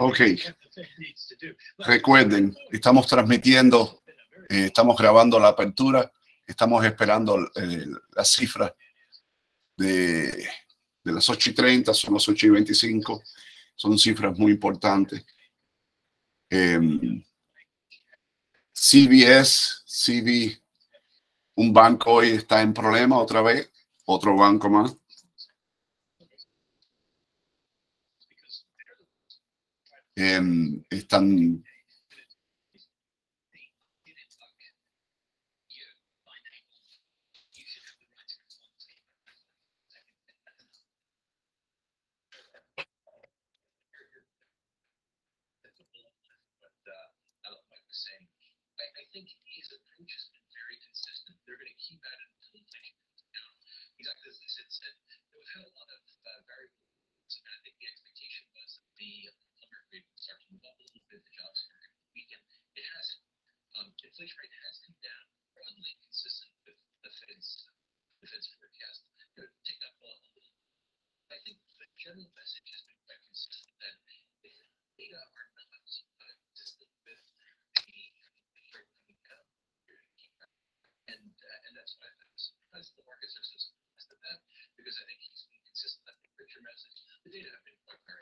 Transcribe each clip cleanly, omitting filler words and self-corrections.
Ok, recuerden, estamos transmitiendo, estamos grabando la apertura, estamos esperando las cifras de las 8:30, son las 8:25, son cifras muy importantes. CBS, un banco hoy está en problema otra vez, otro banco más. Están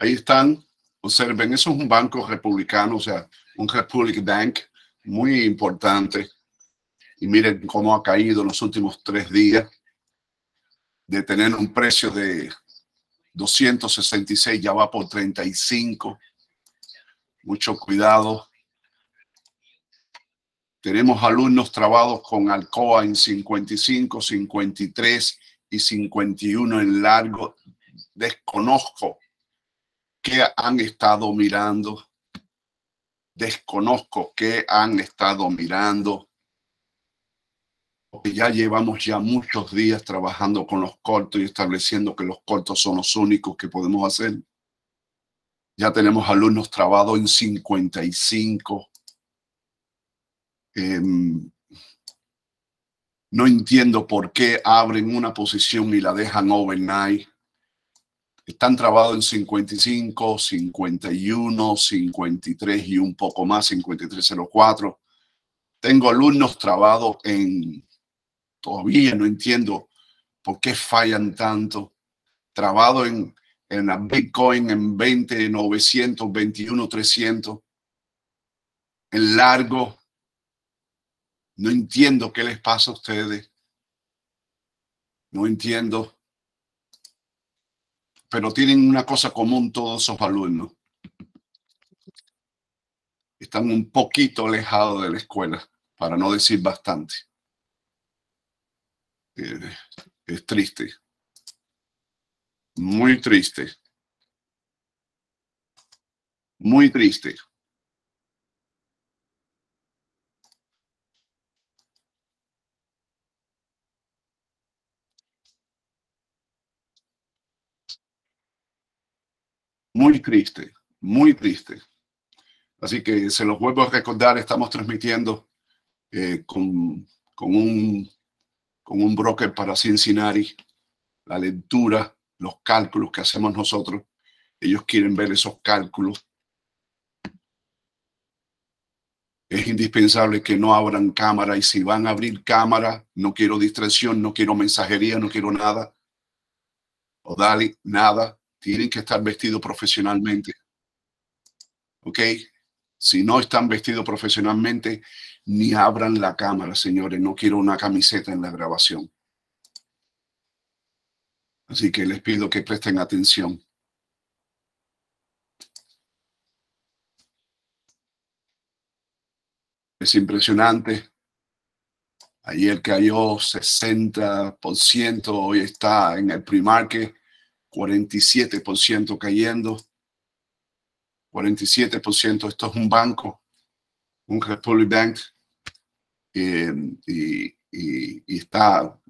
ahí están, observen, eso es un banco republicano, o sea, un Republic Bank muy importante. Y miren cómo ha caído en los últimos 3 días de tener un precio de 266, ya va por 35. Mucho cuidado. Tenemos alumnos trabados con Alcoa en 55, 53 y 51 en largo. Desconozco qué han estado mirando. Desconozco qué han estado mirando. Porque ya llevamos muchos días trabajando con los cortos y estableciendo que los cortos son los únicos que podemos hacer. Ya tenemos alumnos trabados en 55. No entiendo por qué abren una posición y la dejan overnight. Están trabados en 55, 51, 53 y un poco más, 53.04. Tengo alumnos trabados en... Todavía no entiendo por qué fallan tanto. Trabado en la Bitcoin en 20, 900, 21, 300. En largo. No entiendo qué les pasa a ustedes. No entiendo. Pero tienen una cosa común todos esos alumnos. Están un poquito alejados de la escuela, para no decir bastante. Es triste. Muy triste. Muy triste. Muy triste, muy triste. Así que se los vuelvo a recordar, estamos transmitiendo con un broker para Cincinnati, la lectura, los cálculos que hacemos nosotros. Ellos quieren ver esos cálculos. Es indispensable que no abran cámara, y si van a abrir cámara, no quiero distracción, no quiero mensajería, no quiero nada. O dale, nada. Tienen que estar vestidos profesionalmente. ¿Ok? Si no están vestidos profesionalmente, ni abran la cámara, señores. No quiero una camiseta en la grabación. Así que les pido que presten atención. Es impresionante. Ayer cayó 60%, hoy está en el pre-market. 47% cayendo, 47%. Esto es un banco, un Republic Bank, y está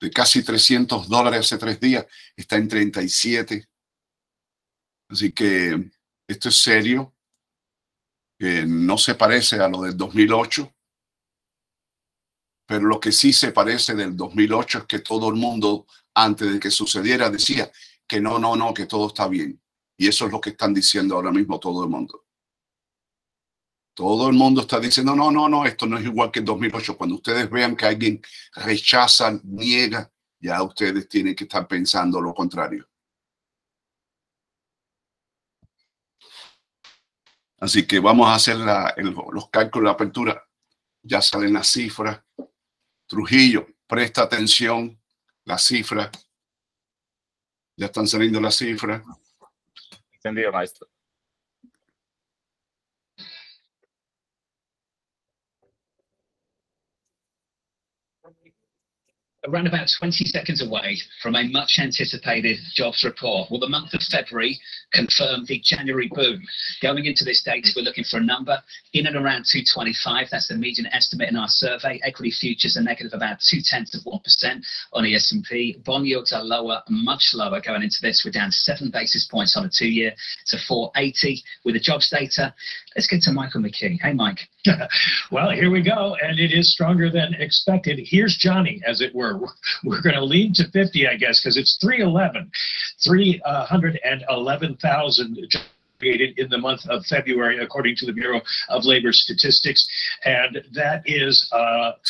de casi $300 hace 3 días, está en 37. Así que esto es serio, no se parece a lo del 2008, pero lo que sí se parece del 2008 es que todo el mundo, antes de que sucediera, decía que no, no, no, que todo está bien. Y eso es lo que están diciendo ahora mismo todo el mundo. Todo el mundo está diciendo, no, no, no, esto no es igual que en 2008. Cuando ustedes vean que alguien rechaza, niega, ya ustedes tienen que estar pensando lo contrario. Así que vamos a hacer los cálculos de apertura. Ya salen las cifras. Trujillo, presta atención. Las cifras. Ya están saliendo las cifras. Entendido, maestro. Around about 20 seconds away from a much anticipated jobs report. Well, the month of February confirmed the January boom. Going into this date, we're looking for a number in and around 225. That's the median estimate in our survey. Equity futures are negative about 0.2% on the S&P. Bond yields are lower, much lower going into this. We're down 7 basis points on a two-year to 480 with the jobs data. Let's get to Michael McKee. Hey, Mike. Well, here we go, and it is stronger than expected. Here's Johnny, as it were. We're going to lead to 50, I guess, because it's 311,000 jobs created in the month of February, according to the Bureau of Labor Statistics, and that is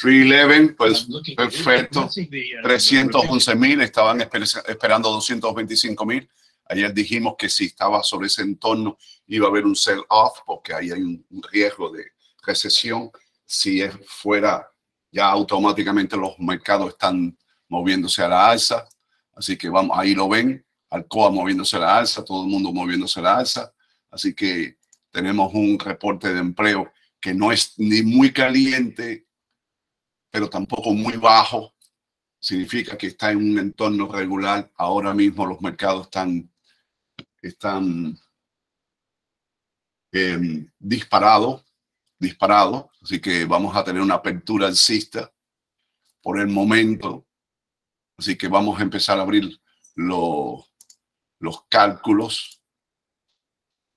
311. Pues perfecto. 311,000 estaban esperando 225,000. Ayer dijimos que si estaba sobre ese entorno iba a haber un sell-off porque ahí hay un riesgo de recesión. Si fuera, ya automáticamente los mercados están moviéndose a la alza. Así que vamos, ahí lo ven. Alcoa moviéndose a la alza, todo el mundo moviéndose a la alza. Así que tenemos un reporte de empleo que no es ni muy caliente, pero tampoco muy bajo. Significa que está en un entorno regular. Ahora mismo los mercados están disparados, así que vamos a tener una apertura alcista por el momento. Así que vamos a empezar a abrir los cálculos.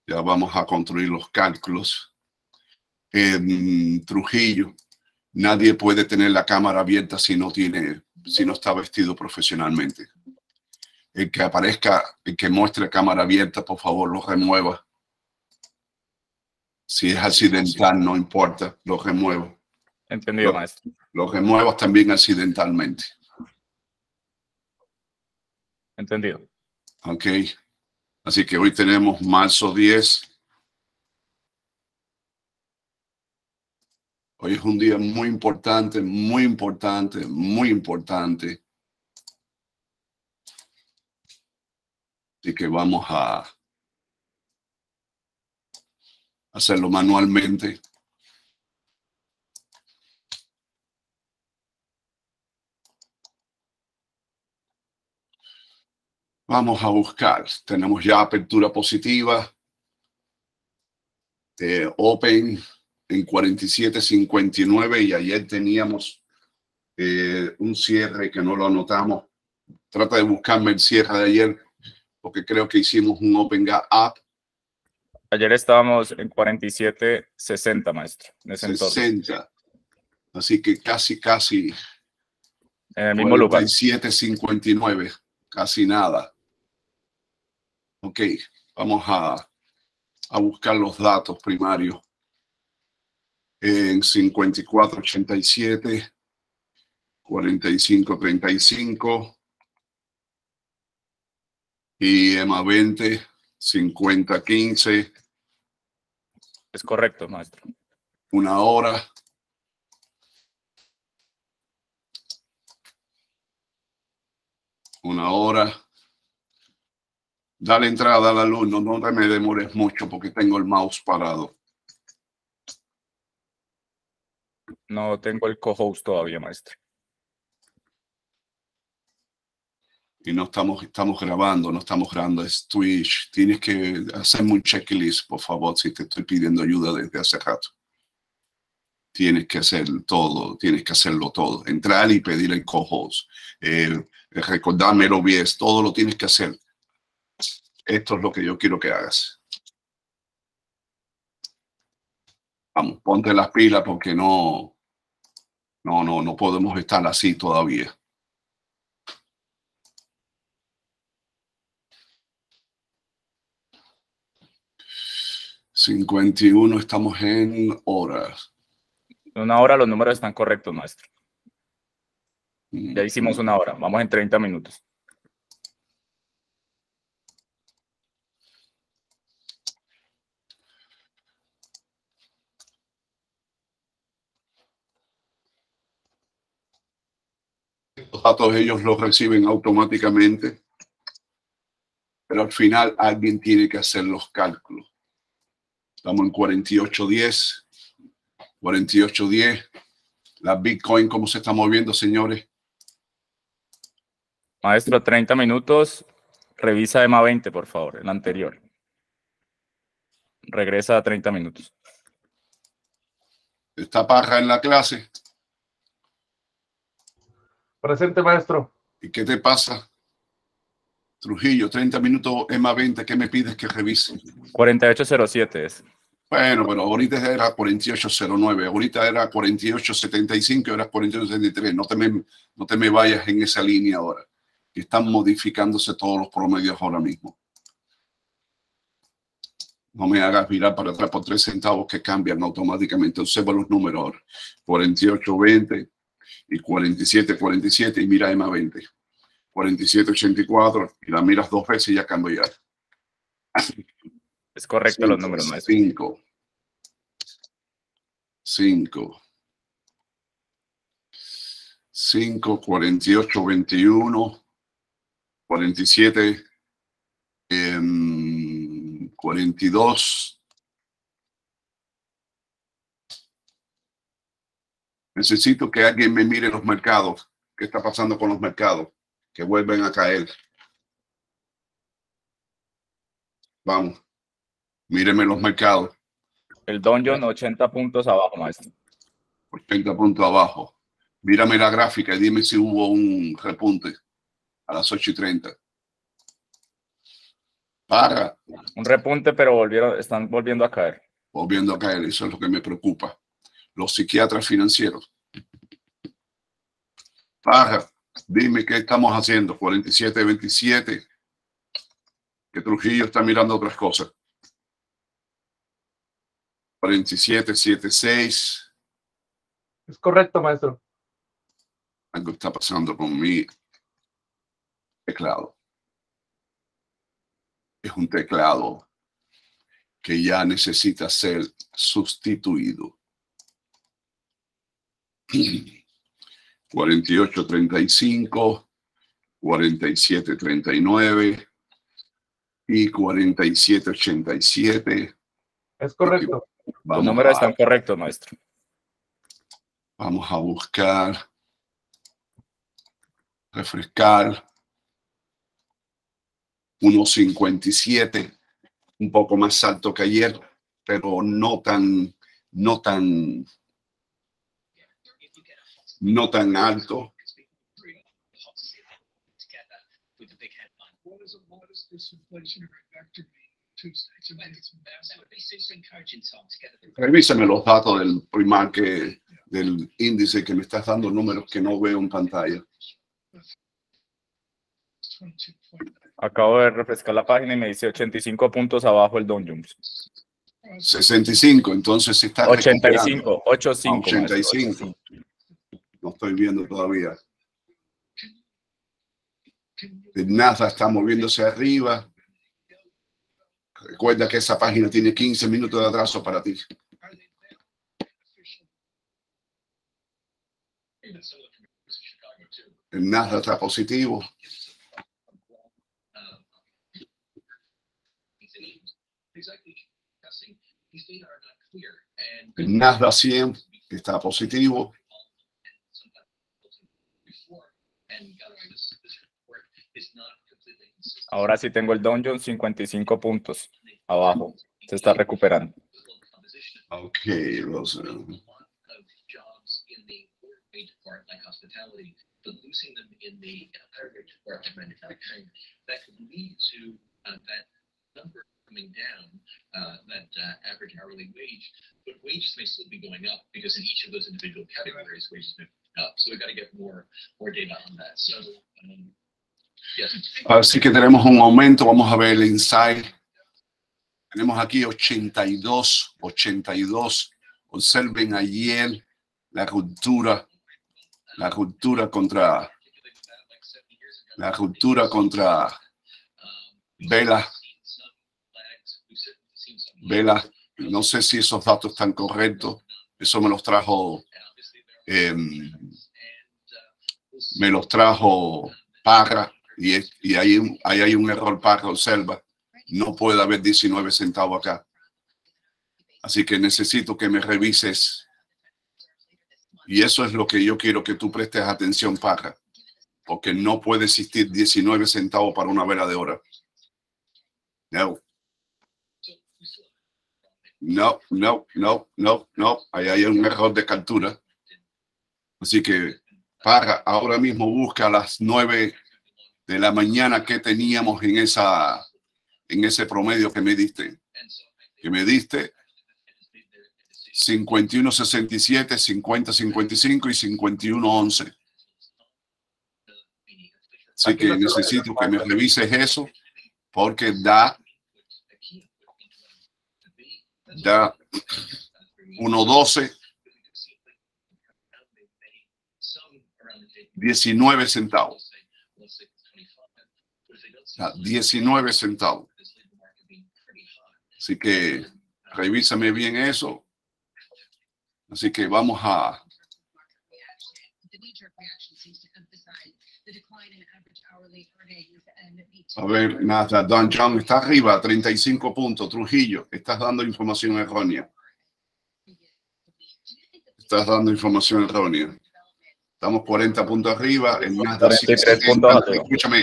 Ya vamos a construir los cálculos. En Trujillo, nadie puede tener la cámara abierta si no está vestido profesionalmente. El que aparezca, el que muestre cámara abierta, por favor, lo remueva. Si es accidental, no importa, lo remuevo. Entendido, maestro. Lo remuevas también accidentalmente. Entendido. Ok. Así que hoy tenemos marzo 10. Hoy es un día muy importante, muy importante, muy importante. Así que vamos a hacerlo manualmente. Vamos a buscar. Tenemos ya apertura positiva. Open en 47.59 y ayer teníamos un cierre que no lo anotamos. Trata de buscarme el cierre de ayer porque creo que hicimos un Open Gap Up. Ayer estábamos en 47.60, maestro. En ese 60. Así que casi. En el mismo lugar. 47.59. Casi nada. Ok. Vamos a buscar los datos primarios. En 54.87. 45.35. Y EMA 20. 50.15. Es correcto, maestro. Una hora. Una hora. Dale entrada a la luz. No te me demores mucho porque tengo el mouse parado. No tengo el co-host todavía, maestro. Y no estamos grabando, es Twitch. Tienes que hacerme un checklist, por favor, si te estoy pidiendo ayuda desde hace rato. Tienes que hacer todo, entrar y pedir el co-host, recordarme el OBS, todo lo tienes que hacer. Esto es lo que yo quiero que hagas. Vamos, ponte las pilas porque no podemos estar así todavía. 51, estamos en horas. Una hora, los números están correctos, maestro. Ya hicimos una hora, vamos en 30 minutos. Los datos ellos los reciben automáticamente, pero al final alguien tiene que hacer los cálculos. Estamos en 48.10, 48.10. La Bitcoin, ¿cómo se está moviendo, señores? Maestro, 30 minutos. Revisa EMA 20, por favor, el anterior. Regresa a 30 minutos. ¿Está Paja en la clase? Presente, maestro. ¿Y qué te pasa? Trujillo, 30 minutos, EMA 20, ¿qué me pides que revise? 48.07 es. Bueno, pero ahorita era 48.09, ahorita era 48.75, ahora 48.73. No te me vayas en esa línea ahora. Están modificándose todos los promedios ahora mismo. No me hagas mirar para atrás por 3 centavos que cambian automáticamente. Observa los números ahora. 48.20 y 47.47 y mira EMA 20. 47.84 y la miras 2 veces y ya cambió ya. Es correcto los números, maestro. 5, 48, 21, 47, 42. Necesito que alguien me mire los mercados. ¿Qué está pasando con los mercados? Que vuelven a caer. Vamos. Míreme los mercados. El Donjon 80 puntos abajo, maestro. 80 puntos abajo. Mírame la gráfica y dime si hubo un repunte a las 8:30. Para. Un repunte, pero están volviendo a caer. Volviendo a caer, eso es lo que me preocupa. Los psiquiatras financieros. Para. Dime qué estamos haciendo. 47.27. Que Trujillo está mirando otras cosas. 47.76. Es correcto, maestro. Algo está pasando con mi teclado. Es un teclado que ya necesita ser sustituido. 48.35, 47.39 y 47.87. Es correcto. Los números están correctos, maestro. Vamos a buscar, refrescar, 1.57, un poco más alto que ayer, pero no tan alto. Revísame los datos del primar, del índice, que me estás dando números que no veo en pantalla. Acabo de refrescar la página y me dice 85 puntos abajo el Donjon. 65, entonces se está 85, 85. 85. No estoy viendo todavía. Nada está moviéndose arriba. Recuerda que esa página tiene 15 minutos de atraso para ti. El Nasdaq está positivo. El Nasdaq 100 está positivo. Ahora sí tengo el Donjon 55 puntos abajo. Se está recuperando. Ok, Rosa. Así que tenemos un aumento. Vamos a ver el insight. Tenemos aquí 82. Observen ayer la ruptura contra Vela. No sé si esos datos están correctos. Eso me los trajo Parra, y ahí hay un error. Parra, observa, no puede haber 19 centavos acá. Así que necesito que me revises. Y eso es lo que yo quiero que tú prestes atención, Parra, porque no puede existir 19 centavos para una vela de hora. No. Ahí hay un error de captura. Así que, Parra, ahora mismo busca a las 9 de la mañana que teníamos en ese promedio que me diste 51.67, 50.55 y 51.11. Así que necesito que me revises eso, porque da 1.12, 19 centavos. Da 19 centavos. Así que revísame bien eso. Así que vamos a... A ver, nada, Don John está arriba, 35 puntos. Trujillo, estás dando información errónea. Estamos 40 puntos arriba. En nada, 43 puntos.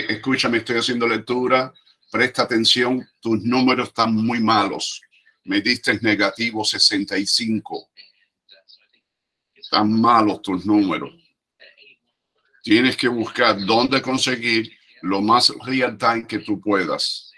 Escúchame, estoy haciendo lectura. Presta atención, tus números están muy malos. Me diste negativo 65. Están malos tus números. Tienes que buscar dónde conseguir lo más real time que tú puedas.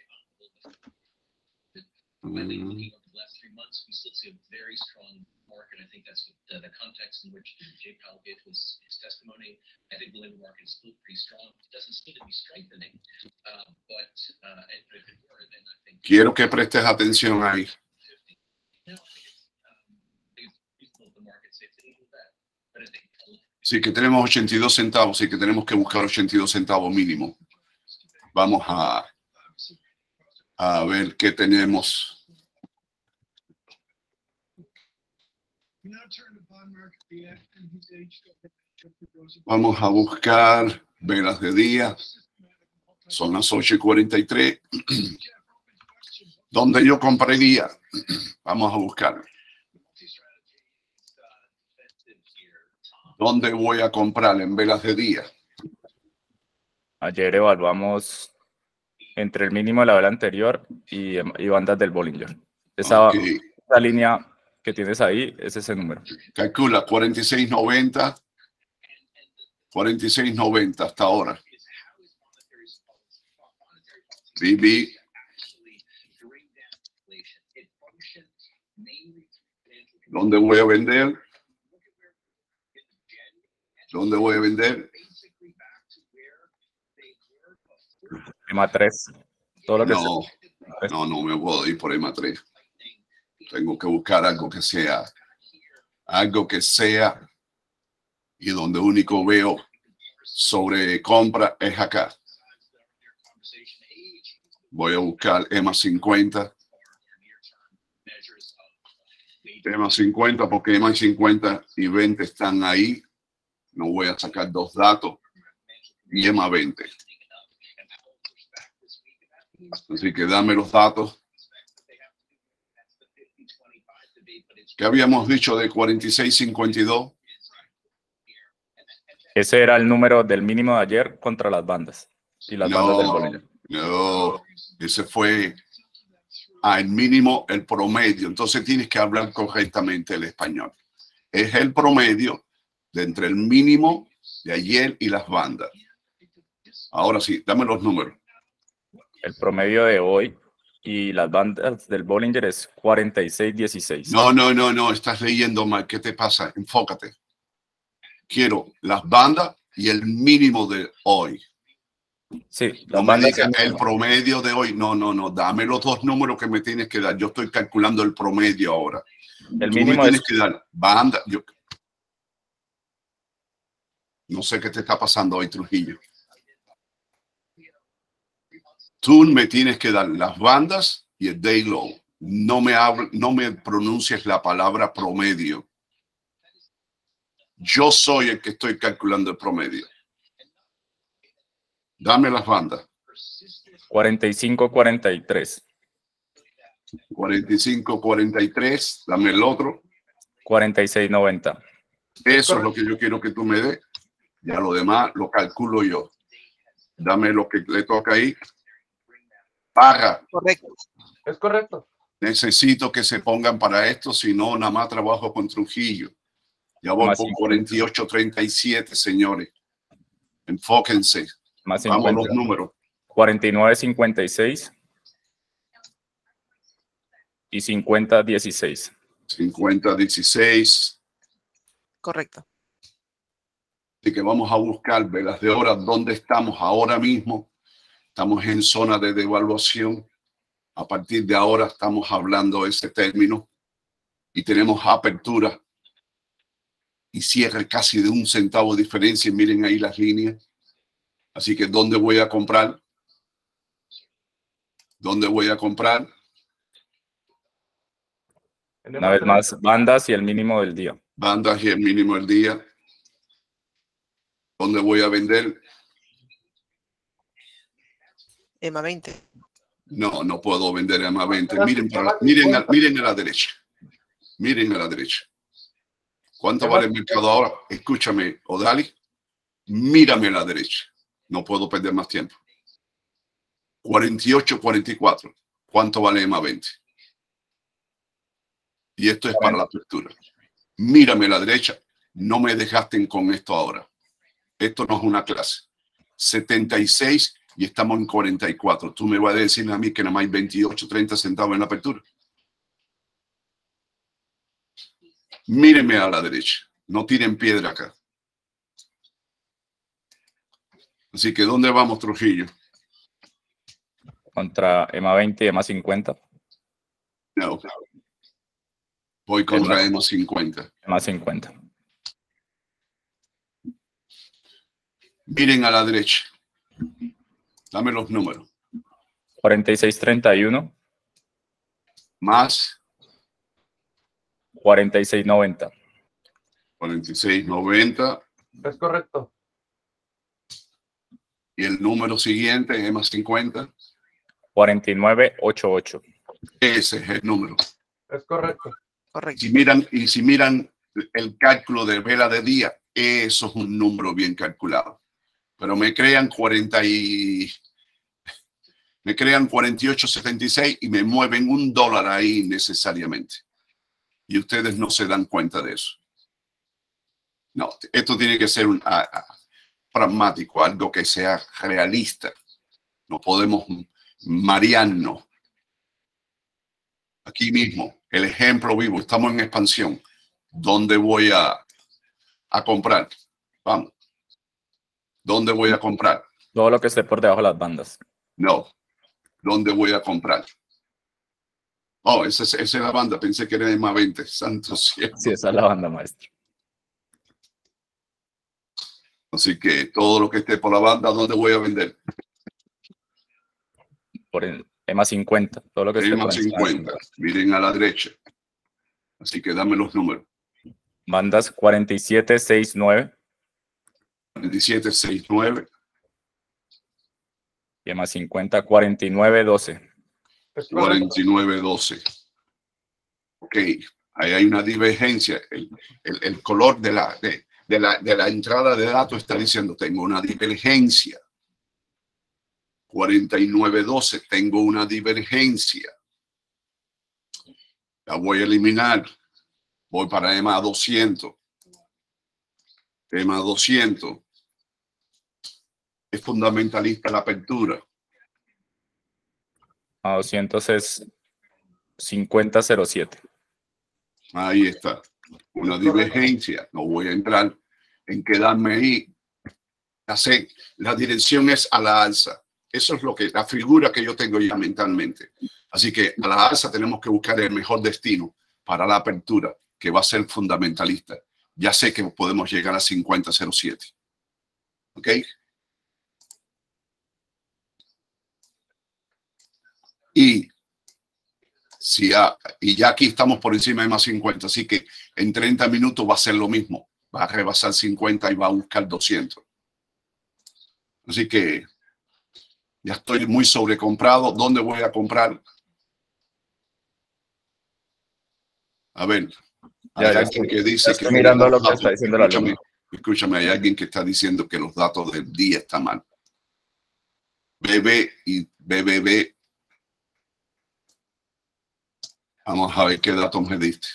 Quiero que prestes atención ahí. Sí, que tenemos 82 centavos, sí que tenemos que buscar 82 centavos mínimo. Vamos a ver qué tenemos. Vamos a buscar velas de día. Son las 8:43. ¿Dónde yo compraría? Vamos a buscar. ¿Dónde voy a comprar en velas de día? Ayer evaluamos entre el mínimo de la vela anterior y bandas del Bollinger. Esa línea que tienes ahí es ese número. Calcula 46.90. 46.90 hasta ahora. BB. ¿Dónde voy a vender? ¿Dónde voy a vender? EMA 3. Todo lo que no me puedo ir por EMA 3. Tengo que buscar algo que sea, y donde único veo sobre compra es acá. Voy a buscar EMA 50. EMA 50, porque EMA 50 y 20 están ahí. No voy a sacar dos datos, y EMA 20. Así que dame los datos. ¿Qué habíamos dicho de 46.52? Ese era el número del mínimo de ayer contra las bandas. Y las bandas del Bollinger. No, ese fue el mínimo, el promedio. Entonces tienes que hablar correctamente el español. Es el promedio de entre el mínimo de ayer y las bandas. Ahora sí, dame los números. El promedio de hoy y las bandas del Bollinger es 46.16. No, estás leyendo mal. ¿Qué te pasa? Enfócate. Quiero las bandas y el mínimo de hoy. Sí, no me digas el promedio de hoy. No, no, no. Dame los dos números que me tienes que dar. Yo estoy calculando el promedio ahora. El mínimo me tienes que dar. Banda. Yo... No sé qué te está pasando hoy, Trujillo. Tú me tienes que dar las bandas y el day low. No me pronuncias la palabra promedio. Yo soy el que estoy calculando el promedio. Dame las bandas. 45, 43. 45, 43. Dame el otro. 46, 90. Eso es lo que yo quiero que tú me des. Ya lo demás lo calculo yo. Dame lo que le toca ahí. Paga. Correcto. Es correcto. Necesito que se pongan para esto, si no, nada más trabajo con Trujillo. Ya voy por 48, 37, señores. Enfóquense. Más vamos 50. Los números. 49, 56. Y 50, 16. 50, 16. Correcto. Así que vamos a buscar velas de hora. ¿Dónde estamos ahora mismo? Estamos en zona de devaluación. A partir de ahora estamos hablando ese término y tenemos apertura y cierre casi de 1 centavo de diferencia. Miren ahí las líneas. Así que ¿dónde voy a comprar? ¿Dónde voy a comprar? Una vez más, bandas y el mínimo del día. Bandas y el mínimo del día. ¿Dónde voy a vender? EMA 20. No, no puedo vender EMA 20. Miren, miren a la derecha. Miren a la derecha. ¿Cuánto vale el mercado ahora? Escúchame, Odali. Mírame a la derecha. No puedo perder más tiempo. 48, 44. ¿Cuánto vale EMA 20? Y esto es para la apertura. Mírame a la derecha. No me dejasten con esto ahora. Esto no es una clase. 76 y estamos en 44. Tú me vas a decir a mí que nada más hay 28, 30 centavos en la apertura. Míreme a la derecha. No tiren piedra acá. Así que ¿dónde vamos, Trujillo? Contra EMA 20 y EMA 50. No. Voy contra EMA 50. EMA 50. Miren a la derecha. Dame los números. 46.31. Más. 46.90. 46.90. Es correcto. Y el número siguiente es más 50. 49.88. Ese es el número. Es correcto. Correcto. Si miran el cálculo de vela de día, eso es un número bien calculado. Pero me crean 48.76 y me mueven $1 ahí necesariamente. Y ustedes no se dan cuenta de eso. No, esto tiene que ser un pragmático, algo que sea realista. No podemos marearnos. Aquí mismo, el ejemplo vivo, estamos en expansión. ¿Dónde voy a comprar? Vamos. ¿Dónde voy a comprar? Todo lo que esté por debajo de las bandas. No. ¿Dónde voy a comprar? Oh, esa es la banda. Pensé que era de más 20. Santo cielo. Sí, esa es la banda, maestro. Así que todo lo que esté por la banda, ¿dónde voy a vender? Por el EMA 50. Todo lo que esté EMA 50. Miren a la derecha. Así que dame los números. Bandas 47, 6, 9. 47, 6, 9. Y más 50, 49, 12. 49, 12. Ok, ahí hay una divergencia. El color de la entrada de datos está diciendo, tengo una divergencia. 49, 12, tengo una divergencia. La voy a eliminar. Voy para EMA 200. EMA 200. Es fundamentalista la apertura. A 200 es 50.07. Ahí está. Una divergencia. No voy a entrar en quedarme ahí. hacen, la dirección es a la alza. Eso es lo que, la figura que yo tengo ya mentalmente. Así que a la alza tenemos que buscar el mejor destino para la apertura, que va a ser fundamentalista. Ya sé que podemos llegar a 50.07. ¿Ok? Y, y ya aquí estamos por encima de más 50, así que en 30 minutos va a ser lo mismo. Va a rebasar 50 y va a buscar 200. Así que ya estoy muy sobrecomprado. ¿Dónde voy a comprar? A ver, hay alguien que dice que... Estoy mirando lo que está diciendo la luna. Escúchame, hay alguien que está diciendo que los datos del día están mal. BB y BBB. Vamos a ver qué datos me diste.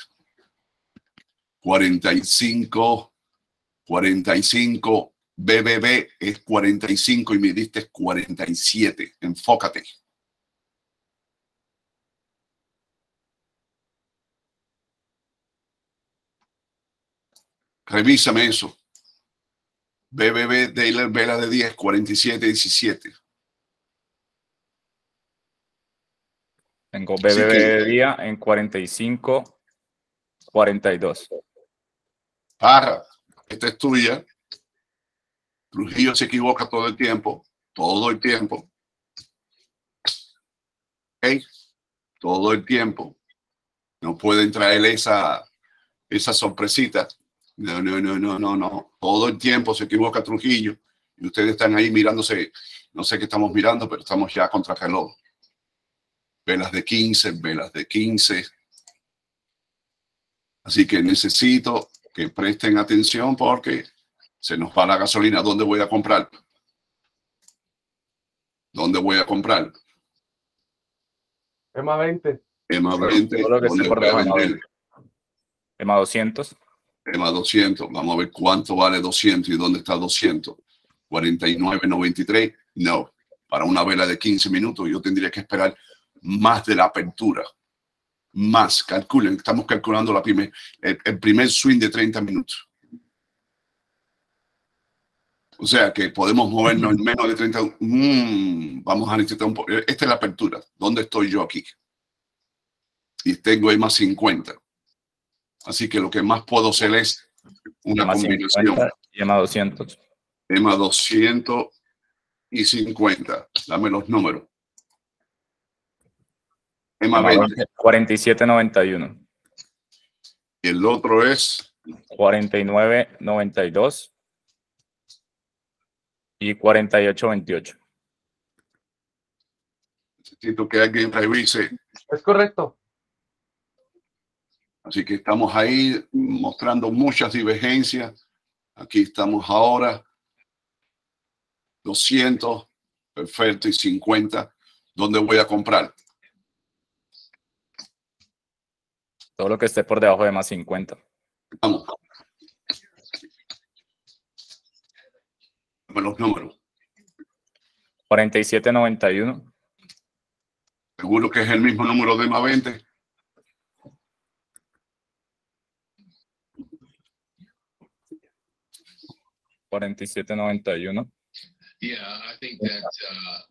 45, BBB es 45 y me diste 47. Enfócate. Revísame eso. BBB de la vela de 10, 47, 17. Tengo BBB de día en 45, 42. Parra, esta es tuya. Trujillo se equivoca todo el tiempo. Todo el tiempo. ¿Okay? Todo el tiempo. No pueden traer esa sorpresita. No. Todo el tiempo se equivoca Trujillo. Y ustedes están ahí mirándose. No sé qué estamos mirando, pero estamos ya contra reloj. Velas de 15, velas de 15. Así que necesito que presten atención porque se nos va la gasolina. ¿Dónde voy a comprar? ¿Dónde voy a comprar? EMA 20. EMA 20. EMA 200. EMA 200. Vamos a ver cuánto vale 200 y dónde está 200. 49.93. No. Para una vela de 15 minutos yo tendría que esperar más de la apertura, más, calculen, estamos calculando el primer swing de 30 minutos. O sea que podemos movernos en menos de 30, vamos a necesitar un poco, esta es la apertura, ¿dónde estoy yo aquí? Y tengo EMA 50, así que lo que más puedo hacer es una EMA combinación. EMA 200. EMA 200 y 50, dame los números. EMA 20. 47.91. Y el otro es 49.92 y 48.28. Necesito que alguien revise. Es correcto. Así que estamos ahí mostrando muchas divergencias. Aquí estamos ahora. 200, perfecto, y 50. ¿Dónde voy a comprar? Todo lo que esté por debajo de más 50. Vamos. Dame los números. 47.91. Seguro que es el mismo número de más 20.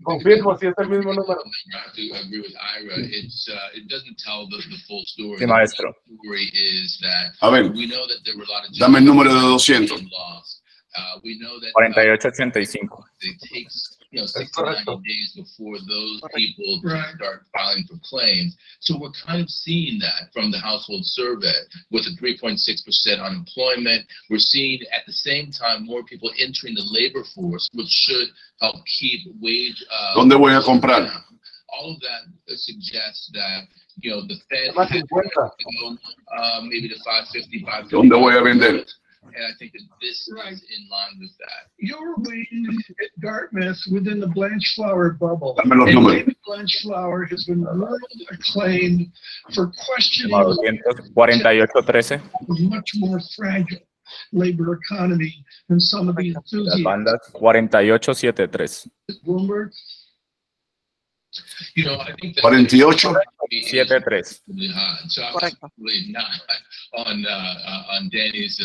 Confirmo si es el mismo número. Sí, maestro. A ver, dame el número de 200. 48.85. Es correcto. ¿Dónde voy a comprar? ¿Dónde voy a vender? And I think that this is in line with that. You're waiting at Dartmouth within the Blanchflower bubble. And David Blanchflower has been world acclaimed for questioning a much more fragile labor economy than some of the enthusiasts. 48.73. Bloomberg. You know, I think that 48? 7-3. So I'm really not on Danny's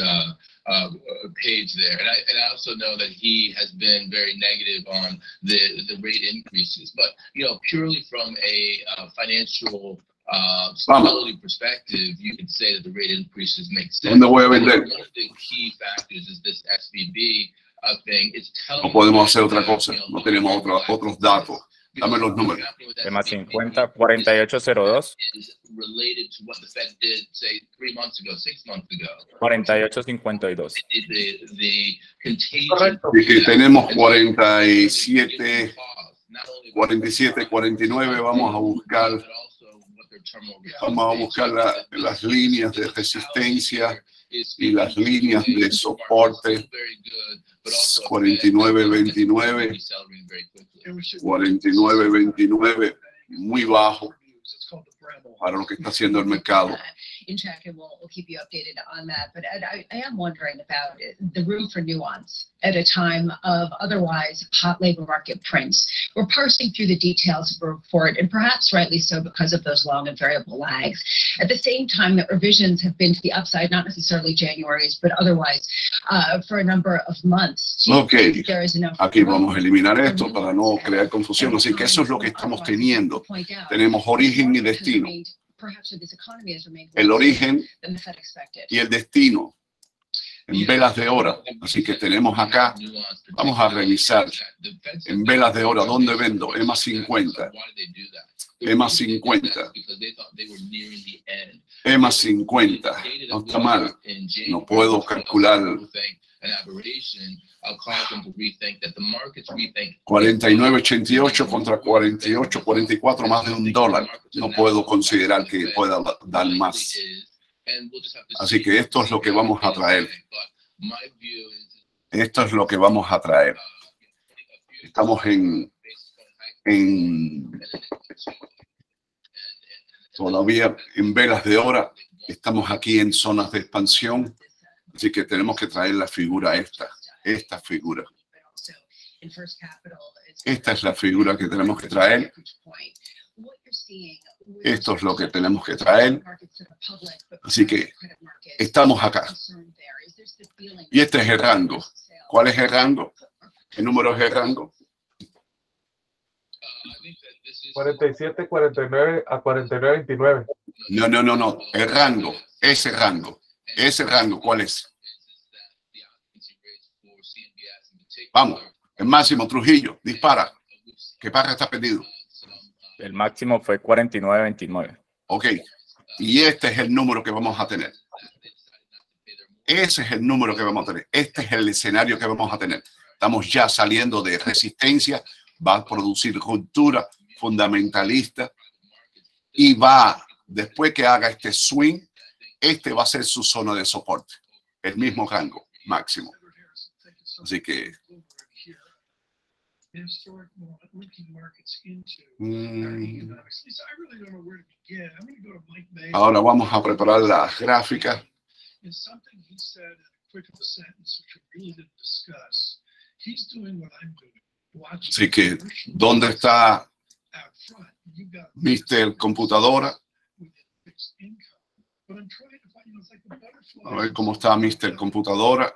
page there, and I also know that he has been very negative on the rate increases, but you know, purely from a financial stability perspective, you could say that the rate increases make sense. One of the key factors is this SVB thing. It's telling no podemos hacer otra cosa. No tenemos otros datos. Dame los números. Tema 50, 4802. 4852. Y tenemos 47, 47, 49. Vamos a buscar las líneas de resistencia y las líneas de soporte. 49.29, 49.29, muy bajo para lo que está haciendo el mercado. Okay. Aquí vamos a eliminar esto para no crear confusión. Así que eso es lo que estamos teniendo. Tenemos origen y destino. El origen y el destino en velas de hora. Así que tenemos acá, vamos a revisar en velas de hora, ¿dónde vendo? EMA 50. EMA 50. EMA 50. No está mal. No puedo calcular. 49.88 contra 48.44, más de $1. No puedo considerar que pueda dar más. Así que esto es lo que vamos a traer. Esto es lo que vamos a traer. Estamos todavía en velas de hora. Estamos aquí en zonas de expansión. Así que tenemos que traer la figura esta figura. Esta es la figura que tenemos que traer. Esto es lo que tenemos que traer. Así que estamos acá. Y este es el rango. ¿Cuál es el rango? ¿Qué número es el rango? 47, 49 a 49, 29. No. El rango. Ese rango. Ese rango, ¿cuál es? Vamos, el máximo, Trujillo, dispara. ¿Qué barra está perdido? El máximo fue 49.29. Ok, y este es el número que vamos a tener. Ese es el número que vamos a tener. Este es el escenario que vamos a tener. Estamos ya saliendo de resistencia, va a producir ruptura fundamentalista y va, después que haga este swing, este va a ser su zona de soporte, el mismo rango máximo. Así que ahora vamos a preparar las gráficas. Así que, ¿dónde está Mr. Computadora? A ver cómo está Mr. Computadora.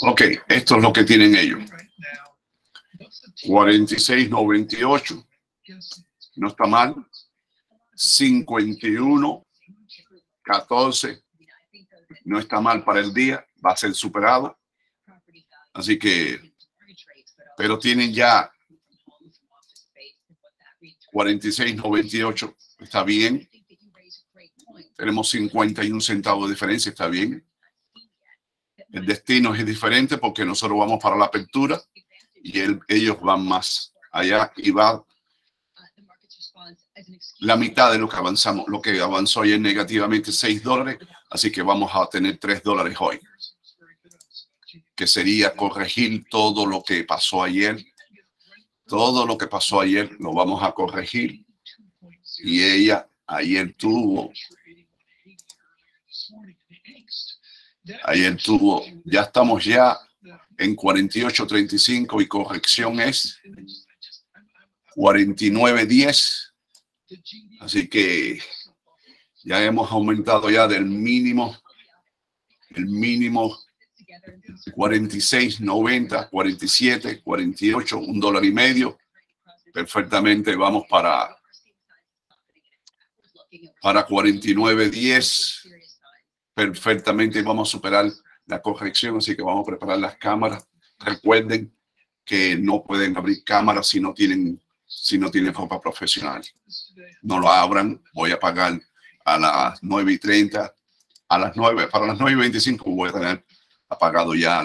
Ok, esto es lo que tienen ellos. 46.98. No está mal. 51.14. No está mal para el día. Va a ser superado. Así que, pero tienen ya 46.98, está bien. Tenemos 51 centavos de diferencia, está bien. El destino es diferente porque nosotros vamos para la apertura y ellos van más allá y va la mitad de lo que avanzamos. Lo que avanzó ayer negativamente, $6, así que vamos a tener $3 hoy, que sería corregir todo lo que pasó ayer. Todo lo que pasó ayer lo vamos a corregir. Y ella ayer tuvo Ayer tuvo, ya estamos ya en 48.35 y corrección es 49.10. Así que ya hemos aumentado ya del mínimo, el mínimo 46.90, 47, 48, $1,5. Perfectamente vamos para 49.10. Perfectamente vamos a superar la corrección, así que vamos a preparar las cámaras. Recuerden que no pueden abrir cámaras si no tienen, ropa profesional. No lo abran. Voy a pagar a las 9:30, a las 9, para las 9:25 voy a tener apagado ya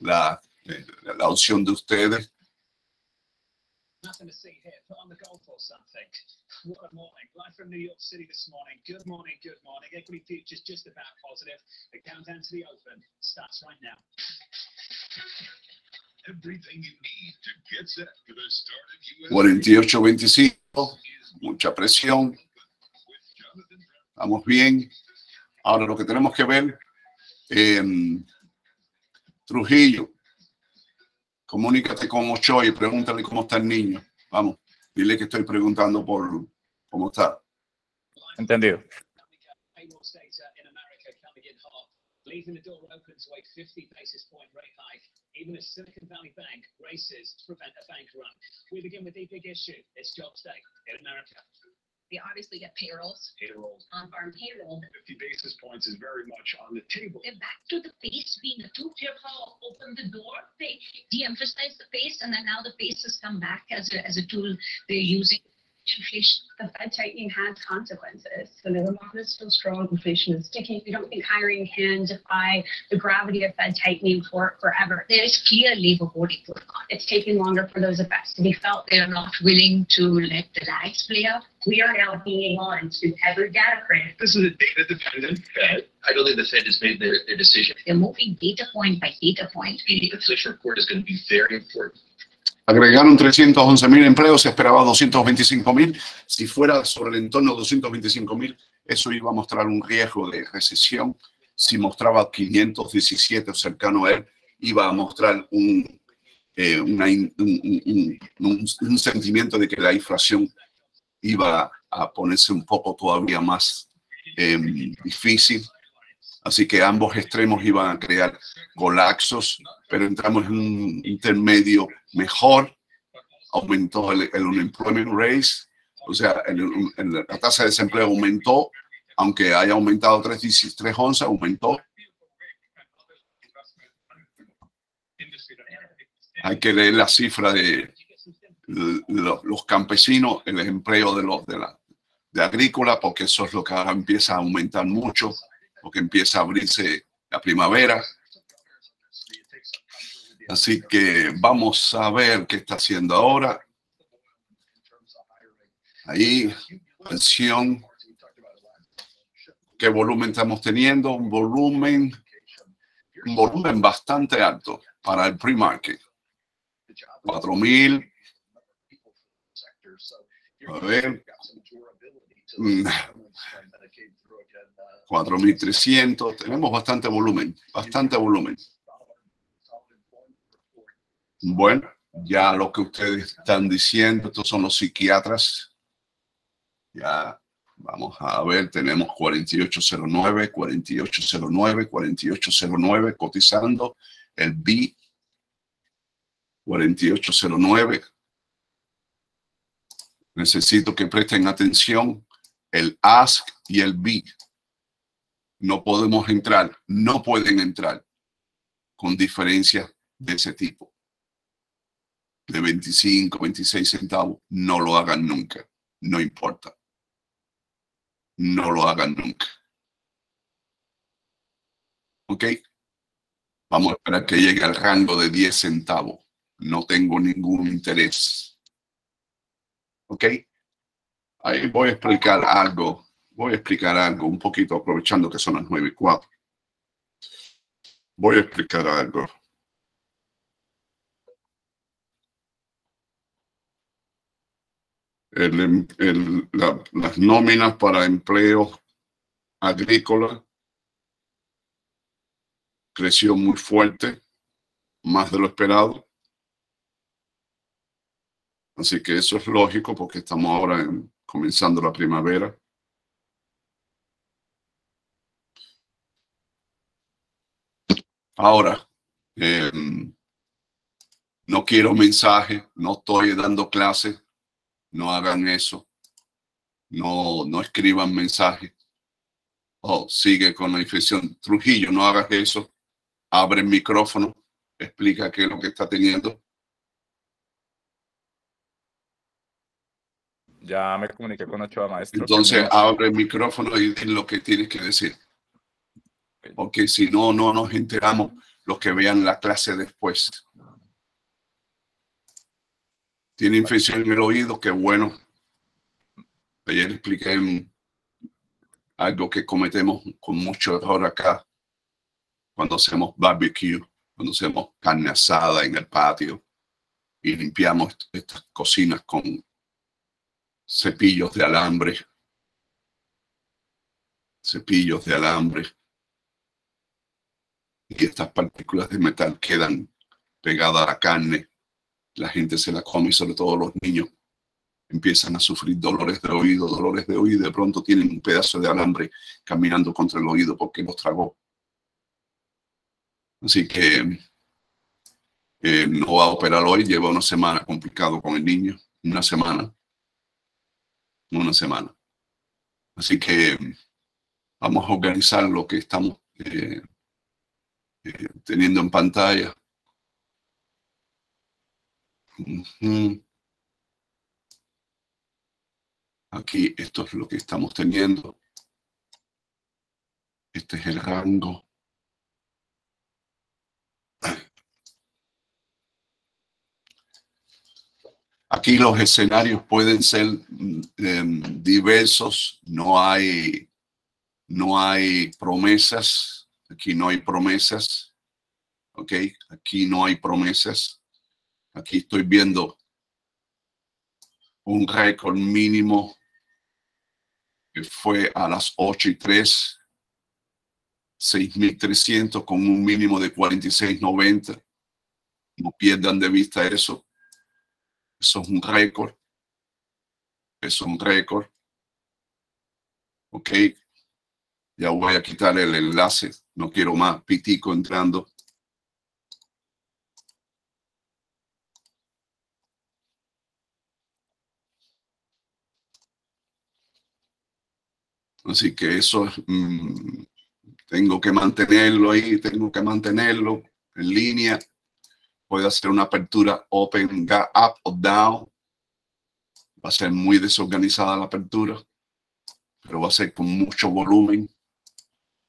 la opción de ustedes. What a morning. Live from New York City this morning. Good morning, good morning. Equity futures just about positive. The countdown to the open starts right now. Everything you need to get set for the start of US 48.25. Mucha presión. Vamos bien. Ahora lo que tenemos que ver, Trujillo, comunícate con Ochoa y pregúntale cómo está el niño. Vamos. Dile que estoy preguntando por cómo está. Entendido. We obviously get payrolls, on-farm payroll. 50 basis points is very much on the table. They're back to the face being a two-tier power, open the door, they de-emphasize the face, and then now the face has come back as a tool they're using. Inflation. The Fed tightening has consequences. The labor market is still strong. Inflation is sticky. We don't think hiring can defy the gravity of Fed tightening for forever. There is clear labor hoarding going on. It's taking longer for those effects to be felt. They are not willing to let the lags play out. We are now being on to every data print. This is a data-dependent Fed. I believe the Fed has made their decision. They're moving data point by data point. The inflation report is going to be very important. Agregaron 311.000 empleos, se esperaba 225.000. Si fuera sobre el entorno de 225.000, eso iba a mostrar un riesgo de recesión. Si mostraba 517 o cercano a él, iba a mostrar un sentimiento de que la inflación iba a ponerse un poco todavía más difícil. Así que ambos extremos iban a crear colapsos, pero entramos en un intermedio mejor. Aumentó el unemployment rate, o sea, la tasa de desempleo aumentó, aunque haya aumentado 3.11, aumentó. Hay que leer la cifra de los campesinos, el empleo de agrícola, porque eso es lo que ahora empieza a aumentar mucho, porque empieza a abrirse la primavera. Así que vamos a ver qué está haciendo ahora. Ahí, presión. ¿Qué volumen estamos teniendo? Un volumen bastante alto para el pre-market. 4.000. A ver. 4.300. Tenemos bastante volumen, Bueno, ya lo que ustedes están diciendo, estos son los psiquiatras. Ya vamos a ver, tenemos 4809, 4809, 4809 cotizando el B. 4809. Necesito que presten atención el ASK y el B. No podemos entrar, no pueden entrar con diferencias de ese tipo. De 25, 26 centavos, no lo hagan nunca. No importa. No lo hagan nunca. ¿Ok? Vamos a esperar que llegue al rango de 10 centavos. No tengo ningún interés. ¿Ok? Ahí voy a explicar algo. Voy a explicar algo un poquito, aprovechando que son las 9:04. Voy a explicar algo. Las nóminas para empleo agrícola creció muy fuerte, más de lo esperado. Así que eso es lógico porque estamos ahora comenzando la primavera. Ahora, no quiero mensajes, no estoy dando clases, no hagan eso, no escriban mensajes. Oh, sigue con la infección. Trujillo, no hagas eso, abre el micrófono, explica qué es lo que está teniendo. Ya me comuniqué con Ochoa, maestro. Entonces abre el micrófono y di lo que tienes que decir. Porque si no, no nos enteramos los que vean la clase después. Tiene infección en el oído, qué bueno. Ayer expliqué algo que cometemos con mucho error acá. Cuando hacemos barbecue, cuando hacemos carne asada en el patio y limpiamos estas cocinas con cepillos de alambre. Cepillos de alambre. Y estas partículas de metal quedan pegadas a la carne. La gente se la come y sobre todo los niños empiezan a sufrir dolores de oído y de pronto tienen un pedazo de alambre caminando contra el oído porque los tragó. Así que no va a operar hoy, lleva una semana complicado con el niño, una semana. Así que vamos a organizar lo que estamos teniendo en pantalla. Aquí esto es lo que estamos teniendo. Este es el rango. Aquí los escenarios pueden ser diversos. No hay promesas. Aquí no hay promesas. Ok, aquí no hay promesas. Aquí estoy viendo un récord mínimo que fue a las 8:03, 6.300 con un mínimo de 46.90. No pierdan de vista eso. Eso es un récord. Es un récord. Ok. Ya voy a quitar el enlace. No quiero más pitico entrando. Así que eso tengo que mantenerlo ahí, tengo que mantenerlo en línea. Puede hacer una apertura open, up o down. Va a ser muy desorganizada la apertura, pero va a ser con mucho volumen.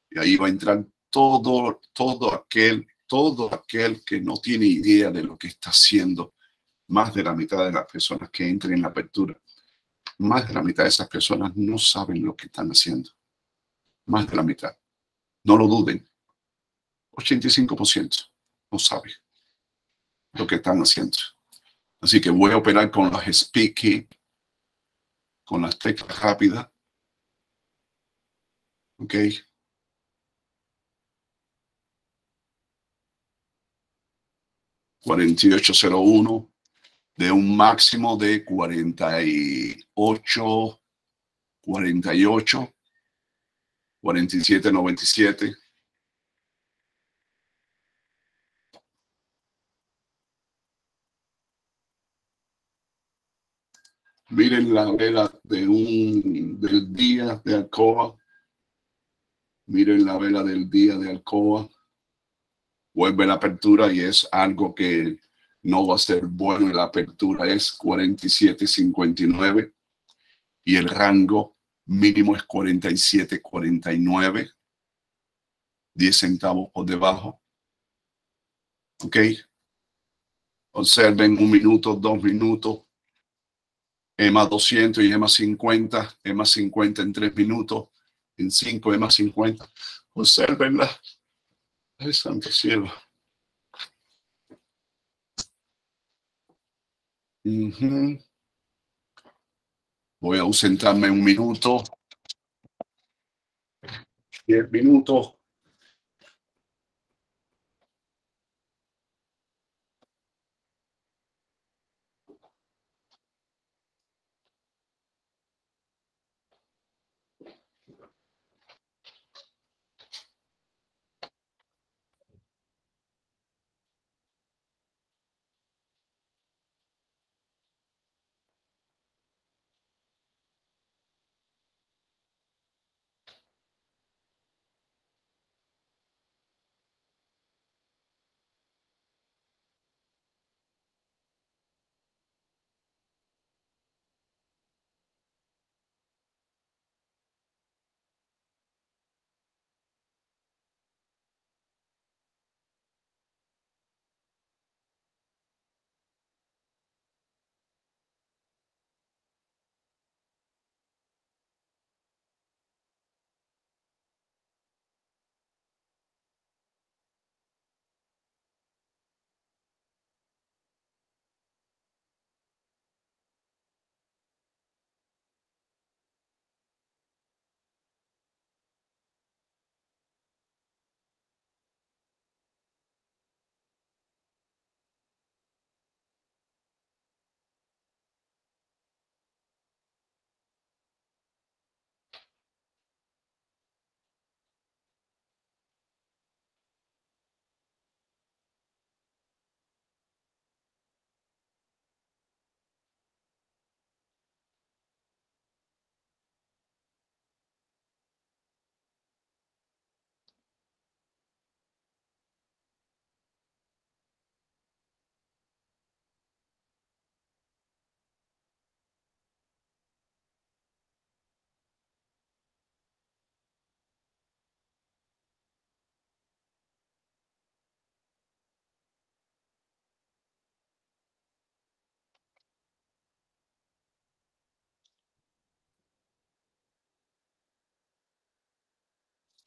Y ahí va a entrar todo aquel que no tiene idea de lo que está haciendo. Más de la mitad de las personas que entren en la apertura. Más de la mitad de esas personas no saben lo que están haciendo. Más de la mitad. No lo duden. 85% no saben lo que están haciendo. Así que voy a operar con las speed key, con las teclas rápidas. Ok. $48.01. de un máximo de 48, 47.97. Miren la vela del día de Alcoa. Miren la vela del día de Alcoa. Vuelve la apertura y es algo que no va a ser bueno. La apertura es 47.59 y el rango mínimo es 47.49, 10 centavos por debajo. Ok. Observen 1 minuto, 2 minutos. EMA 200 y EMA 50. EMA 50 en 3 minutos, en 5 EMA 50. Observenla. Ay, santo cielo. Voy a ausentarme 1 minuto, 10 minutos,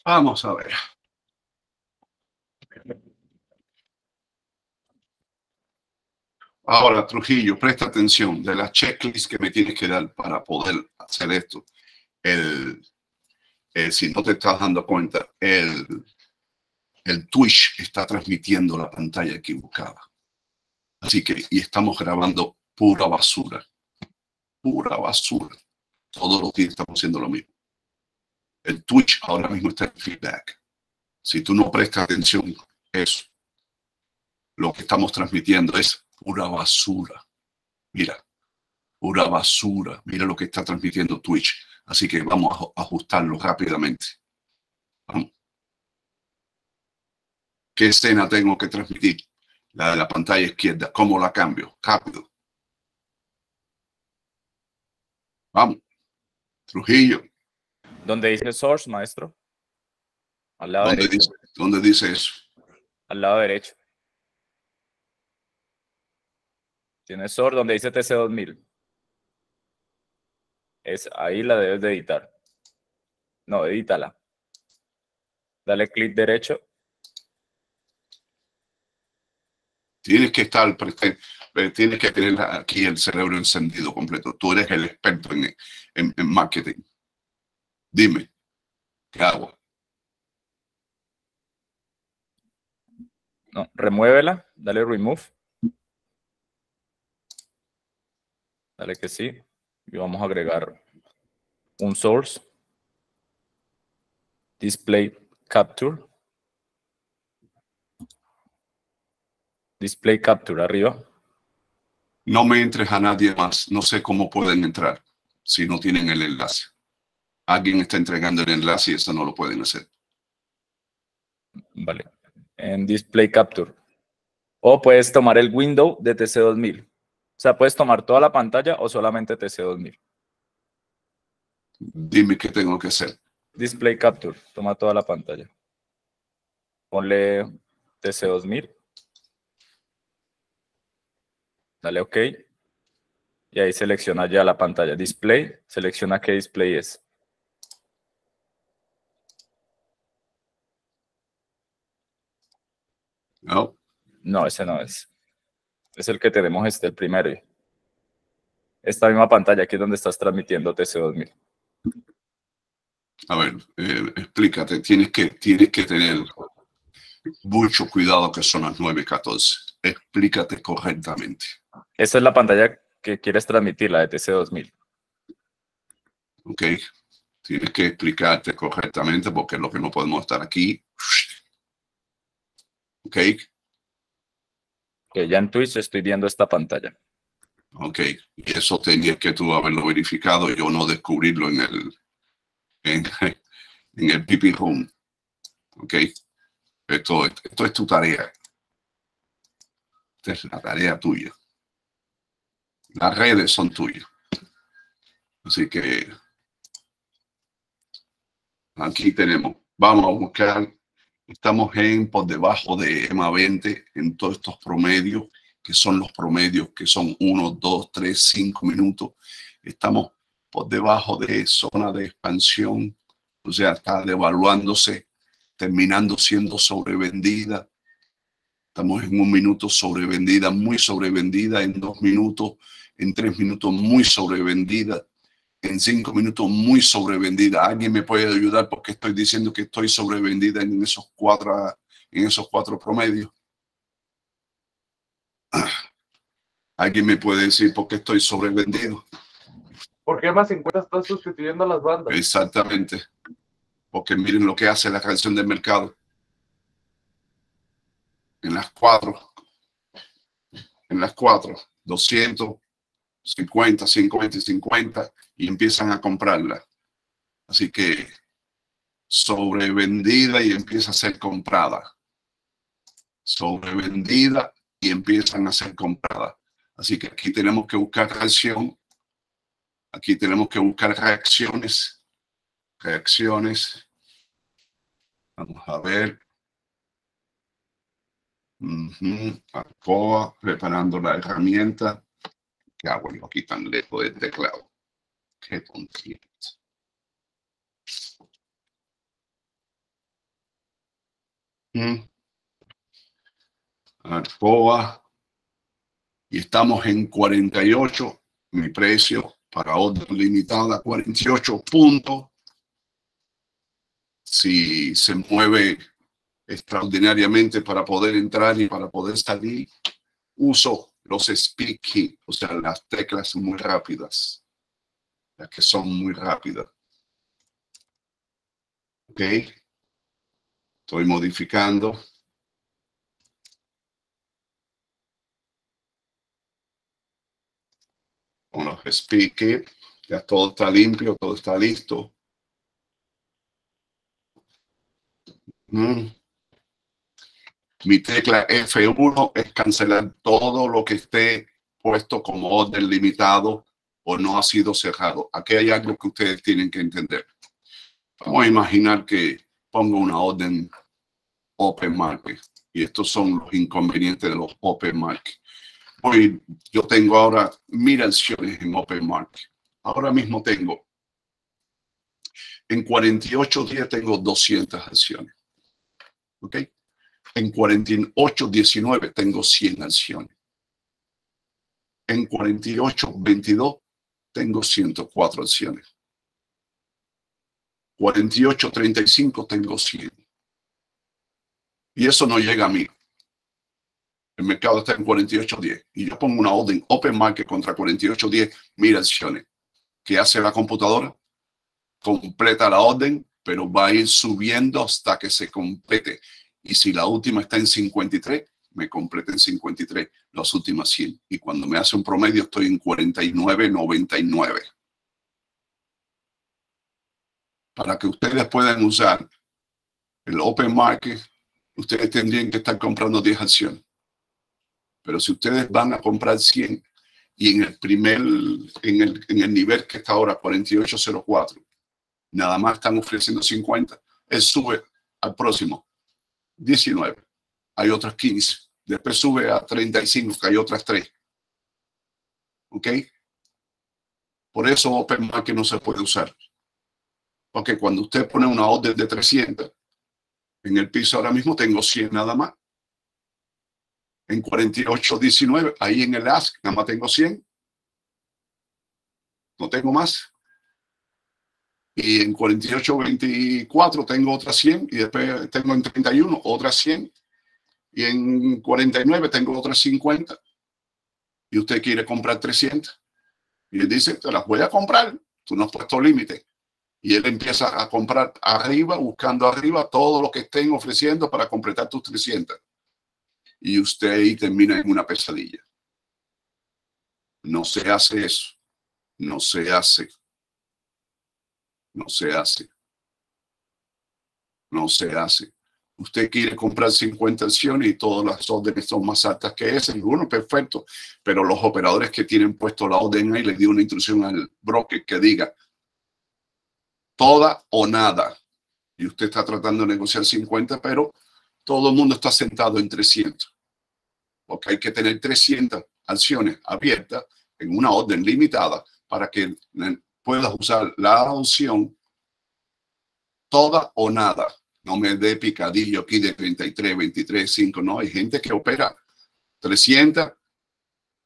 Vamos a ver. Ahora, Trujillo, presta atención de las checklists que me tienes que dar para poder hacer esto. Si no te estás dando cuenta, el Twitch está transmitiendo la pantalla equivocada. Así que, y estamos grabando pura basura. Pura basura. Todos los días estamos haciendo lo mismo. El Twitch ahora mismo está en feedback. Si tú no prestas atención, eso. Lo que estamos transmitiendo es pura basura. Mira, pura basura. Mira lo que está transmitiendo Twitch. Así que vamos a ajustarlo rápidamente. Vamos. ¿Qué escena tengo que transmitir? La de la pantalla izquierda. ¿Cómo la cambio? Rápido. Vamos. Trujillo. ¿Dónde dice source, maestro? Al lado derecho. ¿Dónde dice eso? Al lado derecho. Tiene source donde dice TC2000. Ahí la debes de editar. No, edítala. Dale clic derecho. Tienes que estar presente. Tienes que tener aquí el cerebro encendido completo. Tú eres el experto en marketing. Dime, ¿qué hago? No, remuévela, dale remove. Dale que sí. Y vamos a agregar un source. Display capture. Display capture arriba. No me entres a nadie más. No sé cómo pueden entrar si no tienen el enlace. Alguien está entregando el enlace y eso no lo pueden hacer. Vale. En Display Capture. O puedes tomar el window de TC2000. O sea, puedes tomar toda la pantalla o solamente TC2000. Dime qué tengo que hacer. Display Capture. Toma toda la pantalla. Ponle TC2000. Dale OK. Y ahí selecciona ya la pantalla. Display. Selecciona qué display es. No. No, ese no es. Es el que tenemos el primero. Esta misma pantalla aquí es donde estás transmitiendo TC2000. A ver, explícate. Tienes que tener mucho cuidado que son las 9:14. Explícate correctamente. Esa es la pantalla que quieres transmitir, la de TC2000. Ok. Tienes que explicarte correctamente porque es lo que no podemos estar aquí. Ok. Ya en Twitch estoy viendo esta pantalla. Ok. Eso tenías que tú haberlo verificado y yo no descubrirlo en el PP Room. Ok. Esto es tu tarea. Esta es la tarea tuya. Las redes son tuyas. Así que aquí tenemos. Vamos a buscar. Estamos por debajo de EMA 20 en todos estos promedios, que son los promedios que son 1, 2, 3, 5 minutos. Estamos por debajo de zona de expansión, o sea, está devaluándose, terminando siendo sobrevendida. Estamos en 1 minuto sobrevendida, muy sobrevendida, en 2 minutos, en 3 minutos muy sobrevendida. En 5 minutos muy sobrevendida. ¿Alguien me puede ayudar porque estoy diciendo que estoy sobrevendida en esos cuatro promedios? ¿Alguien me puede decir por qué estoy sobrevendido? Porque más 50 está sustituyendo las bandas. Exactamente. Porque miren lo que hace la canción del mercado. En las 4. En las 4. 200. 50, 50 y 50 y empiezan a comprarla. Así que sobrevendida y empieza a ser comprada. Sobrevendida y empiezan a ser comprada. Así que aquí tenemos que buscar reacción. Aquí tenemos que buscar reacciones. Reacciones. Vamos a ver. Alcoa, preparando la herramienta. ¿Qué hago yo aquí tan lejos del teclado? Qué tontería. Alcoa, y estamos en 48, mi precio para orden limitada 48 puntos. Si se mueve extraordinariamente para poder entrar y para poder salir, uso los speed key, o sea, las teclas muy rápidas, las que son muy rápidas. Ok, estoy modificando. Con los speed key, ya todo está limpio, todo está listo. Mi tecla F1 es cancelar todo lo que esté puesto como orden limitado o no ha sido cerrado. Aquí hay algo que ustedes tienen que entender. Vamos a imaginar que pongo una orden open market, y estos son los inconvenientes de los open market. Hoy yo tengo ahora 1000 acciones en open market. Ahora mismo tengo, en 48 días tengo 200 acciones. ¿Ok? En 48.19 tengo 100 acciones. En 48.22 tengo 104 acciones. 48.35 tengo 100. Y eso no llega a mí. El mercado está en 48.10. Y yo pongo una orden open market contra 48.10, 1000 acciones. ¿Qué hace la computadora? Completa la orden, pero va a ir subiendo hasta que se complete. Y si la última está en 53, me completa en 53 las últimas 100. Y cuando me hace un promedio, estoy en 49.99. Para que ustedes puedan usar el open market, ustedes tendrían que estar comprando 10 acciones. Pero si ustedes van a comprar 100 y en el primer, en el nivel que está ahora, 48.04, nada más están ofreciendo 50, él sube al próximo 19, hay otras 15, después sube a 35, que hay otras 3. ¿Ok? Por eso open market no se puede usar. Porque cuando usted pone una orden de 300, en el piso ahora mismo tengo 100 nada más. En 48.19, ahí en el ask nada más tengo 100. No tengo más. Y en 48.24 tengo otras 100, y después tengo en 31 otras 100, y en 49 tengo otras 50, y usted quiere comprar 300, y él dice, te las voy a comprar, tú no has puesto límite, y él empieza a comprar arriba, buscando arriba todo lo que estén ofreciendo para completar tus 300, y usted ahí termina en una pesadilla. No se hace eso, no se hace. No se hace. No se hace. Usted quiere comprar 50 acciones y todas las órdenes son más altas que esas. Bueno, perfecto. Pero los operadores que tienen puesto la orden ahí les dio una instrucción al broker que diga toda o nada. Y usted está tratando de negociar 50, pero todo el mundo está sentado en 300. Porque hay que tener 300 acciones abiertas en una orden limitada para que puedas usar la opción toda o nada. No me dé picadillo aquí de 33, 23, 5. No, hay gente que opera 300,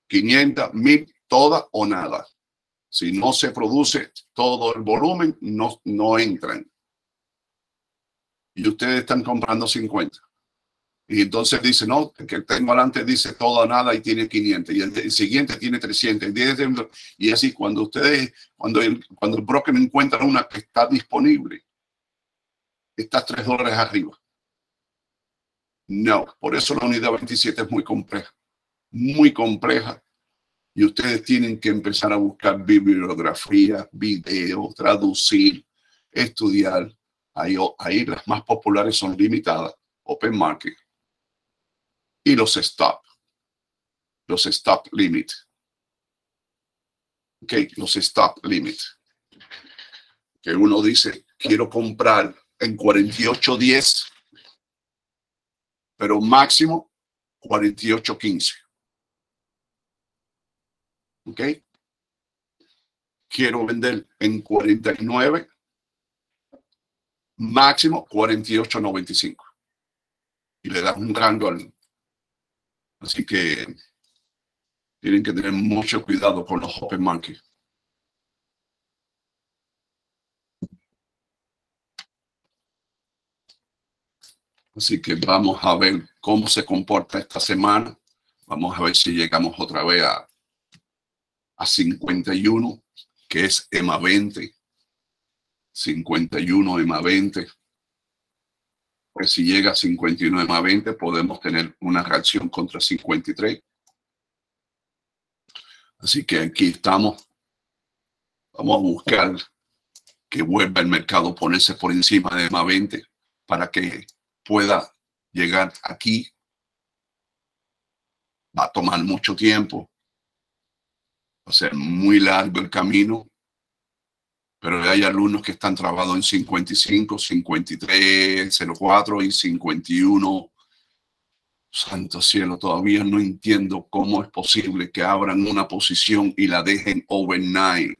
500, 1000, toda o nada. Si no se produce todo el volumen, no entran. Y ustedes están comprando 50. Y entonces dice, no, el que tengo delante dice todo o nada y tiene 500. Y el siguiente tiene 300. Y así, cuando ustedes, cuando el broker encuentra una que está disponible, está $3 arriba. No, por eso la unidad 27 es muy compleja. Muy compleja. Y ustedes tienen que empezar a buscar bibliografía, video, traducir, estudiar. Ahí las más populares son limitadas. Open market. Y los stop limit. Ok, los stop limit. Que uno dice, quiero comprar en 48.10, pero máximo 48.15. Ok. Quiero vender en 49, máximo 48.95. y le das un rango al... Así que tienen que tener mucho cuidado con los open market. Así que vamos a ver cómo se comporta esta semana. Vamos a ver si llegamos otra vez a 51, que es EMA 20. 51 EMA 20. Pues si llega a 51 EMA 20, podemos tener una reacción contra 53. Así que aquí estamos. Vamos a buscar que vuelva el mercado a ponerse por encima de EMA 20 para que pueda llegar aquí. Va a tomar mucho tiempo, va a ser muy largo el camino, pero hay alumnos que están trabados en 55, 53, 04 y 51. Santo cielo, todavía no entiendo cómo es posible que abran una posición y la dejen overnight.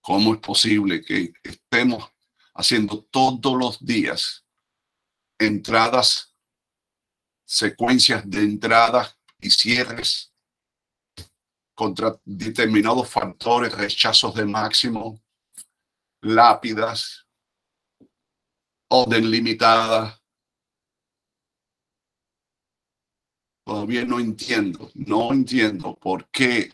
¿Cómo es posible que estemos haciendo todos los días entradas, secuencias de entradas y cierres contra determinados factores, rechazos de máximo, lápidas, orden limitada? Todavía no entiendo por qué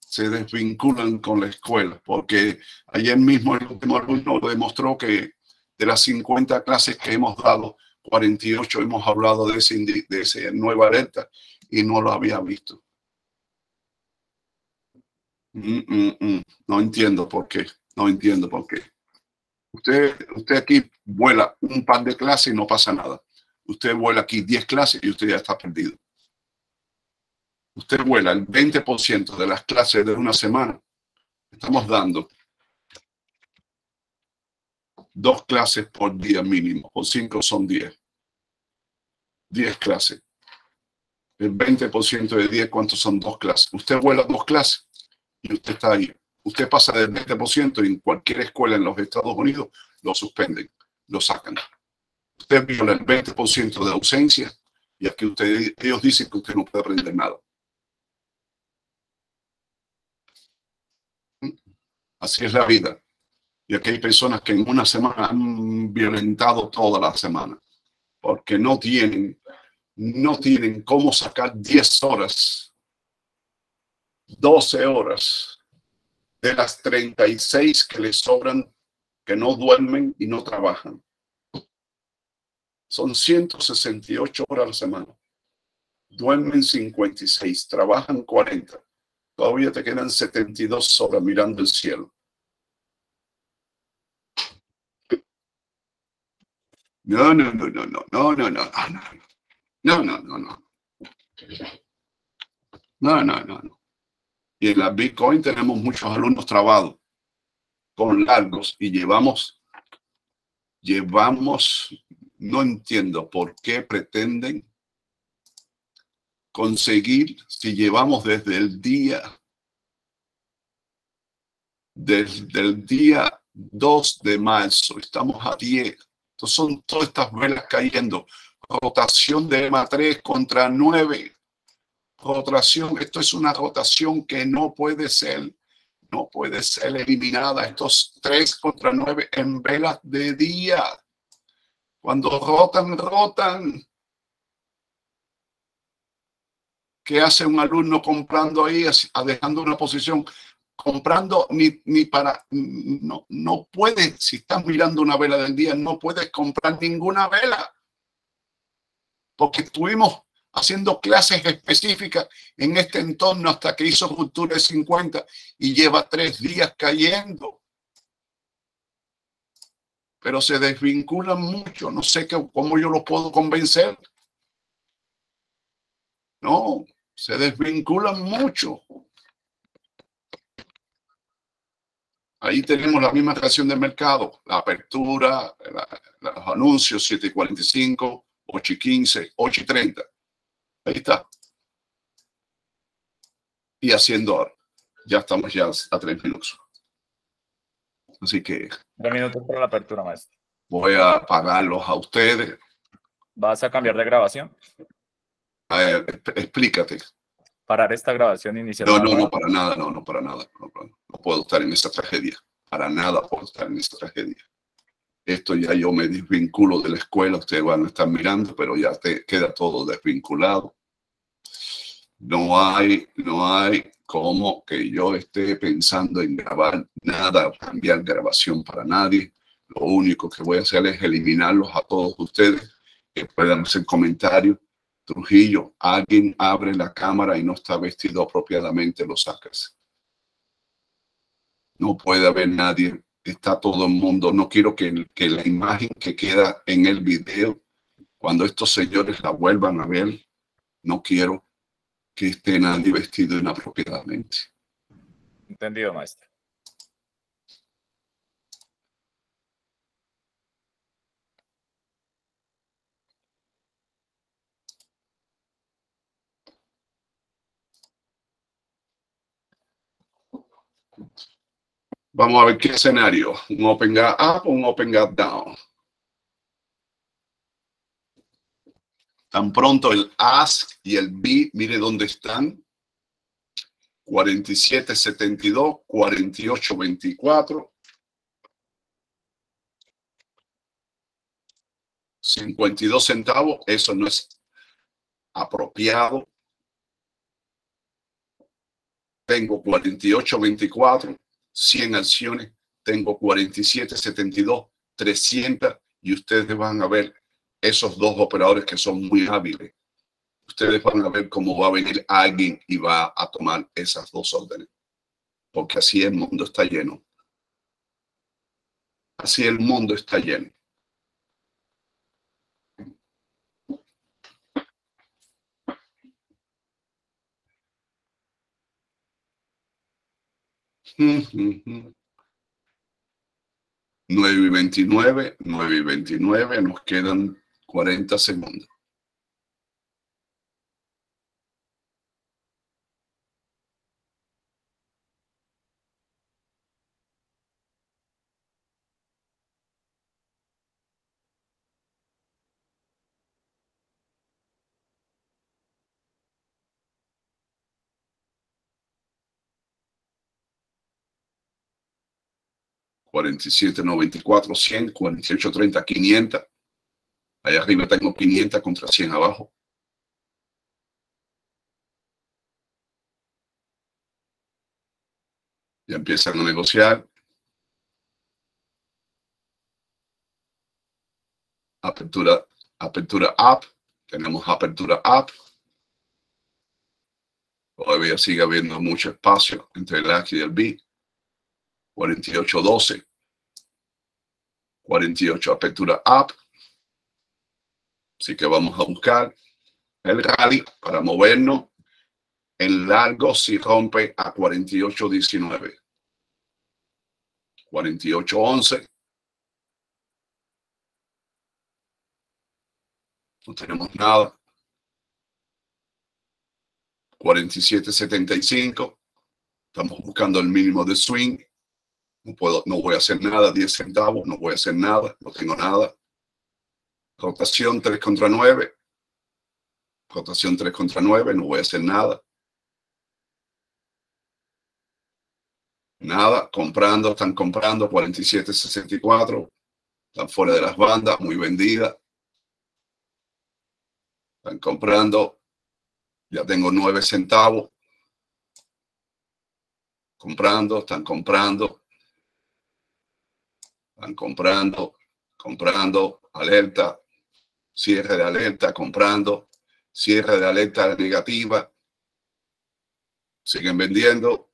se desvinculan con la escuela, porque ayer mismo el último alumno demostró que de las 50 clases que hemos dado, 48 hemos hablado de esa nueva alerta y no lo había visto. No entiendo por qué. Usted aquí vuela un par de clases y no pasa nada. Usted vuela aquí 10 clases y usted ya está perdido. Usted vuela el 20% de las clases de una semana. Estamos dando 2 clases por día mínimo, o 5 son 10. 10 clases. El 20% de 10, ¿cuántos son 2 clases? Usted vuela 2 clases y usted está ahí. Usted pasa del 20% y en cualquier escuela en los Estados Unidos lo suspenden, lo sacan. Usted viola el 20% de ausencia y aquí ellos dicen que usted no puede aprender nada. Así es la vida. Y aquí hay personas que en una semana han violentado toda la semana porque no tienen cómo sacar 10 horas, 12 horas de las 36 que les sobran, que no duermen y no trabajan. Son 168 horas a la semana. Duermen 56, trabajan 40. Todavía te quedan 72 horas mirando el cielo. No. Y en la Bitcoin tenemos muchos alumnos trabados con largos y llevamos, no entiendo por qué pretenden conseguir si llevamos desde el día 2 de marzo, estamos a 10. Entonces son todas estas velas cayendo. Rotación de EMA 3 contra 9. Rotación. Esto es una rotación que no puede ser eliminada. Estos 3 contra 9 en velas de día. Cuando rotan. ¿Qué hace un alumno comprando ahí, dejando una posición? Comprando ni para... No puedes, si estás mirando una vela del día, no puedes comprar ninguna vela. Porque estuvimos haciendo clases específicas en este entorno hasta que hizo ruptura de 50 y lleva 3 días cayendo. Pero se desvinculan mucho. No sé cómo yo los puedo convencer. No, se desvinculan mucho. Ahí tenemos la misma reacción del mercado. La apertura, los anuncios, 7:45, 8:15, 8:30. Ahí está. Y haciendo ahora. Ya estamos ya a 3 minutos. Así que... 3 minutos para la apertura, maestro. voy a pagarlos a ustedes. ¿Vas a cambiar de grabación? A ver, explícate. ¿Parar esta grabación inicial? No, para nada, no, para nada. No puedo estar en esa tragedia. Para nada puedo estar en esa tragedia. Esto ya yo me desvinculo de la escuela. Ustedes van a estar mirando, pero ya te queda todo desvinculado. No hay como que yo esté pensando en grabar nada, cambiar grabación para nadie. Lo único que voy a hacer es eliminarlos a todos ustedes, que puedan hacer comentarios. Trujillo, alguien abre la cámara y no está vestido apropiadamente, lo sacas. No puede haber nadie, está todo el mundo. No quiero que la imagen que queda en el video, cuando estos señores la vuelvan a ver, no quiero que esté nadie vestido inapropiadamente. Entendido, maestro. Vamos a ver qué escenario. Un open gap up o un open gap down. Tan pronto el ask y el B, mire dónde están. 47.72, 48.24, 52 centavos. Eso no es apropiado. Tengo 48.24, 100 acciones, tengo 47.72, 300, y ustedes van a ver esos dos operadores que son muy hábiles. Ustedes van a ver cómo va a venir alguien y va a tomar esas dos órdenes, porque así el mundo está lleno. Así el mundo está lleno. Mm-hmm. 9:29, 9:29, nos quedan 40 segundos. $47.94, 100, 48.30, 500. Allá arriba tengo 500 contra 100 abajo. Ya empiezan a negociar. Apertura up. Tenemos apertura up. Todavía sigue habiendo mucho espacio entre el A y el B. 48.12, 48 apertura up. Así que vamos a buscar el rally para movernos en largo. Si rompe a 48.19, 48.11, no tenemos nada. 47.75, estamos buscando el mínimo de swing. No voy a hacer nada, 10 centavos, no voy a hacer nada, no tengo nada. Rotación 3 contra 9. Rotación 3 contra 9, no voy a hacer nada. Nada, comprando, están comprando, 47.64. Están fuera de las bandas, muy vendida. Están comprando, ya tengo 9 centavos. Comprando, están comprando. Están comprando, alerta, cierre de alerta, comprando, cierre de alerta negativa. Siguen vendiendo.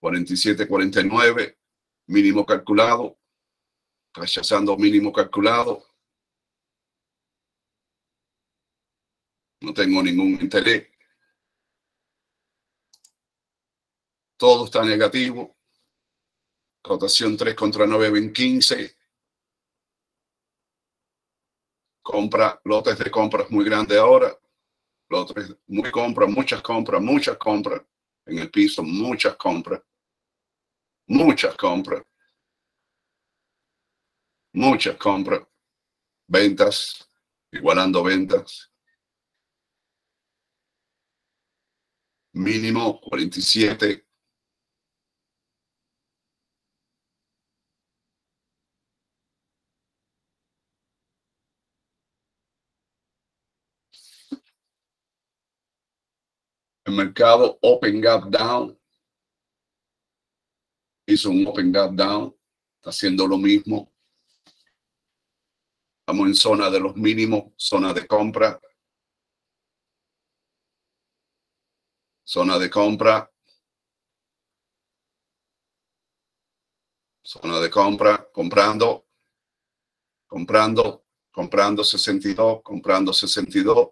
47.49, mínimo calculado, rechazando mínimo calculado. No tengo ningún interés. Todo está negativo. Rotación 3 contra 9 en 15. Compra, lotes de compras muy grandes ahora. Lotes, muy compras, muchas compras. En el piso, muchas compras. muchas compras, ventas, igualando ventas. Mínimo 47. El mercado Open Gap Down hizo un Open Gap Down, está haciendo lo mismo. Estamos en zona de los mínimos, zona de compra. Zona de compra. Zona de compra, comprando. Comprando, comprando 62, comprando 62.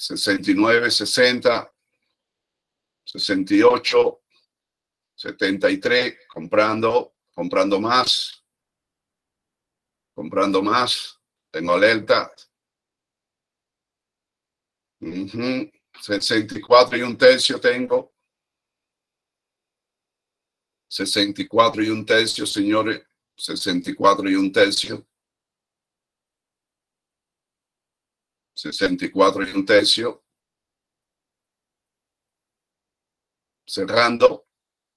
69, 60, 68, 73, comprando, comprando más, comprando más, tengo alerta. 64 y un tercio tengo. 64 y un tercio, señores, 64 y un tercio. 64 y un tercio. Cerrando,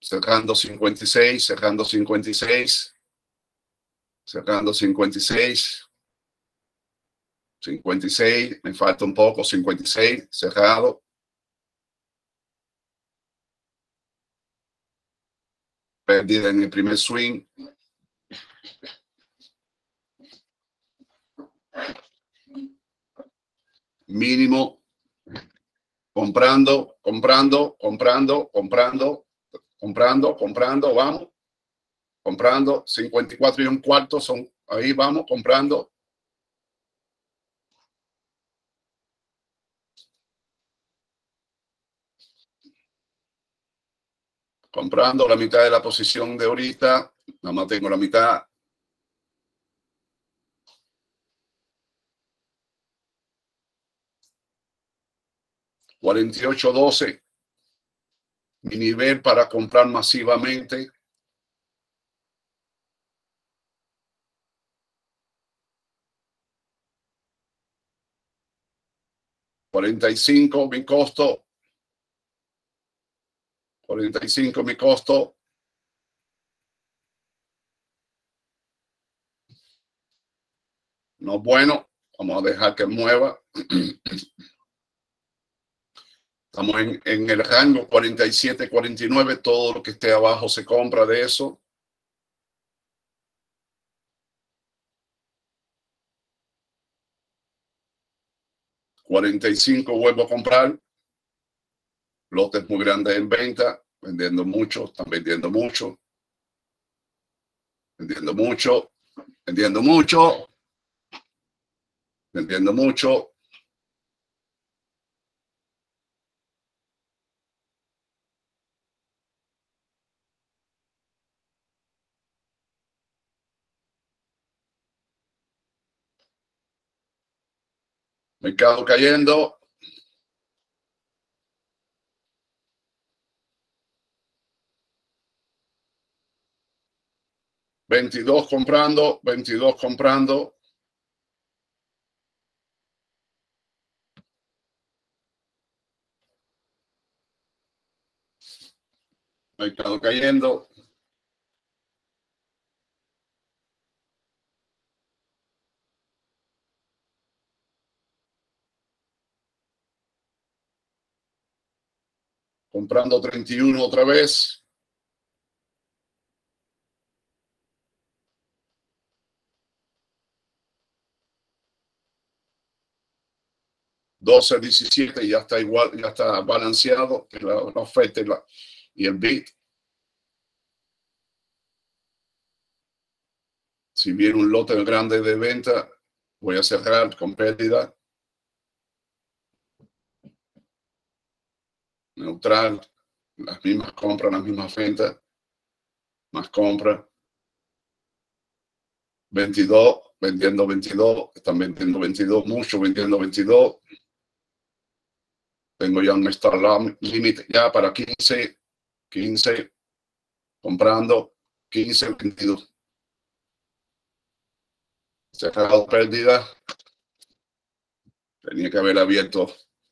cerrando 56, cerrando 56, cerrando 56, 56, me falta un poco, 56, cerrado. Pérdida en el primer swing. Mínimo, comprando, comprando, comprando, comprando, comprando, comprando, vamos, comprando, 54 y un cuarto son, ahí vamos, comprando. Comprando la mitad de la posición de ahorita, nada más tengo la mitad. $48.12, mi nivel para comprar masivamente. $45 mi costo. $45 mi costo. No, bueno, vamos a dejar que mueva. Estamos en el rango 47, 49. Todo lo que esté abajo se compra de eso. $45 vuelvo a comprar. Lotes muy grandes en venta. Vendiendo mucho. Están vendiendo mucho. Vendiendo mucho. Vendiendo mucho. Vendiendo mucho. Mercado cayendo. $22 comprando, $22 comprando. Mercado cayendo. Comprando 31 otra vez. $12.17 ya está igual, ya está balanceado la oferta y el bid. Si viene un lote grande de venta, voy a cerrar con pérdida. Neutral, las mismas compras, las mismas ventas, más compras. 22, vendiendo 22, están vendiendo 22, mucho vendiendo 22. Tengo ya un stop límite ya para 15, 15, comprando, 15.22. Cerrado pérdida. Tenía que haber abierto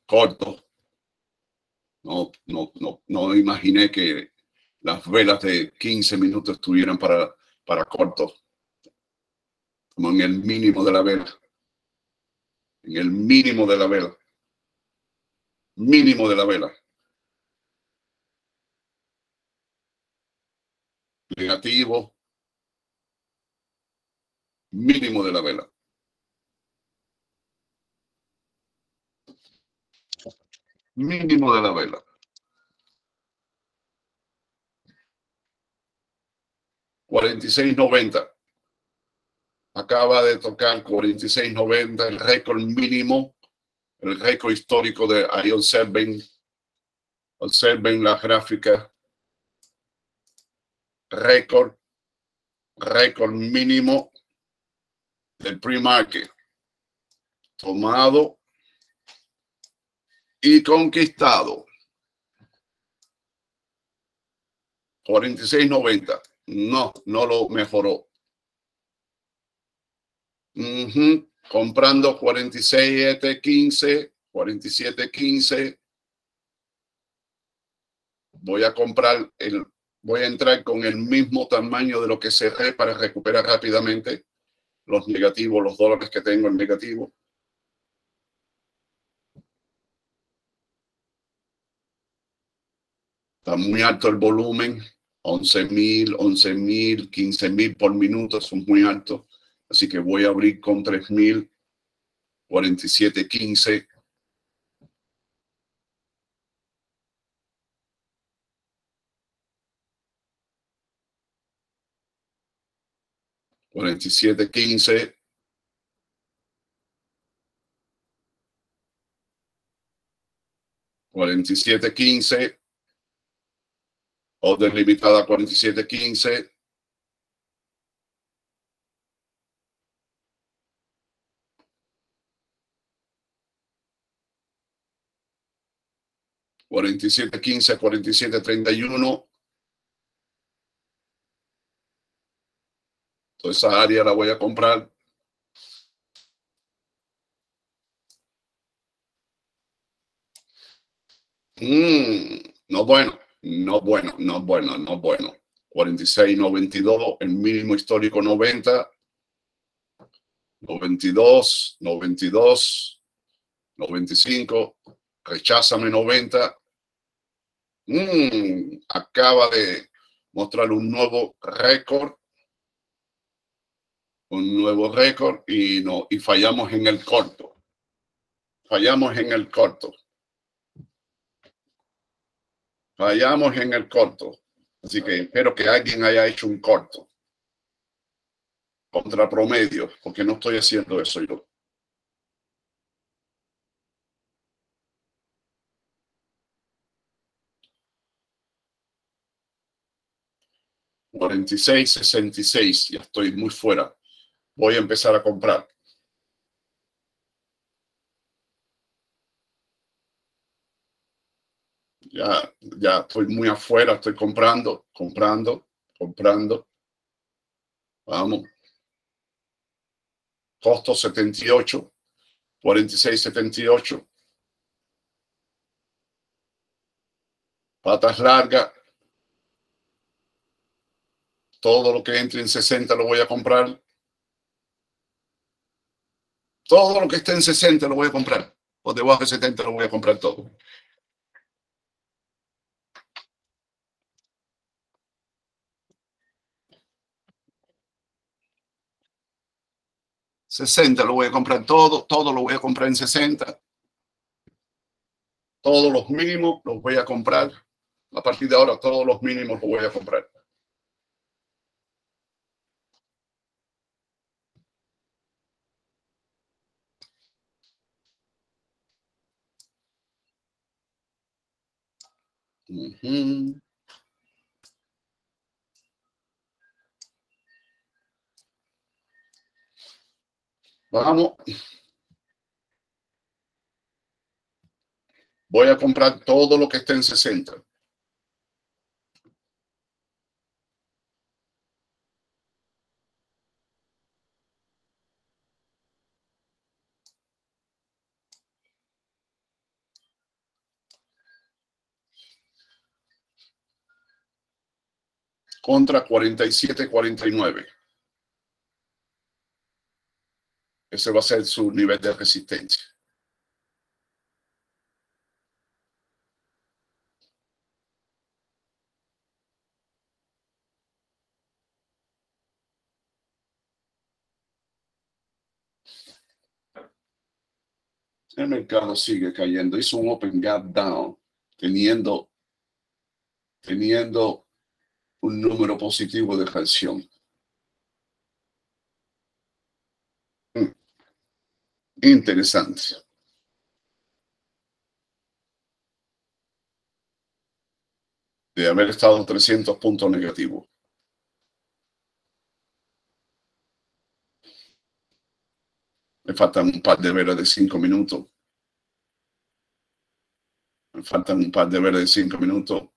corto. No imaginé que las velas de 15 minutos estuvieran para corto. Como en el mínimo de la vela. En el mínimo de la vela. Mínimo de la vela. Negativo. Mínimo de la vela. Mínimo de la vela. $46.90. Acaba de tocar $46.90, el récord mínimo, el récord histórico de ahí. Observen la gráfica. Récord mínimo del pre-market tomado y conquistado. 46.90. No lo mejoró. Comprando 47.15, 47.15. Voy a comprar el... Voy a entrar con el mismo tamaño de lo que cerré para recuperar rápidamente los negativos, los dólares que tengo en negativo. Está muy alto el volumen, 11.000, 11.000, 15.000 por minuto, son muy altos. Así que voy a abrir con 3.000, 47.15. $47.15. $47.15. Orden limitada $47.15. $47.15, $47.31. Toda esa área la voy a comprar. No bueno. 46.92, el mínimo histórico 90. 92, 92, 95. Recházame 90. Acaba de mostrar un nuevo récord. Un nuevo récord y fallamos en el corto. Así que espero que alguien haya hecho un corto contra promedio, porque no estoy haciendo eso yo. $46.66, ya estoy muy fuera. Voy a empezar a comprar. Ya estoy muy afuera, estoy comprando. Vamos. Costo 78, 46.78. Patas largas. Todo lo que entre en 60 lo voy a comprar. Todo lo que esté en 60 lo voy a comprar. O debajo de 70 lo voy a comprar todo. Todo lo voy a comprar en 60. Todos los mínimos los voy a comprar. A partir de ahora todos los mínimos los voy a comprar. Vamos. Voy a comprar todo lo que esté en 60. contra 47,49. Ese va a ser su nivel de resistencia. El mercado sigue cayendo. Hizo un open gap down, teniendo un número positivo de reacción. Interesante. De haber estado 300 puntos negativos. Me faltan un par de velas de 5 minutos. Me faltan un par de velas de 5 minutos.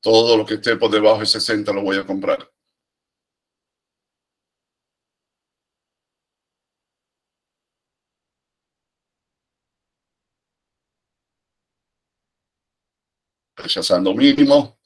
Todo lo que esté por debajo de 60 lo voy a comprar. Rechazando mínimo.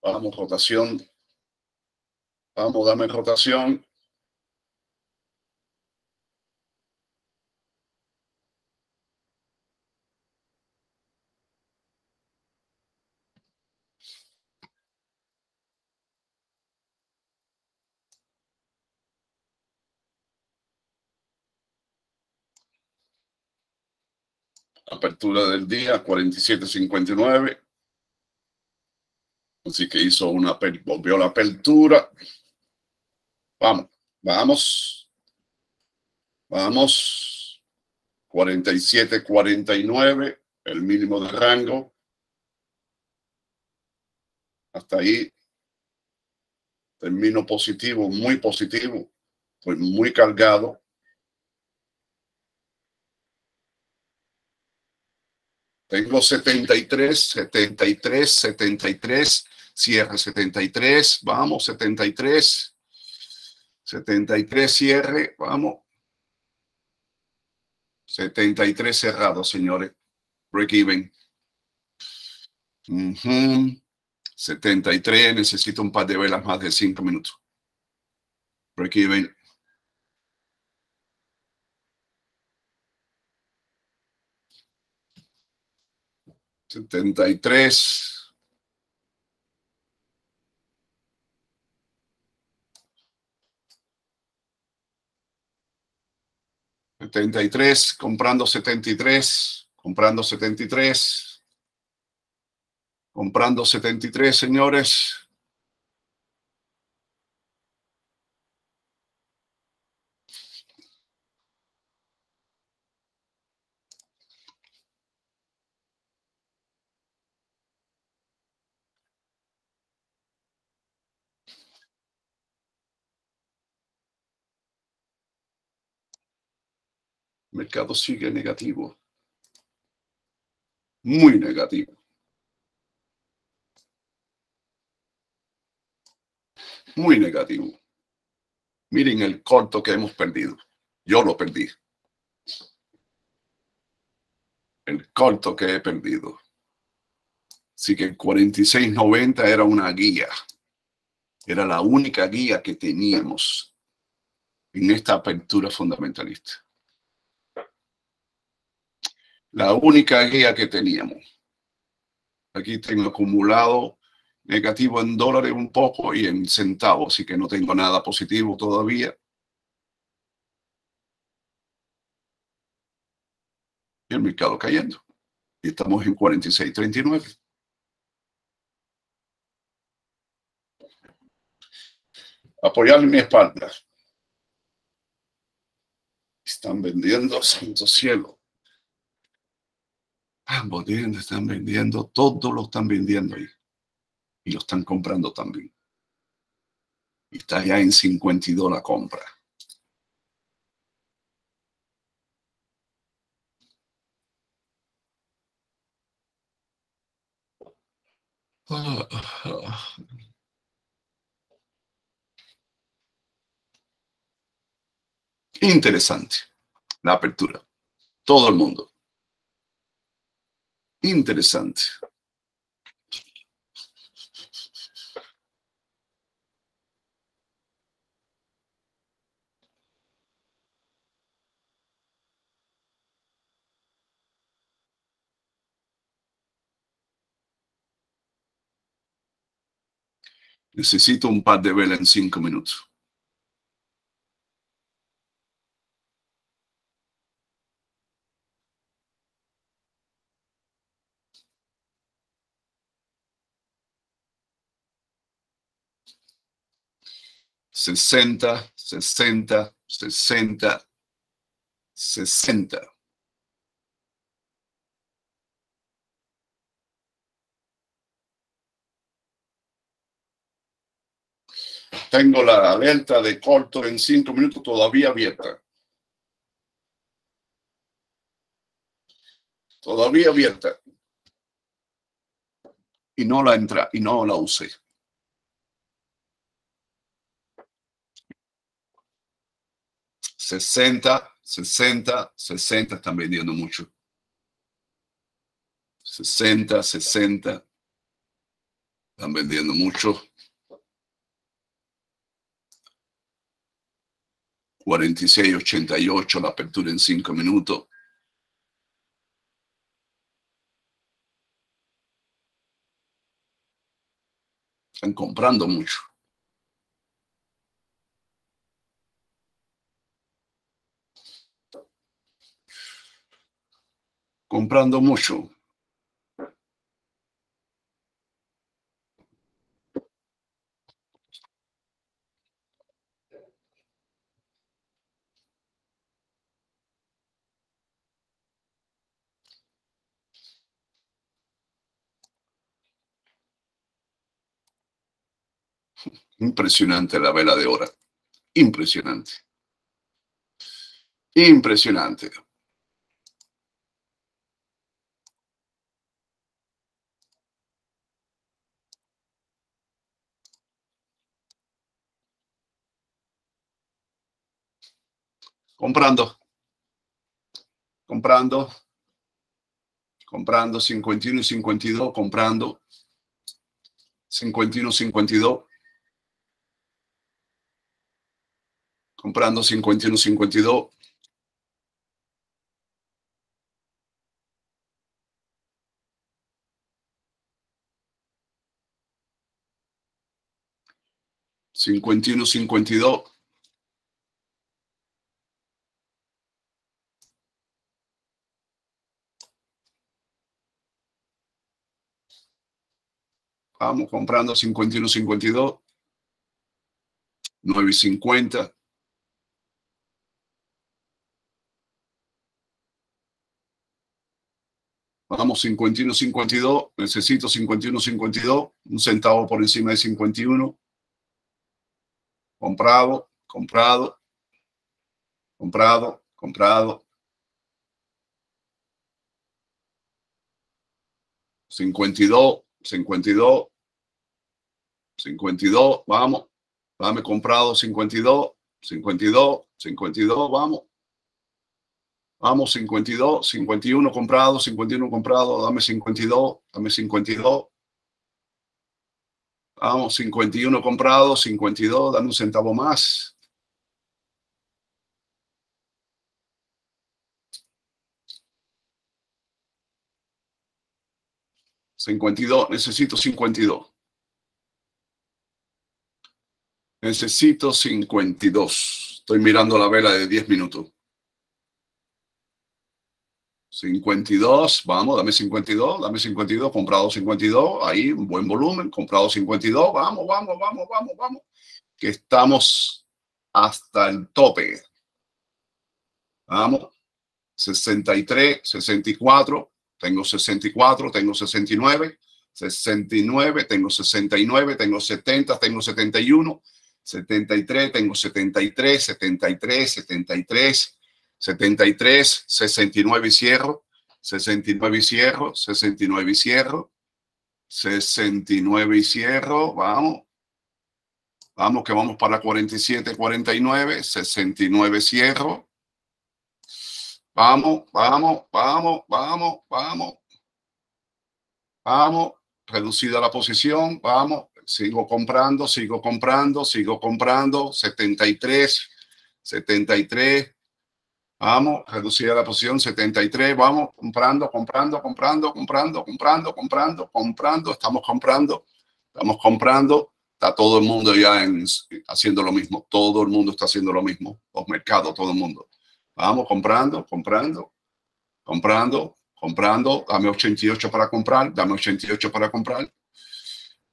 Vamos, rotación. Vamos, dame rotación. Apertura del día, 47,59. Así que hizo una, volvió la apertura. Vamos. 47,49, el mínimo de rango. Hasta ahí. Termino positivo, muy positivo. Estoy muy cargado. Tengo 73, cierre 73, vamos, 73, cierre, vamos. 73 cerrado, señores. Break even. 73, necesito un par de velas más de 5 minutos. Break even. Setenta y tres, comprando 73, señores. Mercado sigue negativo, muy negativo. Miren el corto que hemos perdido. Yo lo perdí. El corto que he perdido. Así que el 46.90 era una guía. Era la única guía que teníamos en esta apertura fundamentalista. La única guía que teníamos. Aquí tengo acumulado negativo en dólares un poco y en centavos, así que no tengo nada positivo todavía. Y el mercado cayendo. Y estamos en 46.39. Apoyar mi espalda. Están vendiendo, santo cielo. Están vendiendo, todo lo están vendiendo ahí. y lo están comprando también. Y está ya en 52 la compra. Interesante la apertura. Todo el mundo. Interesante. Necesito un par de velas en 5 minutos. Sesenta, 60, 60, 60. Tengo la alerta de corto en 5 minutos todavía abierta. Todavía abierta. Y no la entra, y no la usé. $60, $60, $60 están vendiendo mucho. $60, $60 están vendiendo mucho. $46, $88, la apertura en 5 minutos. Están comprando mucho. Comprando mucho. Impresionante la vela de hora. Impresionante. Impresionante. Comprando. Comprando. Comprando 51 y 52. Comprando 51 y 52. Comprando 51, 52. Vamos comprando 51, 52. 9 y 50. 51, 52, necesito 51, 52, un centavo por encima de 51. Comprado, comprado, comprado, comprado. 52, 52, 52, vamos, dame comprado 52, 52, 52, vamos. Vamos, 52, 51 comprado, 51 comprado, dame 52, dame 52. Vamos, 51 comprado, 52, dame un centavo más. $52, necesito 52. Necesito 52. Estoy mirando la vela de 10 minutos. 52, vamos, dame 52, dame 52, comprado 52, ahí un buen volumen, comprado 52, vamos, vamos, vamos, vamos, vamos, que estamos hasta el tope. Vamos, 63, 64, tengo 64, tengo 69, 69, tengo 69, tengo 70, tengo 71, 73, tengo 73, 73, 73, 73, 69 y cierro, 69 y cierro, 69 y cierro, 69 y cierro, vamos. Vamos que vamos para 47, 49, 69 cierro. Vamos, vamos, vamos, vamos, vamos. Vamos, reducida la posición, vamos, sigo comprando, sigo comprando, sigo comprando, 73, 73. Vamos, reducida la posición, 73, vamos, comprando, comprando, comprando, comprando, comprando, comprando, comprando, estamos comprando, estamos comprando. Está todo el mundo ya haciendo lo mismo. Todo el mundo está haciendo lo mismo. Los mercados, todo el mundo. Vamos comprando, comprando, comprando, comprando. Dame 88 para comprar. Dame 88 para comprar.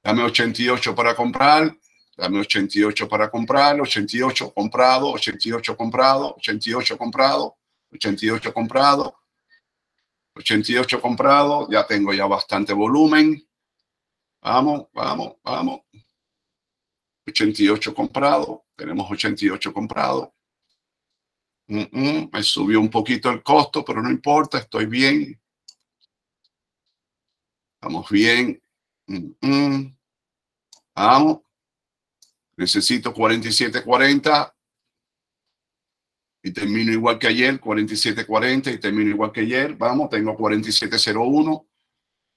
Dame 88 para comprar. Dame 88 para comprar. 88 comprado. 88 comprado. 88 comprado. 88 comprado. 88 comprado. Ya tengo ya bastante volumen. Vamos, vamos, vamos. 88 comprado, tenemos 88 comprado. Me subió un poquito el costo, pero no importa, estoy bien. Estamos bien. Vamos. Necesito 47.40 y termino igual que ayer, 47.40 y termino igual que ayer. Vamos, tengo 47.01.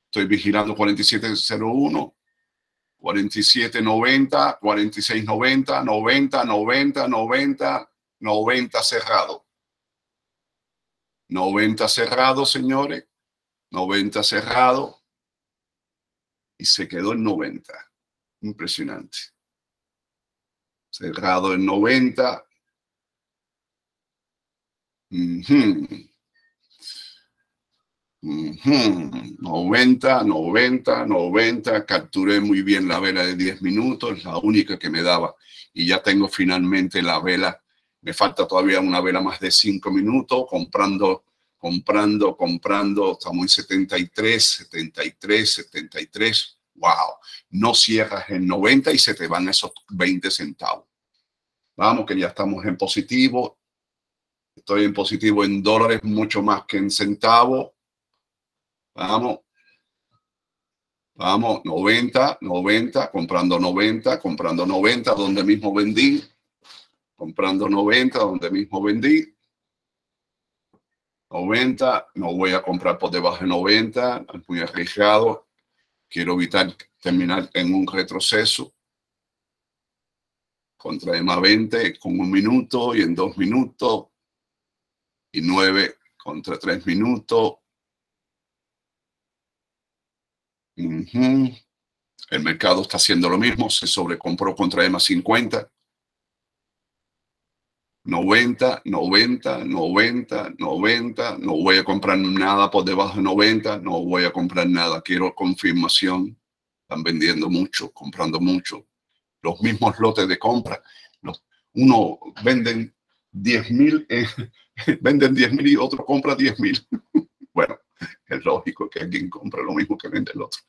Estoy vigilando 47.01. 47.90, 46.90, 90, 90, 90, 90 cerrado. 90 cerrado, señores. 90 cerrado. Y se quedó en 90. Impresionante. Cerrado en 90. Uh-huh. 90, 90, 90, capturé muy bien la vela de 10 minutos, la única que me daba, y ya tengo finalmente la vela, me falta todavía una vela más de 5 minutos, comprando, comprando, comprando, estamos en 73, 73, 73, wow, no cierras en 90 y se te van esos 20 centavos, vamos que ya estamos en positivo, estoy en positivo en dólares mucho más que en centavos. Vamos, vamos, 90, 90, comprando 90, comprando 90, donde mismo vendí, comprando 90, donde mismo vendí, 90, no voy a comprar por debajo de 90, es muy arriesgado, quiero evitar terminar en un retroceso, contra EMA 20 con 1 minuto y en 2 minutos, y 9 contra 3 minutos, El mercado está haciendo lo mismo, se sobrecompró contra EMA 50, 90, 90, 90, 90, no voy a comprar nada por debajo de 90, no voy a comprar nada, quiero confirmación, están vendiendo mucho, comprando mucho, los mismos lotes de compra, uno venden 10.000, venden 10.000 y otro compra 10.000, bueno. Es lógico que alguien compre lo mismo que vende el otro.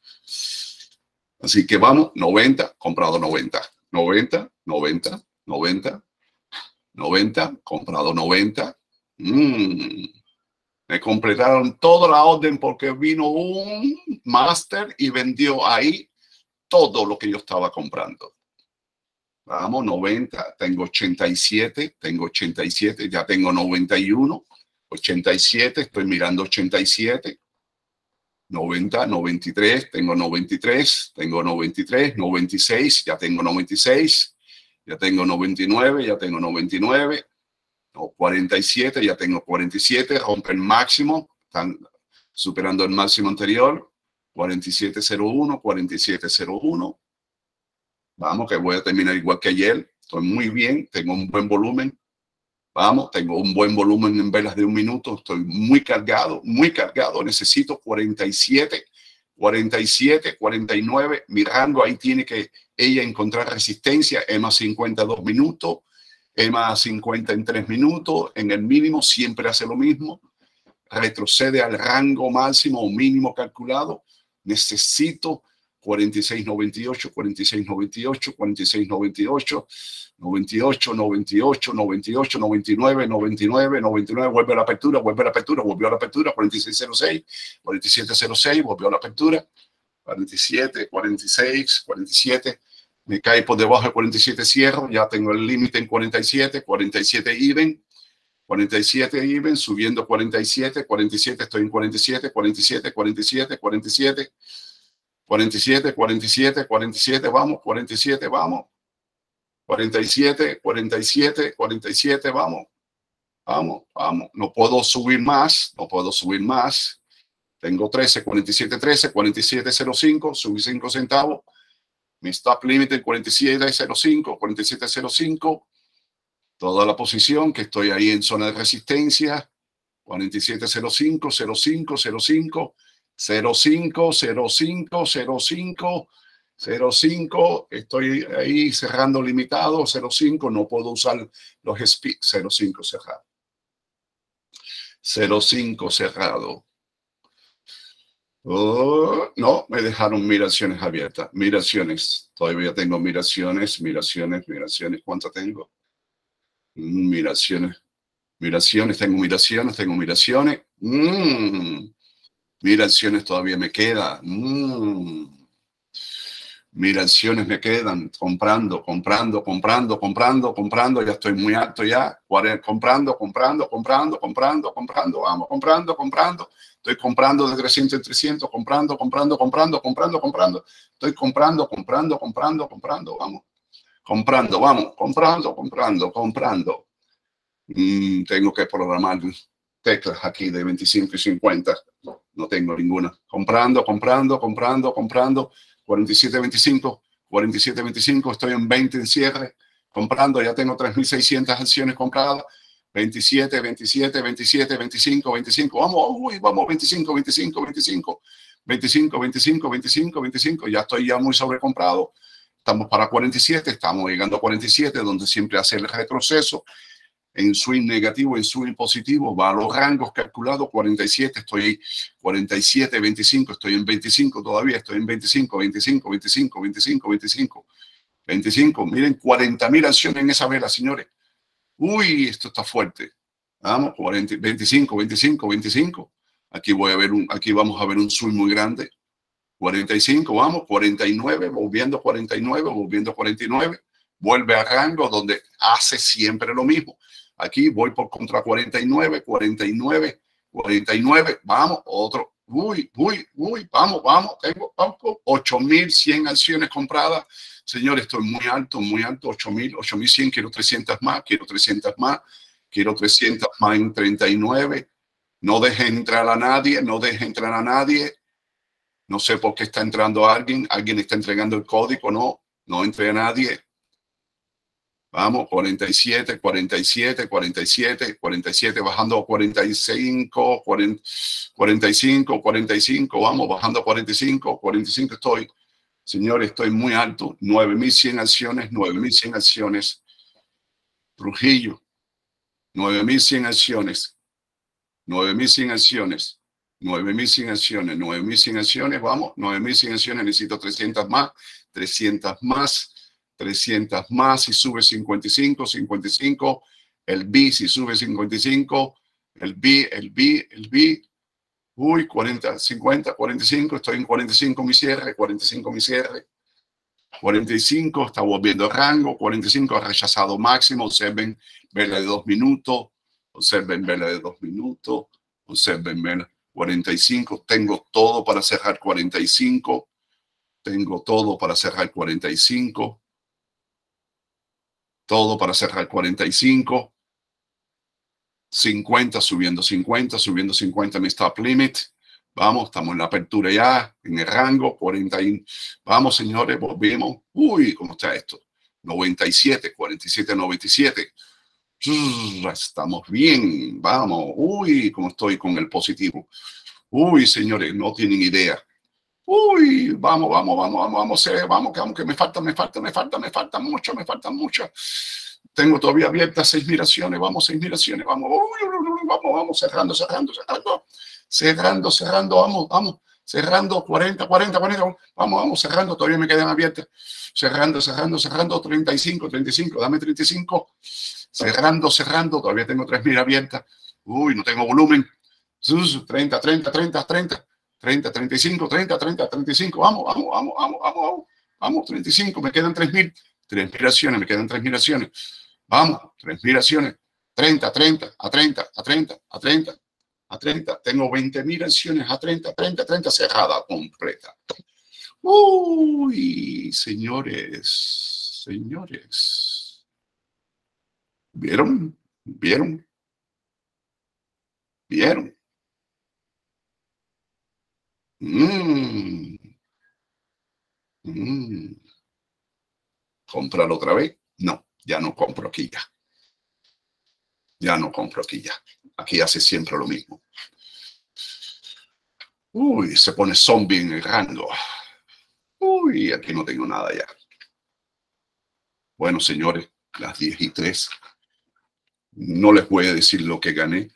Así que vamos, 90, comprado 90. 90, 90, 90, 90, comprado 90. Me completaron toda la orden porque vino un máster y vendió ahí todo lo que yo estaba comprando. Vamos, 90, tengo 87, tengo 87, ya tengo 91. 87, estoy mirando 87, 90, 93, tengo 93, tengo 93, 96, ya tengo 96, ya tengo 99, ya tengo 99, no, 47, ya tengo 47, rompe el máximo, están superando el máximo anterior, 47.01, 47.01, vamos que voy a terminar igual que ayer, estoy muy bien, tengo un buen volumen. Vamos, tengo un buen volumen en velas de 1 minuto. Estoy muy cargado. Necesito 47, 47, 49. Mi rango ahí tiene que ella encontrar resistencia. EMA 50 en 2 minutos. EMA 50 en 3 minutos. En el mínimo siempre hace lo mismo. Retrocede al rango máximo o mínimo calculado. Necesito 46.98, 46.98, 46.98, 98, 98, 98, 99, 99, 99, vuelve a la apertura, vuelve a la apertura, volvió a la apertura, 46.06, 47.06, volvió a la apertura, 47, 46, 47, me cae por debajo de 47, cierro, ya tengo el límite en 47, 47 even, 47 even, subiendo 47, 47, estoy en 47, 47, 47, 47, 47, 47, 47, vamos, 47, vamos. 47, 47, 47, vamos. Vamos, vamos. No puedo subir más, no puedo subir más. Tengo 13, 47, 13, 47, 05, subí 5 centavos. Mi stop limit en 47, 05, 47, 05. Toda la posición que estoy ahí en zona de resistencia. 47, 05, 05, 05. 05, 05, 05, 05, estoy ahí cerrando limitado, 05, no puedo usar los speaks, 05 cerrado. 05 cerrado. Oh, no, me dejaron 1000 acciones abiertas, 1000 acciones, todavía tengo 1000 acciones, ¿cuántas tengo? 1000 acciones, tengo 1000 acciones. 1000 acciones todavía me queda. 1000 acciones me quedan. Comprando, comprando, comprando, comprando, comprando. Ya estoy muy alto ya. Comprando, comprando, comprando, comprando, comprando. Vamos, comprando, comprando. Estoy comprando de 300 en 300. Comprando, comprando, comprando, comprando, comprando. Estoy comprando, comprando, comprando, comprando. Vamos. Comprando, vamos. Comprando, comprando, comprando. Tengo que programar teclas aquí de 25 y 50. No tengo ninguna. Comprando, comprando, comprando, comprando. 47.25, 47.25. Estoy en 20 en cierre. Comprando, ya tengo 3.600 acciones compradas. 27, 27, 27, 25, 25. Vamos, uy, vamos, 25, 25, 25. 25, 25, 25, 25. Ya estoy ya muy sobrecomprado. Estamos para 47. Estamos llegando a 47, donde siempre hace el retroceso. En swing negativo, en swing positivo, va a los rangos calculados, 47, estoy 47, 25, estoy en 25 todavía, estoy en 25, 25, 25, 25, 25, 25, miren, 40.000 acciones en esa vela, señores. Uy, esto está fuerte. Vamos, 40, 25, 25, 25, aquí, voy a ver aquí vamos a ver un swing muy grande, 45, vamos, 49, volviendo 49, volviendo 49, vuelve a rango donde hace siempre lo mismo. Aquí voy por contra 49, 49, 49. Vamos, otro. Uy, uy, uy. Vamos, vamos. Tengo 8.100 acciones compradas. Señores, estoy muy alto, muy alto. 8.000, 8.100. Quiero 300 más, quiero 300 más. Quiero 300 más en 39. No deje entrar a nadie, no deje entrar a nadie. No sé por qué está entrando alguien. Alguien está entregando el código. No, no entre a nadie. Vamos, 47, 47, 47, 47, bajando a 45, 40, 45, 45, vamos, bajando a 45, 45 estoy. Señores, estoy muy alto, 9.100 acciones, 9.100 acciones. Trujillo, 9.100 acciones, 9.100 acciones, 9.100 acciones, 9.100 acciones, vamos, 9.100 acciones, necesito 300 más, 300 más. 300 más, si sube 55, 55, el B, si sube 55, el B, el B, el B, uy, 40, 50, 45, estoy en 45 mi cierre, 45 mi cierre, 45, está volviendo a rango, 45 ha rechazado máximo, observen vela de 2 minutos, observen vela de 2 minutos, observen vela, 45, tengo todo para cerrar 45, tengo todo para cerrar 45, todo para cerrar 45, 50, subiendo 50, subiendo 50 mi stop limit. Vamos, estamos en la apertura ya, en el rango, 40. Vamos, señores, volvemos. Uy, ¿cómo está esto? 97, 47, 97. Estamos bien, vamos. Uy, ¿cómo estoy con el positivo? Uy, señores, no tienen idea. Uy, vamos, vamos, vamos, vamos, vamos, vamos, que aunque me falta mucho. Tengo todavía abiertas 6.000 acciones, vamos, 6.000 acciones, vamos, uy, vamos, vamos, cerrando, vamos, cerrando 40, vamos, cerrando, todavía me quedan abiertas, cerrando, 35, dame 35, cerrando, todavía tengo 3000 abiertas, uy, no tengo volumen, 30, 35, 35, vamos, 35, me quedan 3000, 3000 acciones, me quedan 3000 acciones, vamos, 3000 acciones, 30, tengo 20.000 acciones a 30, cerrada completa. Uy, señores. ¿Vieron? ¿Comprarlo otra vez? No, ya no compro aquí ya. Aquí hace siempre lo mismo. Uy, se pone zombie en el rango. Uy, aquí no tengo nada ya. Bueno, señores, las 10:03. No les voy a decir lo que gané.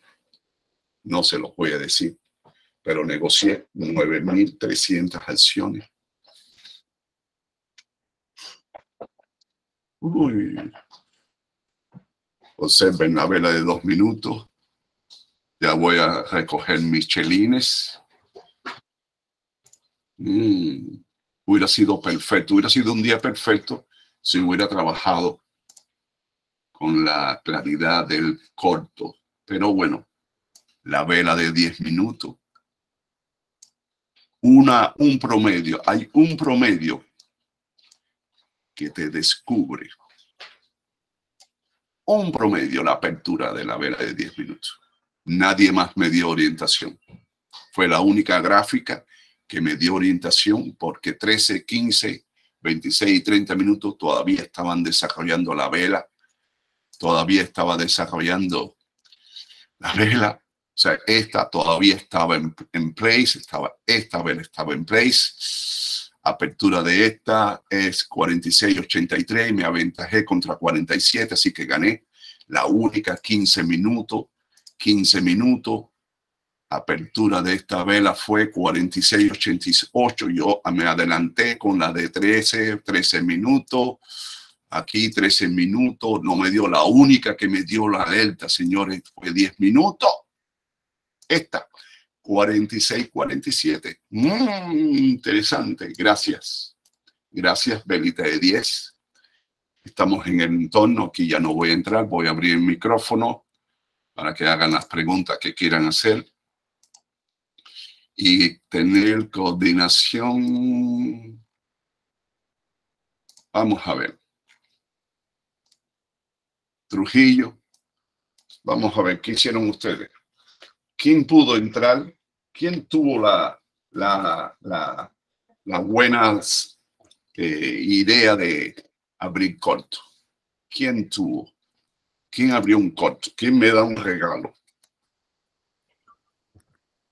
No se los voy a decir. Pero negocié 9.300 acciones. Uy. Observen la vela de 2 minutos. Ya voy a recoger mis chelines. Hubiera sido perfecto, hubiera sido un día perfecto si hubiera trabajado con la claridad del corto. Pero bueno, la vela de 10 minutos. Un promedio, hay un promedio que te descubre. Un promedio, la apertura de la vela de 10 minutos. Nadie más me dio orientación. Fue la única gráfica que me dio orientación porque 13, 15, 26 y 30 minutos todavía estaban desarrollando la vela. Todavía estaba desarrollando la vela. O sea, esta todavía estaba en place. Esta vela estaba en place. Apertura de esta es 46.83. Me aventajé contra 47, así que gané. La única 15 minutos, apertura de esta vela fue 46.88, yo me adelanté con la de 13 minutos, aquí 13 minutos, no me dio la única que me dio la alerta, señores, fue 10 minutos, esta, 46.47, interesante, gracias, velita de 10, estamos en el entorno, aquí ya no voy a entrar, voy a abrir el micrófono, para que hagan las preguntas que quieran hacer y tener coordinación. Vamos a ver. Trujillo. Vamos a ver, ¿qué hicieron ustedes? ¿Quién pudo entrar? ¿Quién tuvo la buena idea de abrir corto? ¿Quién tuvo? ¿Quién abrió un corto? ¿Quién me da un regalo?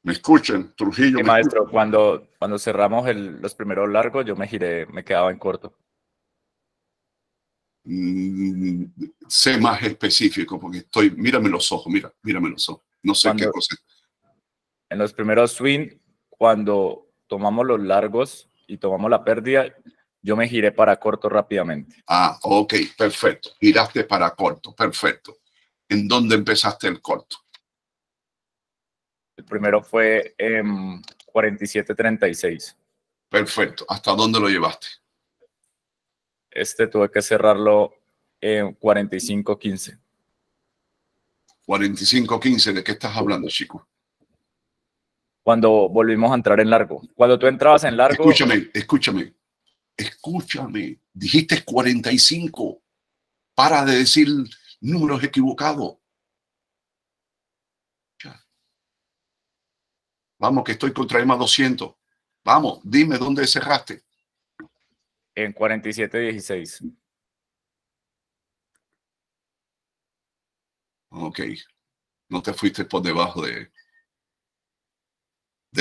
¿Me escuchan? Trujillo. Sí, maestro, escuchan. Cuando cerramos los primeros largos, yo me giré, me quedaba en corto. Sé más específico porque estoy... Mírame los ojos, mírame los ojos. No sé qué cosa. En los primeros swing, cuando tomamos los largos y tomamos la pérdida... Yo me giré para corto rápidamente. Ah, ok, perfecto. Giraste para corto, perfecto. ¿En dónde empezaste el corto? El primero fue 47.36. Perfecto. ¿Hasta dónde lo llevaste? Este tuve que cerrarlo en 45.15. 45.15, ¿de qué estás hablando, chico? Cuando volvimos a entrar en largo. Cuando tú entrabas en largo... Escúchame, dijiste 45. Para de decir números equivocados. Vamos, que estoy contra EMA 200. Vamos, dime dónde cerraste. En 47.16. Ok. No te fuiste por debajo de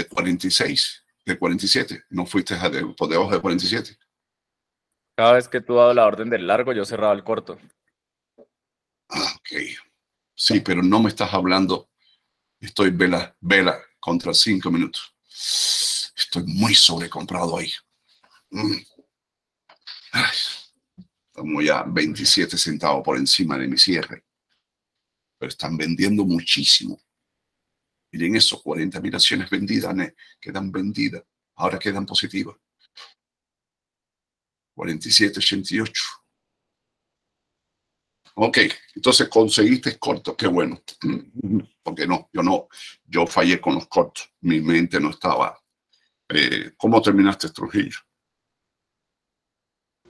46. De 47, no fuiste por debajo de 47. Cada vez que tú dabas la orden del largo, yo cerraba el corto. Ah, ok. Sí, pero no me estás hablando. Estoy vela contra 5 minutos. Estoy muy sobrecomprado ahí. Ay, estamos ya 27 centavos por encima de mi cierre. Pero están vendiendo muchísimo. Miren eso, 40.000 acciones vendidas, quedan vendidas. Ahora quedan positivas. 47.88. Ok, entonces conseguiste corto, qué bueno. Porque yo fallé con los cortos. Mi mente no estaba. ¿Cómo terminaste, Trujillo?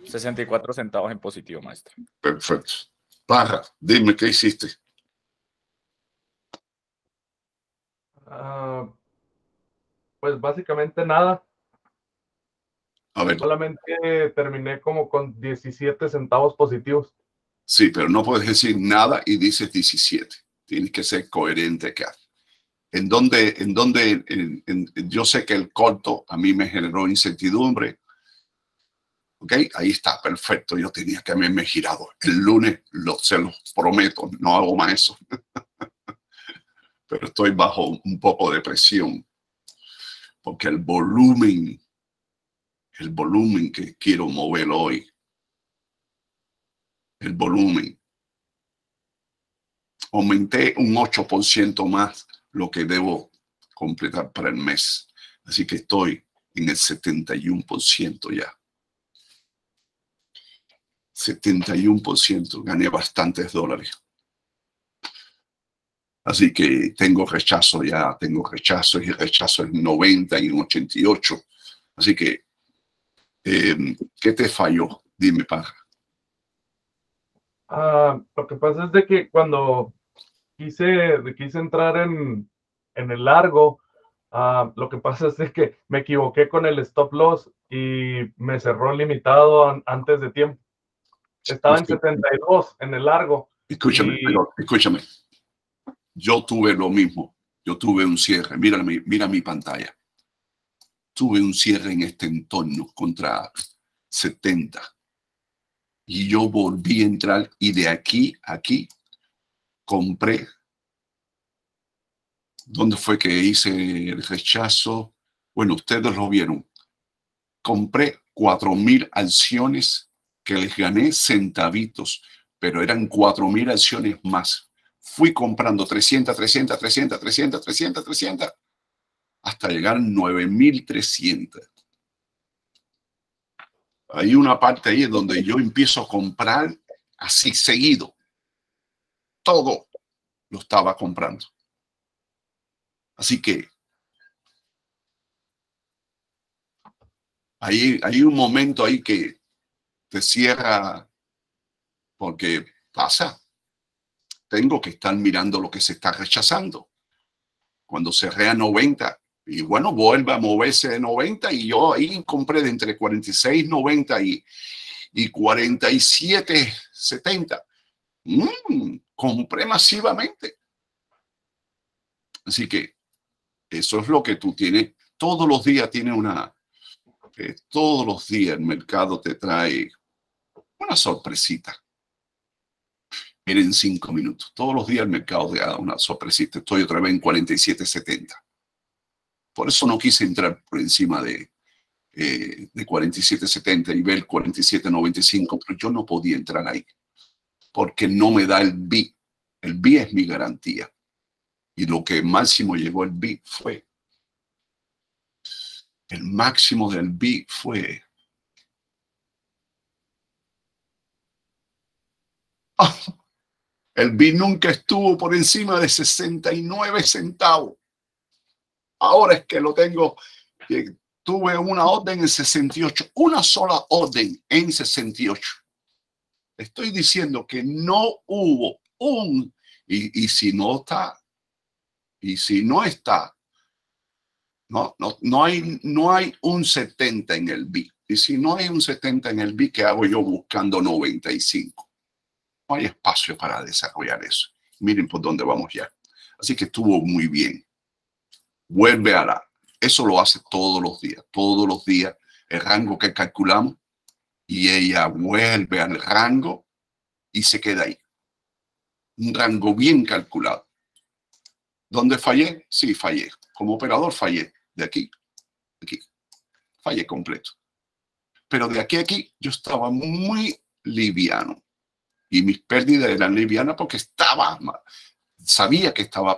64 centavos en positivo, maestro. Perfecto. Parra, dime, ¿qué hiciste? Pues básicamente nada. A ver. Solamente terminé como con 17 centavos positivos. Sí, pero no puedes decir nada y dices 17. Tienes que ser coherente acá. Yo sé que el corto a mí me generó incertidumbre. ¿Ok? Ahí está, perfecto. Yo tenía que haberme girado. El lunes, se los prometo, no hago más eso. Pero estoy bajo un poco de presión. Porque el volumen que quiero mover hoy, aumenté un 8% más lo que debo completar para el mes. Así que estoy en el 71% ya. 71%, gané bastantes dólares. Así que tengo rechazo ya, tengo rechazos y rechazos en 90 y en 88. Así que, ¿qué te falló? Dime, Parra. Lo que pasa es de que cuando quise entrar en el largo, lo que pasa es de que me equivoqué con el stop loss y me cerró limitado antes de tiempo. Estaba en 72 en el largo. Escúchame, escúchame. Yo tuve lo mismo. Yo tuve un cierre. Mira mi pantalla. Tuve un cierre en este entorno contra 70. Y yo volví a entrar y de aquí a aquí compré. ¿Dónde fue que hice el rechazo? Bueno, ustedes lo vieron. Compré 4.000 acciones que les gané centavitos, pero eran 4.000 acciones más. Fui comprando 300, 300, 300, 300, 300, 300, hasta llegar a 9.300. Hay una parte ahí donde yo empiezo a comprar así seguido. Todo lo estaba comprando. Así que hay un momento ahí que te cierra porque pasa. Tengo que estar mirando lo que se está rechazando. Cuando cerré a 90. Y bueno, vuelve a moverse de 90 y yo ahí compré de entre 46, 90 y 47, 70. Compré masivamente. Así que eso es lo que tú tienes. Todos los días tiene una... todos los días el mercado te trae una sorpresita. Miren, 5 minutos. Todos los días el mercado te da una sorpresita. Estoy otra vez en 47, 70. Por eso no quise entrar por encima de 47.70 y ver 47.95, pero yo no podía entrar ahí, porque no me da el B. El B es mi garantía. Y lo que máximo llegó el B fue, el máximo del B fue, el B nunca estuvo por encima de 69 centavos. Ahora es que lo tengo, tuve una orden en 68, una sola orden en 68. Estoy diciendo que no hubo un, no hay un 70 en el B. Y si no hay un 70 en el B, ¿qué hago yo buscando 95? No hay espacio para desarrollar eso. Miren por dónde vamos ya. Así que estuvo muy bien. Vuelve a la. Eso lo hace todos los días. Todos los días el rango que calculamos y ella vuelve al rango y se queda ahí. Un rango bien calculado. ¿Dónde fallé? Sí, fallé. Como operador fallé. de aquí a aquí. Fallé completo. Pero de aquí a aquí yo estaba muy liviano. Y mis pérdidas eran livianas porque estaba... Sabía que estaba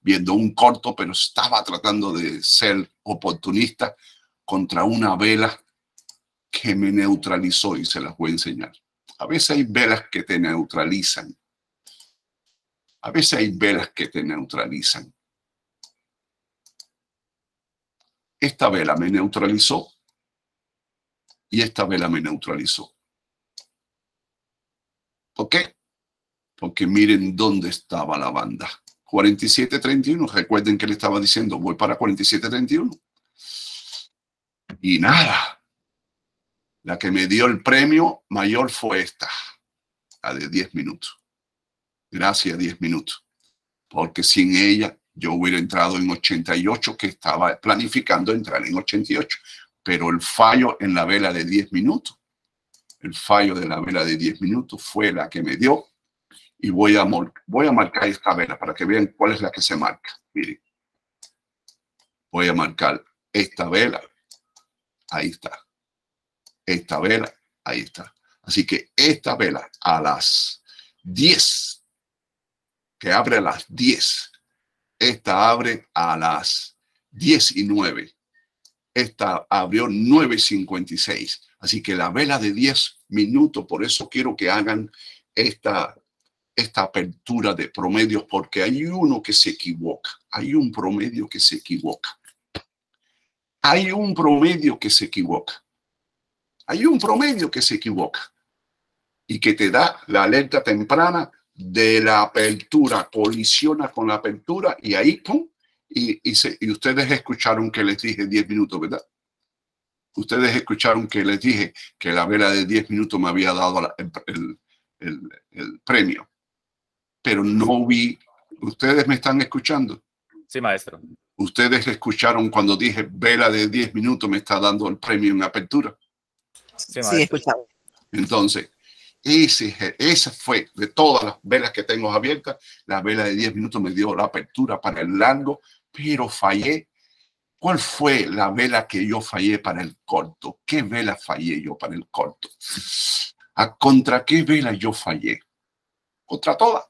viendo un corto, pero estaba tratando de ser oportunista contra una vela que me neutralizó y se las voy a enseñar. A veces hay velas que te neutralizan. A veces hay velas que te neutralizan. Esta vela me neutralizó y esta vela me neutralizó. ¿Por qué? Porque miren dónde estaba la banda. 47.31. Recuerden que le estaba diciendo, voy para 47.31. Y nada. La que me dio el premio mayor fue esta. La de 10 minutos. Gracias, 10 minutos. Porque sin ella yo hubiera entrado en 88, que estaba planificando entrar en 88. Pero el fallo en la vela de 10 minutos, el fallo de la vela de 10 minutos fue la que me dio. Y voy a marcar esta vela para que vean cuál es la que se marca. Miren. Voy a marcar esta vela. Ahí está. Esta vela. Ahí está. Así que esta vela a las 10. Que abre a las 10. Esta abre a las 10:09. Esta abrió 9:56. Así que la vela de 10 minutos. Por eso quiero que hagan esta apertura de promedios, porque hay uno que se equivoca. Hay un promedio que se equivoca. Hay un promedio que se equivoca. Hay un promedio que se equivoca. Y que te da la alerta temprana de la apertura. Colisiona con la apertura y ahí, pum. Y ustedes escucharon que les dije 10 minutos, ¿verdad? Ustedes escucharon que les dije que la vela de 10 minutos me había dado el premio. Pero no vi. ¿Ustedes me están escuchando? Sí, maestro. ¿Ustedes escucharon cuando dije vela de 10 minutos me está dando el premio en apertura? Sí, maestro. Sí, escuchamos. Entonces, esa fue, de todas las velas que tengo abiertas, la vela de 10 minutos me dio la apertura para el largo, pero fallé. ¿Cuál fue la vela que yo fallé para el corto? ¿Qué vela fallé yo para el corto? ¿A contra qué vela yo fallé? Contra todas.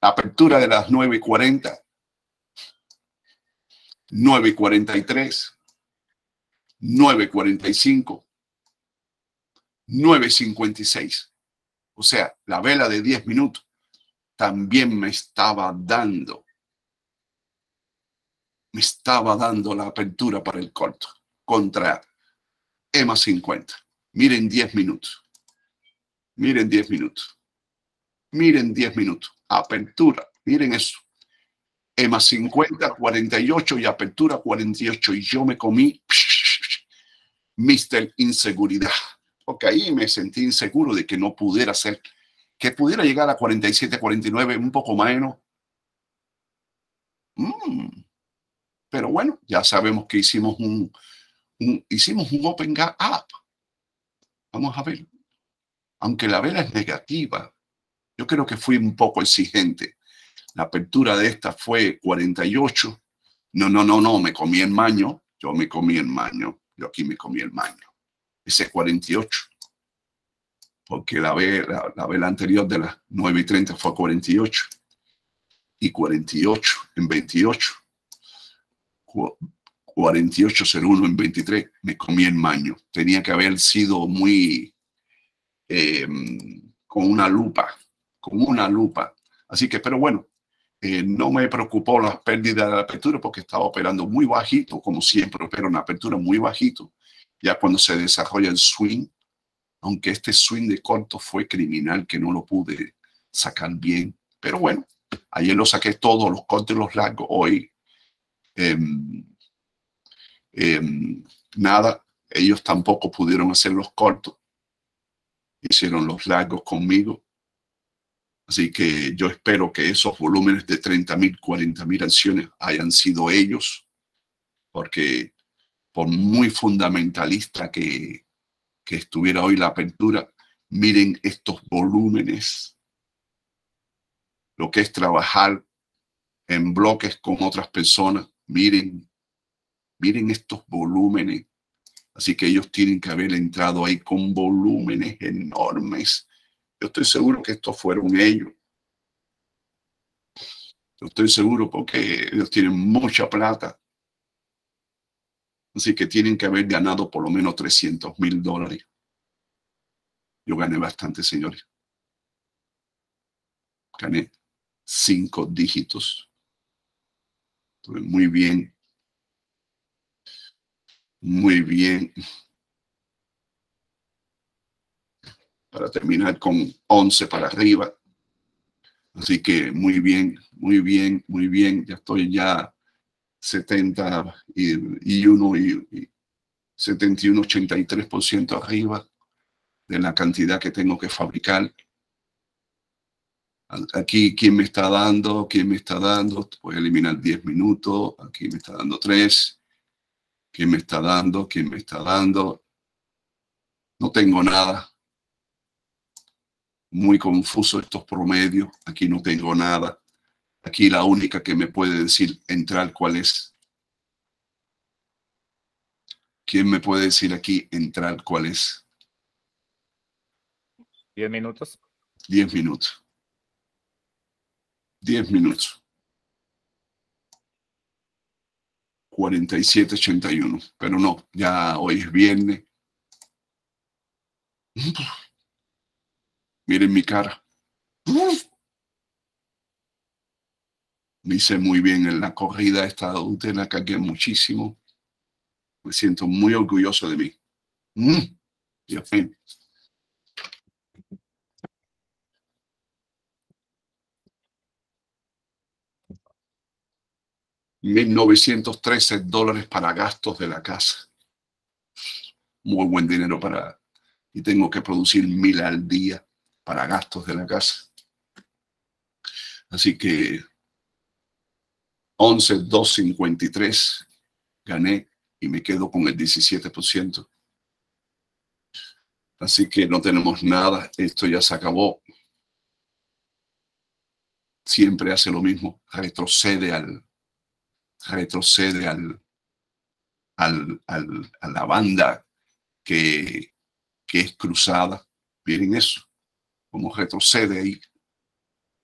La apertura de las 9:40, 9:43, 9:45, 9:56. O sea, la vela de 10 minutos también me estaba dando la apertura para el corto contra EMA 50. Miren 10 minutos. Miren 10 minutos. Miren 10 minutos. Apertura. Miren eso. EMA 50, 48 y apertura 48. Y yo me comí Mr. Inseguridad. Porque ahí me sentí inseguro de que no pudiera hacer. Que pudiera llegar a 47, 49, un poco menos. Pero bueno, ya sabemos que hicimos un Open Gap Up. Vamos a ver, aunque la vela es negativa, yo creo que fui un poco exigente. La apertura de esta fue 48. No, me comí el maño. Yo aquí me comí el maño. Ese 48. Porque la vela anterior de las 9:30 fue 48. Y 48 en 28. 48.01 en 23, me comí el maño. Tenía que haber sido muy con una lupa. Así que, pero bueno, no me preocupó las pérdidas de la apertura porque estaba operando muy bajito, como siempre, pero una apertura muy bajito. Ya cuando se desarrolla el swing, aunque este swing de corto fue criminal, que no lo pude sacar bien. Pero bueno, ayer lo saqué todos, los cortos y los largos. Hoy... nada, ellos tampoco pudieron hacer los cortos, hicieron los largos conmigo, así que yo espero que esos volúmenes de 30.000, 40.000 acciones hayan sido ellos, porque por muy fundamentalista que estuviera hoy la apertura, miren estos volúmenes, lo que es trabajar en bloques con otras personas. Miren, miren estos volúmenes. Así que ellos tienen que haber entrado ahí con volúmenes enormes. Yo estoy seguro que estos fueron ellos. Yo estoy seguro porque ellos tienen mucha plata. Así que tienen que haber ganado por lo menos $300,000. Yo gané bastante, señores. Gané 5 dígitos. Estuve muy bien. Muy bien. Para terminar con 11 para arriba. Así que muy bien, muy bien, muy bien. Ya estoy ya 71, 83% arriba de la cantidad que tengo que fabricar. Aquí, ¿quién me está dando? ¿Quién me está dando? Voy a eliminar 10 minutos. Aquí me está dando 3. ¿Quién me está dando? ¿Quién me está dando? No tengo nada. Muy confuso estos promedios. Aquí no tengo nada. Aquí la única que me puede decir entrar, ¿cuál es? ¿Quién me puede decir aquí entrar, cuál es? 10 minutos. 10 minutos. 10 minutos. 47.81, pero no, ya hoy es viernes. Miren mi cara. Me hice muy bien en la corrida esta adulta, la cargué muchísimo. Me siento muy orgulloso de mí. Dios mío. $1,913 para gastos de la casa. Muy buen dinero para... Y tengo que producir 1000 al día para gastos de la casa. Así que 11,253 gané y me quedo con el 17%. Así que no tenemos nada. Esto ya se acabó. Siempre hace lo mismo. Retrocede a la banda que es cruzada. Miren eso, como retrocede ahí.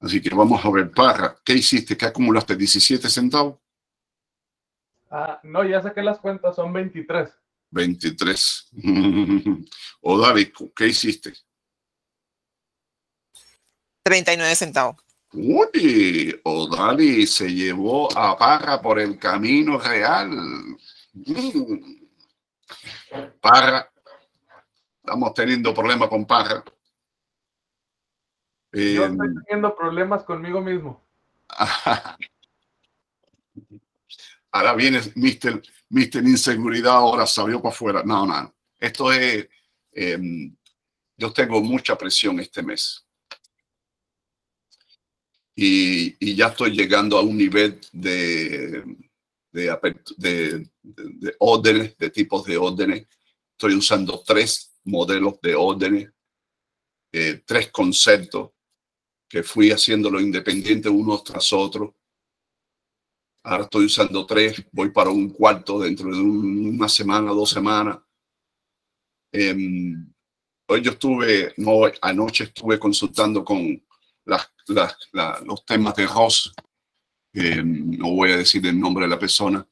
Así que vamos a ver, Parra, ¿qué hiciste? ¿Qué acumulaste? ¿17 centavos? Ah, no, ya saqué las cuentas, son 23. 23. O David, ¿qué hiciste? 39 centavos. Uy, Odali se llevó a Parra por el camino real. Parra, estamos teniendo problemas con Parra. Yo estoy teniendo problemas conmigo mismo. Ahora viene Mr. Inseguridad, ahora salió para afuera. No, no, esto es... yo tengo mucha presión este mes. Y ya estoy llegando a un nivel de órdenes, de tipos de órdenes. Estoy usando 3 modelos de órdenes, 3 conceptos que fui haciéndolo independiente unos tras otros. Ahora estoy usando 3, voy para un cuarto dentro de una semana, 2 semanas. Hoy yo estuve, no, anoche estuve consultando con los temas de Ross, no voy a decir el nombre de la persona,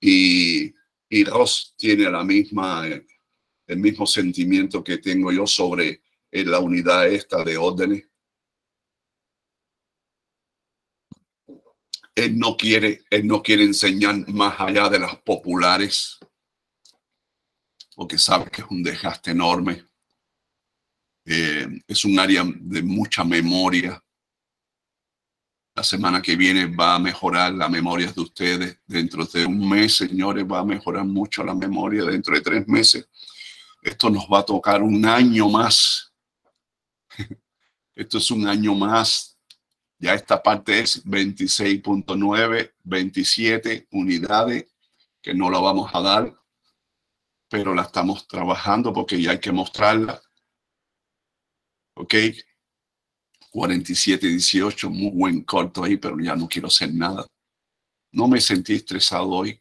y Ross tiene el mismo sentimiento que tengo yo sobre la unidad esta de órdenes. Él no quiere enseñar más allá de las populares, porque sabe que es un desgaste enorme. Es un área de mucha memoria. La semana que viene va a mejorar la memoria de ustedes. Dentro de un mes, señores, va a mejorar mucho la memoria. Dentro de 3 meses. Esto nos va a tocar un año más. Esto es un año más. Ya esta parte es 26.9, 27 unidades que no la vamos a dar, pero la estamos trabajando porque ya hay que mostrarla. Ok, 47.18, muy buen corto ahí, pero ya no quiero hacer nada. No me sentí estresado hoy.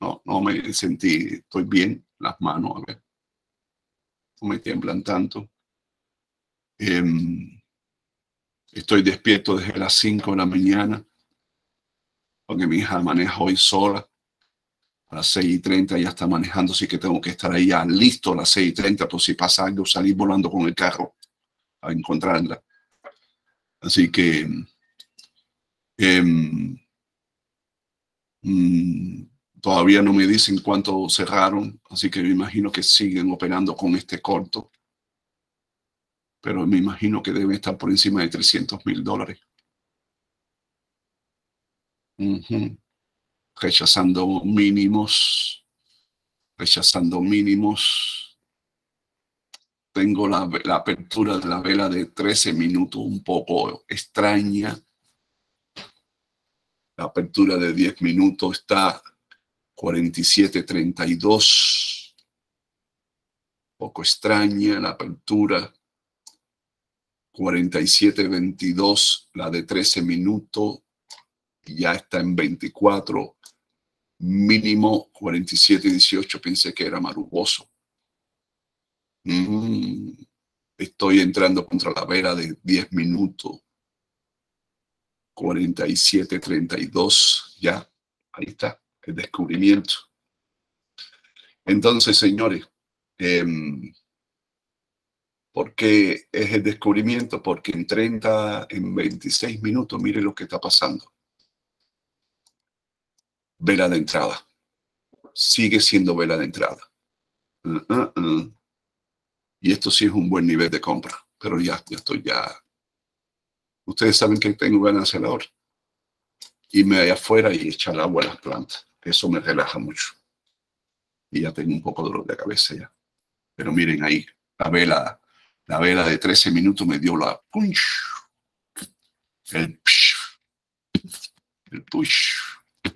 No me sentí, estoy bien, las manos, a ver. No me tiemblan tanto. Estoy despierto desde las 5 de la mañana, porque mi hija maneja hoy sola. A las 6:30 ya está manejando, así que tengo que estar ahí ya listo a las 6:30, por si pasa algo, salir volando con el carro a encontrarla. Así que todavía no me dicen cuánto cerraron, así que me imagino que siguen operando con este corto. Pero me imagino que debe estar por encima de $300.000. Rechazando mínimos, Tengo la apertura de la vela de 13 minutos un poco extraña. La apertura de 10 minutos está 47.32. Poco extraña la apertura. 47.22, la de 13 minutos, ya está en 24. Mínimo 47.18, pensé que era maruboso. Estoy entrando contra la vela de 10 minutos. 47.32, ya, ahí está, el descubrimiento. Entonces, señores, ¿por qué es el descubrimiento? Porque en 26 minutos, mire lo que está pasando. Vela de entrada. Sigue siendo vela de entrada. Y esto sí es un buen nivel de compra. Pero ya estoy ya. Ustedes saben que tengo ganas de ahora. Y me voy afuera y echar agua a las plantas. Eso me relaja mucho. Y ya tengo un poco de dolor de cabeza ya. Pero miren ahí, la vela. La vela de 13 minutos me dio la punch, el push.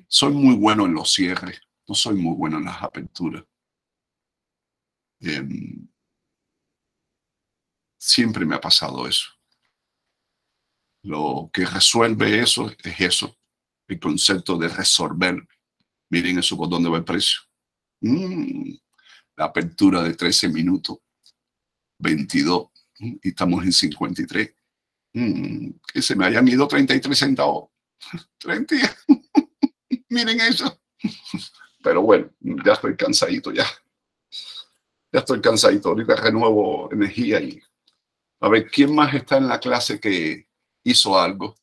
Soy muy bueno en los cierres, no soy muy bueno en las aperturas. Siempre me ha pasado eso. Lo que resuelve eso es eso, el concepto de resolver. Miren eso por dónde va el precio. La apertura de 13 minutos. 22 y estamos en 53. Que se me hayan ido 33 centavos. 30. Miren eso. Pero bueno, ya estoy cansadito ya. Ahorita renuevo energía y a ver quién más está en la clase que hizo algo.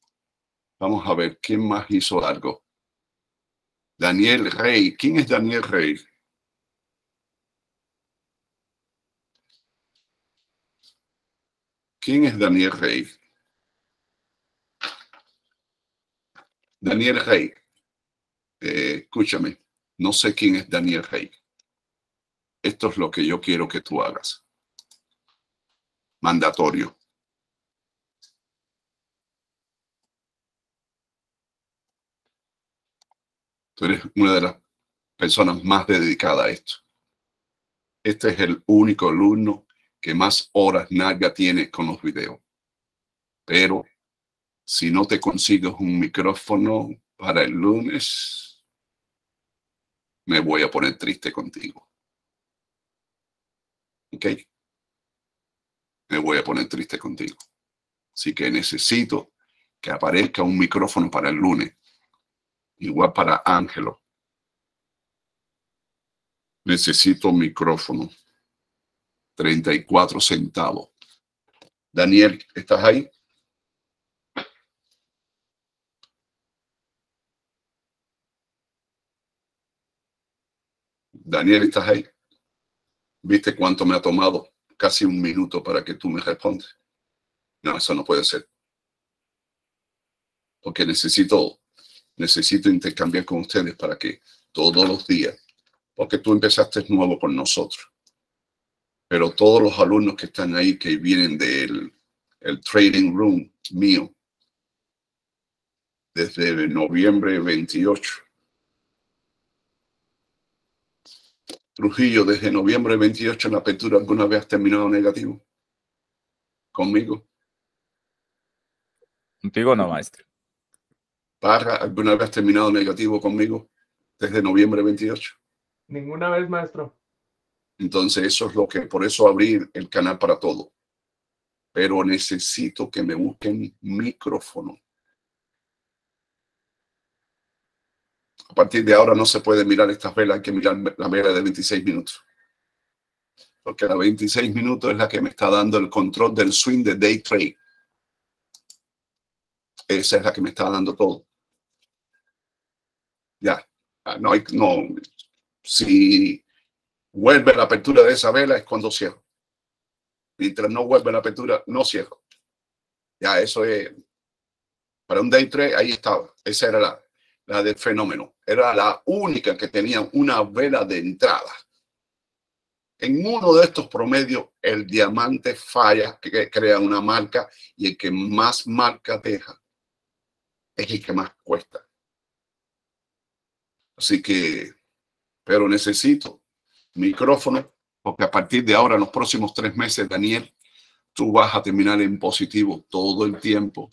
Vamos a ver quién más hizo algo. Daniel Rey. ¿Quién es Daniel Rey? ¿Quién es Daniel Rey? Daniel Rey, escúchame, no sé quién es Daniel Rey. Esto es lo que yo quiero que tú hagas. Mandatorio. Tú eres una de las personas más dedicadas a esto. Este es el único alumno que más horas larga tiene con los videos. Pero si no te consigues un micrófono para el lunes, me voy a poner triste contigo. ¿Ok? Me voy a poner triste contigo. Así que necesito que aparezca un micrófono para el lunes. Igual para Ángelo. Necesito un micrófono. 34 centavos. Daniel, ¿estás ahí? Daniel, ¿estás ahí? ¿Viste cuánto me ha tomado? Casi un minuto para que tú me respondas. No, eso no puede ser. Porque necesito intercambiar con ustedes para que todos los días, porque tú empezaste nuevo con nosotros. Pero todos los alumnos que están ahí, que vienen del trading room mío, desde noviembre 28. Trujillo, desde noviembre 28 en la apertura, ¿alguna vez has terminado negativo? ¿Conmigo? Contigo no, maestro. Parra, ¿alguna vez has terminado negativo conmigo desde noviembre 28? Ninguna vez, maestro. Entonces eso es lo que, por eso abrí el canal para todo. Pero necesito que me busquen micrófono. A partir de ahora no se puede mirar estas velas, hay que mirar la vela de 26 minutos. Porque la 26 minutos es la que me está dando el control del swing de day trade. Esa es la que me está dando todo. Ya, no hay, no. Si vuelve la apertura de esa vela es cuando cierro. Mientras no vuelve la apertura, no cierro. Ya, eso es. Para un day trade, ahí estaba. Esa era la del fenómeno. Era la única que tenía una vela de entrada. En uno de estos promedios, el diamante falla, que crea una marca, y el que más marca deja es el que más cuesta. Así que, pero necesito micrófono, porque a partir de ahora, en los próximos 3 meses, Daniel, tú vas a terminar en positivo todo el tiempo.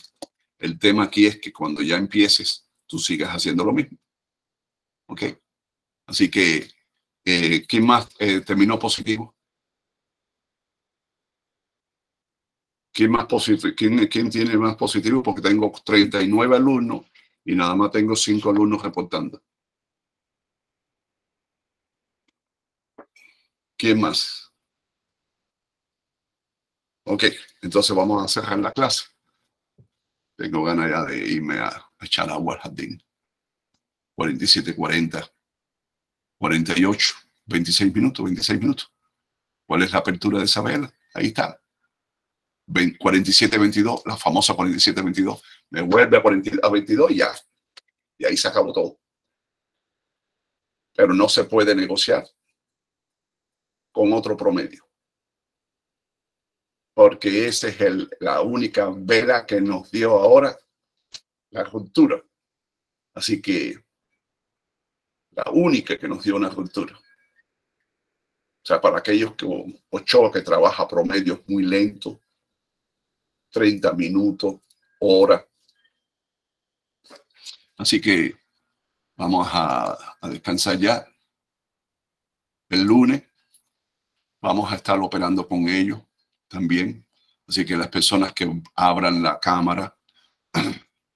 El tema aquí es que cuando ya empieces, tú sigas haciendo lo mismo. ¿Ok? Así que, ¿quién más terminó positivo? ¿Quién más positivo? ¿Quién tiene más positivo? Porque tengo 39 alumnos y nada más tengo 5 alumnos reportando. ¿Quién más? Ok, entonces vamos a cerrar la clase. Tengo ganas ya de irme a echar agua al jardín. 47, 40, 48, 26 minutos, 26 minutos. ¿Cuál es la apertura de esa vela? Ahí está. 47, 22, la famosa 47, 22. Me vuelve a 22 y ya. Y ahí se acabó todo. Pero no se puede negociar con otro promedio, porque esa es la única vela que nos dio ahora la ruptura. Así que la única que nos dio una ruptura. O sea, para aquellos que Ochoa, que trabaja promedios muy lentos, 30 minutos, hora. Así que vamos a descansar ya. El lunes vamos a estar operando con ellos también. Así que las personas que abran la cámara,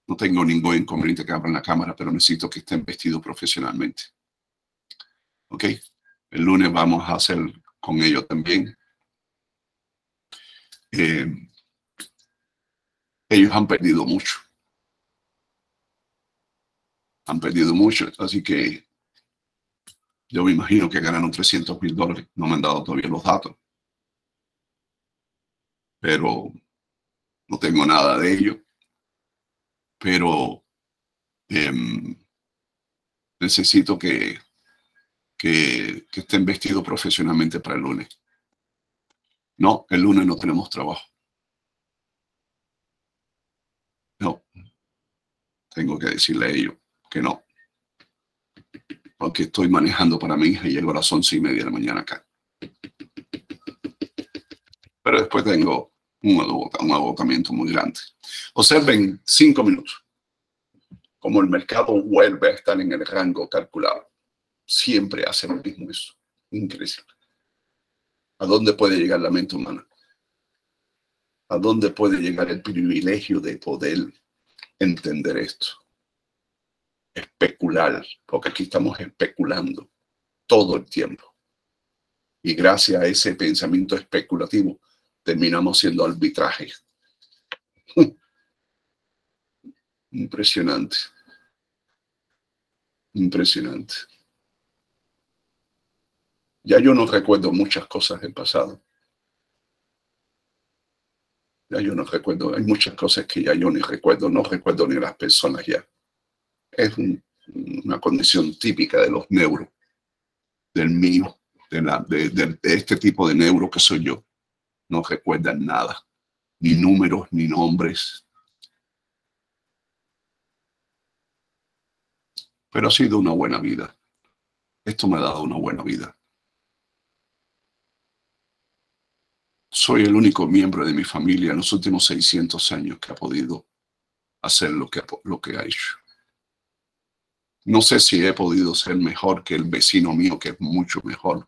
no tengo ningún inconveniente que abran la cámara, pero necesito que estén vestidos profesionalmente. ¿Ok? El lunes vamos a hacer con ellos también. Ellos han perdido mucho. Han perdido mucho, así que yo me imagino que ganaron $300.000. No me han dado todavía los datos. Pero no tengo nada de ello. Pero necesito que estén vestidos profesionalmente para el lunes. No, el lunes no tenemos trabajo. No. Tengo que decirle a ellos que no. Porque estoy manejando para mi hija y llego a las 11:30 de la mañana acá. Pero después tengo un agotamiento muy grande. Observen 5 minutos. Como el mercado vuelve a estar en el rango calculado. Siempre hace lo mismo eso. Increíble. ¿A dónde puede llegar la mente humana? ¿A dónde puede llegar el privilegio de poder entender esto? Especular, porque aquí estamos especulando todo el tiempo. Y gracias a ese pensamiento especulativo, terminamos haciendo arbitraje. Impresionante. Impresionante. Ya yo no recuerdo muchas cosas del pasado. Ya yo no recuerdo, hay muchas cosas que ya yo ni recuerdo, no recuerdo ni las personas ya. Es una condición típica de los neuros, del mío, de este tipo de neuro que soy yo. No recuerdan nada, ni números, ni nombres. Pero ha sido una buena vida. Esto me ha dado una buena vida. Soy el único miembro de mi familia en los últimos 600 años que ha podido hacer lo que ha hecho. No sé si he podido ser mejor que el vecino mío, que es mucho mejor.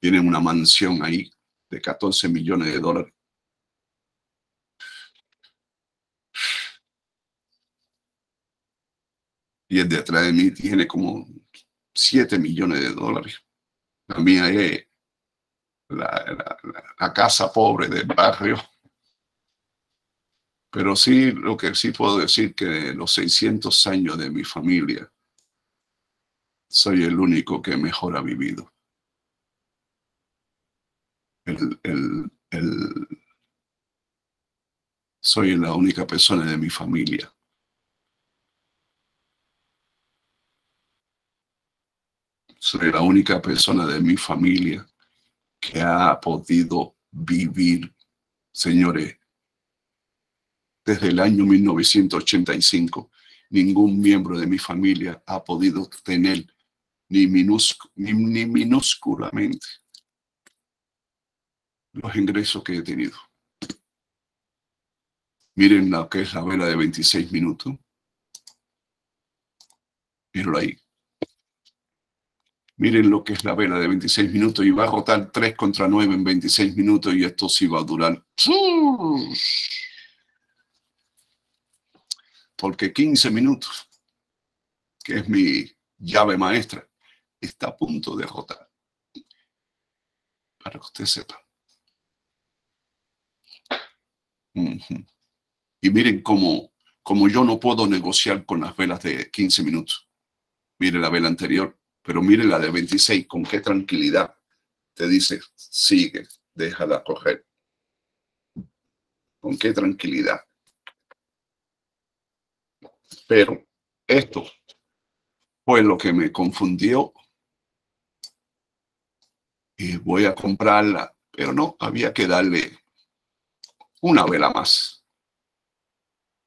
Tiene una mansión ahí de 14 millones de dólares. Y el de atrás de mí tiene como 7 millones de dólares. La mía es la casa pobre del barrio. Pero sí, lo que sí puedo decir que los 600 años de mi familia, soy el único que mejor ha vivido. Soy la única persona de mi familia que ha podido vivir, señores, desde el año 1985. Ningún miembro de mi familia ha podido tener ni minúsculamente los ingresos que he tenido. Miren lo que es la vela de 26 minutos. Mírenlo ahí. Miren lo que es la vela de 26 minutos y va a rotar 3 contra 9 en 26 minutos y esto sí va a durar. Porque 15 minutos, que es mi llave maestra, está a punto de rotar. Para que usted sepa. Y miren como yo no puedo negociar con las velas de 15 minutos. Miren la vela anterior. Pero mire la de 26, con qué tranquilidad te dice, sigue, déjala coger. Con qué tranquilidad. Pero esto fue lo que me confundió. Y voy a comprarla, pero no, había que darle una vela más.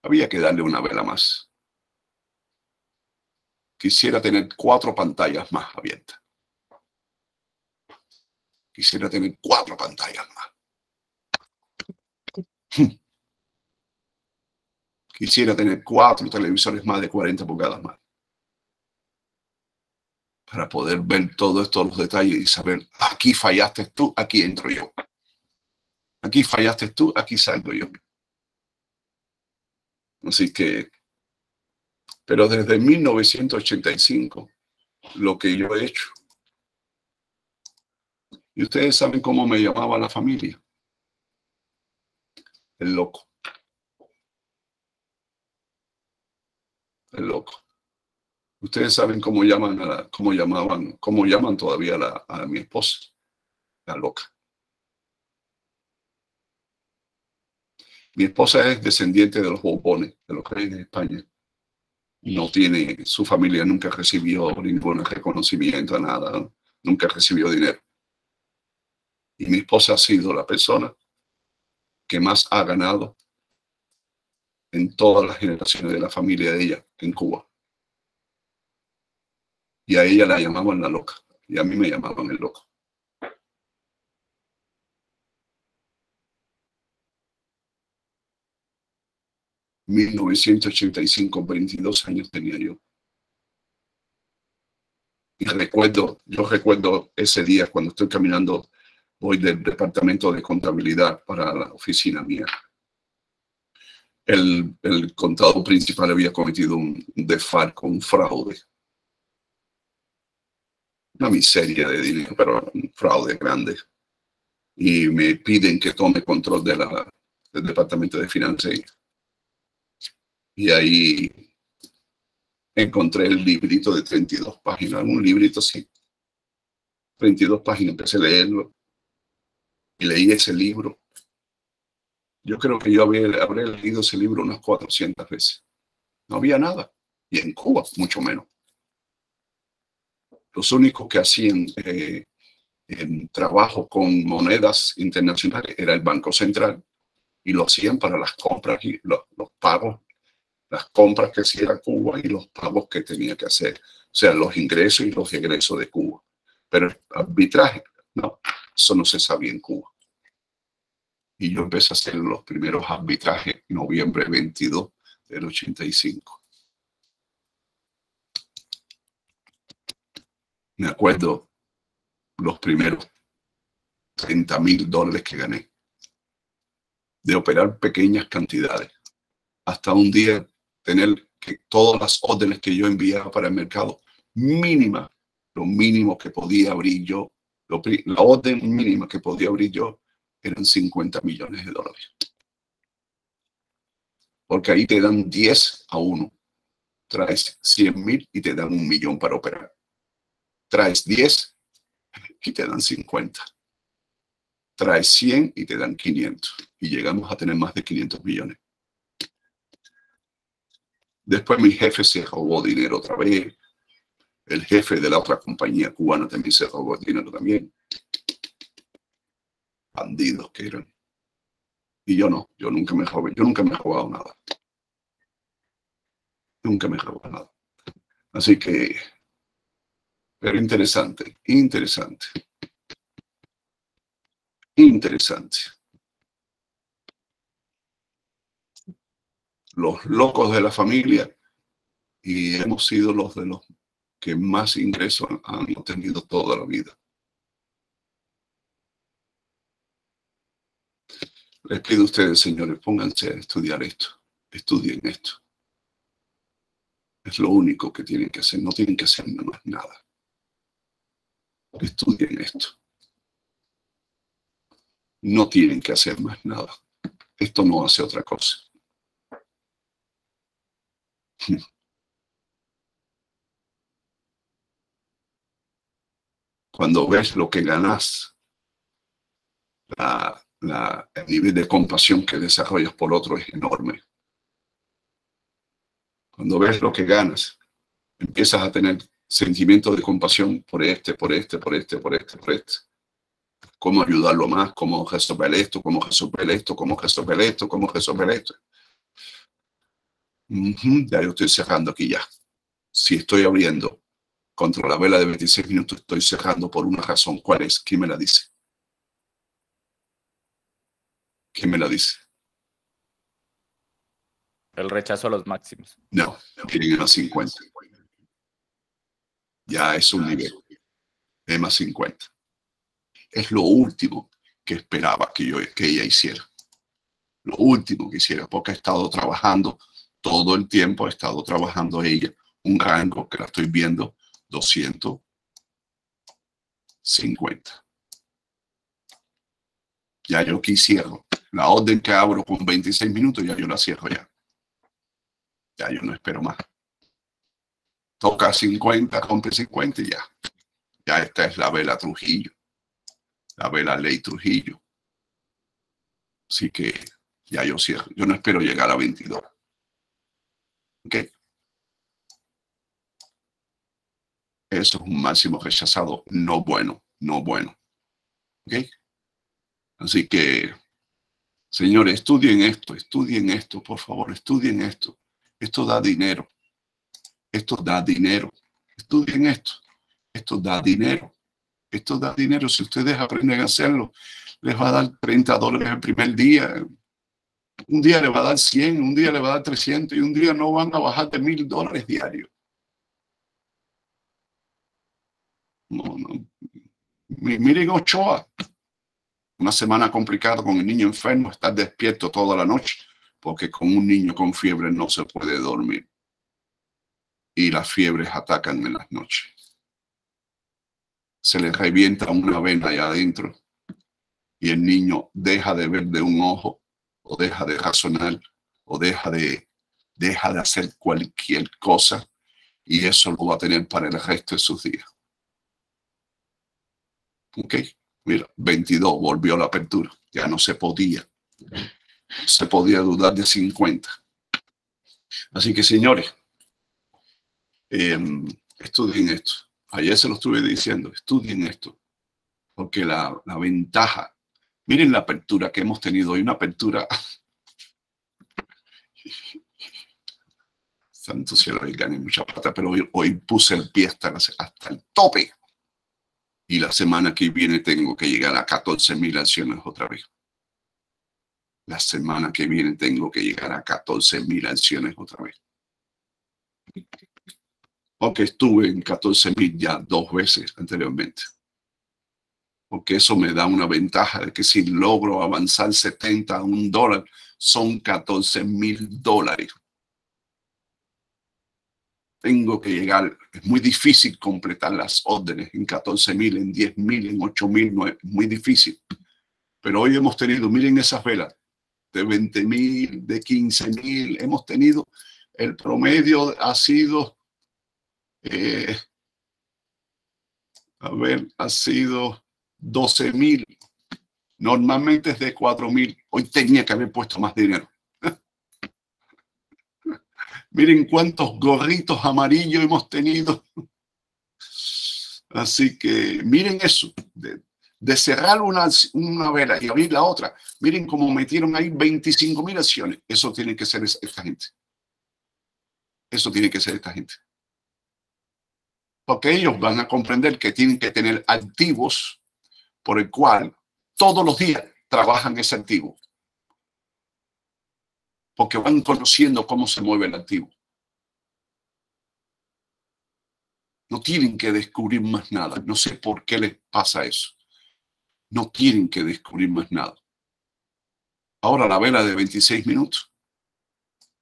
Había que darle una vela más. Quisiera tener 4 pantallas más abiertas. Quisiera tener 4 pantallas más. Quisiera tener 4 televisores más de 40 pulgadas más. Para poder ver todos estos detalles y saber, aquí fallaste tú, aquí entro yo. Aquí fallaste tú, aquí salgo yo. Así que... Pero desde 1985, lo que yo he hecho. Y ustedes saben cómo me llamaba la familia. El loco. El loco. Ustedes saben cómo llaman a la, cómo llaman todavía a mi esposa. La loca. Mi esposa es descendiente de los Borbones, de los reyes de España. No tiene, su familia nunca recibió ningún reconocimiento, nada, ¿no? Nunca recibió dinero. Y mi esposa ha sido la persona que más ha ganado en todas las generaciones de la familia de ella en Cuba. Y a ella la llamaban la loca, y a mí me llamaban el loco. ...1985, 22 años tenía yo. Y recuerdo, yo recuerdo ese día cuando estoy caminando... ...voy del departamento de contabilidad para la oficina mía. El contador principal había cometido un desfalco, un fraude. Una miseria de dinero, pero un fraude grande. Y me piden que tome control del departamento de finanzas. Y ahí encontré el librito de 32 páginas, un librito así, 32 páginas, empecé a leerlo y leí ese libro. Yo creo que yo habré leído ese libro unas 400 veces. No había nada, y en Cuba mucho menos. Los únicos que hacían trabajo con monedas internacionales era el Banco Central, y lo hacían para las compras y los pagos. Las compras que hacía Cuba y los pagos que tenía que hacer. O sea, los ingresos y los egresos de Cuba. Pero el arbitraje, no, eso no se sabía en Cuba. Y yo empecé a hacer los primeros arbitrajes en noviembre 22 del 85. Me acuerdo los primeros $30.000 que gané de operar pequeñas cantidades, hasta un día tener que todas las órdenes que yo enviaba para el mercado, mínima, lo mínimo que podía abrir yo, la orden mínima que podía abrir yo eran $50 millones. Porque ahí te dan 10 a 1. Traes 100.000 y te dan 1 millón para operar. Traes 10 y te dan 50. Traes 100 y te dan 500. Y llegamos a tener más de 500 millones. Después mi jefe se robó dinero otra vez. El jefe de la otra compañía cubana también se robó dinero también. Bandidos que eran. Y yo no, yo nunca me robé, yo nunca me he robado nada. Nunca me he robado nada. Así que, pero interesante, interesante. Interesante. Los locos de la familia, y hemos sido los de los que más ingresos han obtenido toda la vida. Les pido a ustedes, señores, pónganse a estudiar esto. Estudien esto. Es lo único que tienen que hacer. No tienen que hacer más nada. Estudien esto. No tienen que hacer más nada. Esto no hace otra cosa. Cuando ves lo que ganas, el nivel de compasión que desarrollas por otro es enorme. Cuando ves lo que ganas, empiezas a tener sentimientos de compasión por este. Cómo ayudarlo más, cómo resolver esto, cómo resolver esto. Ya yo estoy cerrando aquí ya. Si estoy abriendo contra la vela de 26 minutos, estoy cerrando por una razón. ¿Cuál es? ¿Quién me la dice? ¿Quién me la dice? El rechazo a los máximos. No, quieren EMA 50. Ya es un nivel. EMA 50. Es lo último que esperaba que ella hiciera. Lo último que hiciera, porque ha estado trabajando todo el tiempo, ha estado trabajando ella. Un rango que la estoy viendo, 250. Ya yo aquí cierro. La orden que abro con 26 minutos, ya yo la cierro ya. Ya yo no espero más. Toca 50, compre 50 y ya. Ya esta es la vela Trujillo. La vela Ley Trujillo. Así que ya yo cierro. Yo no espero llegar a 22. ¿Ok? Eso es un máximo rechazado. No bueno, no bueno. ¿Ok? Así que, señores, estudien esto, por favor, estudien esto. Esto da dinero. Esto da dinero. Estudien esto. Esto da dinero. Esto da dinero. Si ustedes aprenden a hacerlo, les va a dar $30 el primer día. Un día le va a dar 100, un día le va a dar 300 y un día no van a bajar de $1,000 diarios. No, no. Miren Ochoa. Una semana complicada con el niño enfermo, estar despierto toda la noche, porque con un niño con fiebre no se puede dormir. Y las fiebres atacan en las noches. Se le revienta una vena allá adentro y el niño deja de ver de un ojo, o deja de razonar, o deja de hacer cualquier cosa, y eso lo va a tener para el resto de sus días. ¿Ok? Mira, 22, volvió la apertura. Ya no se podía. Se podía dudar de 50. Así que, señores, estudien esto. Ayer se lo estuve diciendo, estudien esto. Porque la ventaja, miren la apertura que hemos tenido hoy, una apertura. Santo cielo, hoy gané mucha plata, pero hoy puse el pie hasta el tope. Y la semana que viene tengo que llegar a 14.000 acciones otra vez. La semana que viene tengo que llegar a 14.000 acciones otra vez. Porque estuve en 14.000 ya 2 veces anteriormente. Porque eso me da una ventaja de que si logro avanzar 70 a $1, son $14.000. Tengo que llegar, es muy difícil completar las órdenes en 14.000, en 10.000, en 8.000, es muy difícil. Pero hoy hemos tenido, miren esas velas, de 20.000, de 15.000, hemos tenido, el promedio ha sido, ha sido 12.000. Normalmente es de 4.000. Hoy tenía que haber puesto más dinero. Miren cuántos gorritos amarillos hemos tenido. Así que miren eso. De cerrar una vela y abrir la otra. Miren cómo metieron ahí 25.000 acciones. Eso tiene que ser esta gente. Eso tiene que ser esta gente. Porque ellos van a comprender que tienen que tener activos por el cual todos los días trabajan ese activo. Porque van conociendo cómo se mueve el activo. No tienen que descubrir más nada. No sé por qué les pasa eso. No tienen que descubrir más nada. Ahora la vela de 26 minutos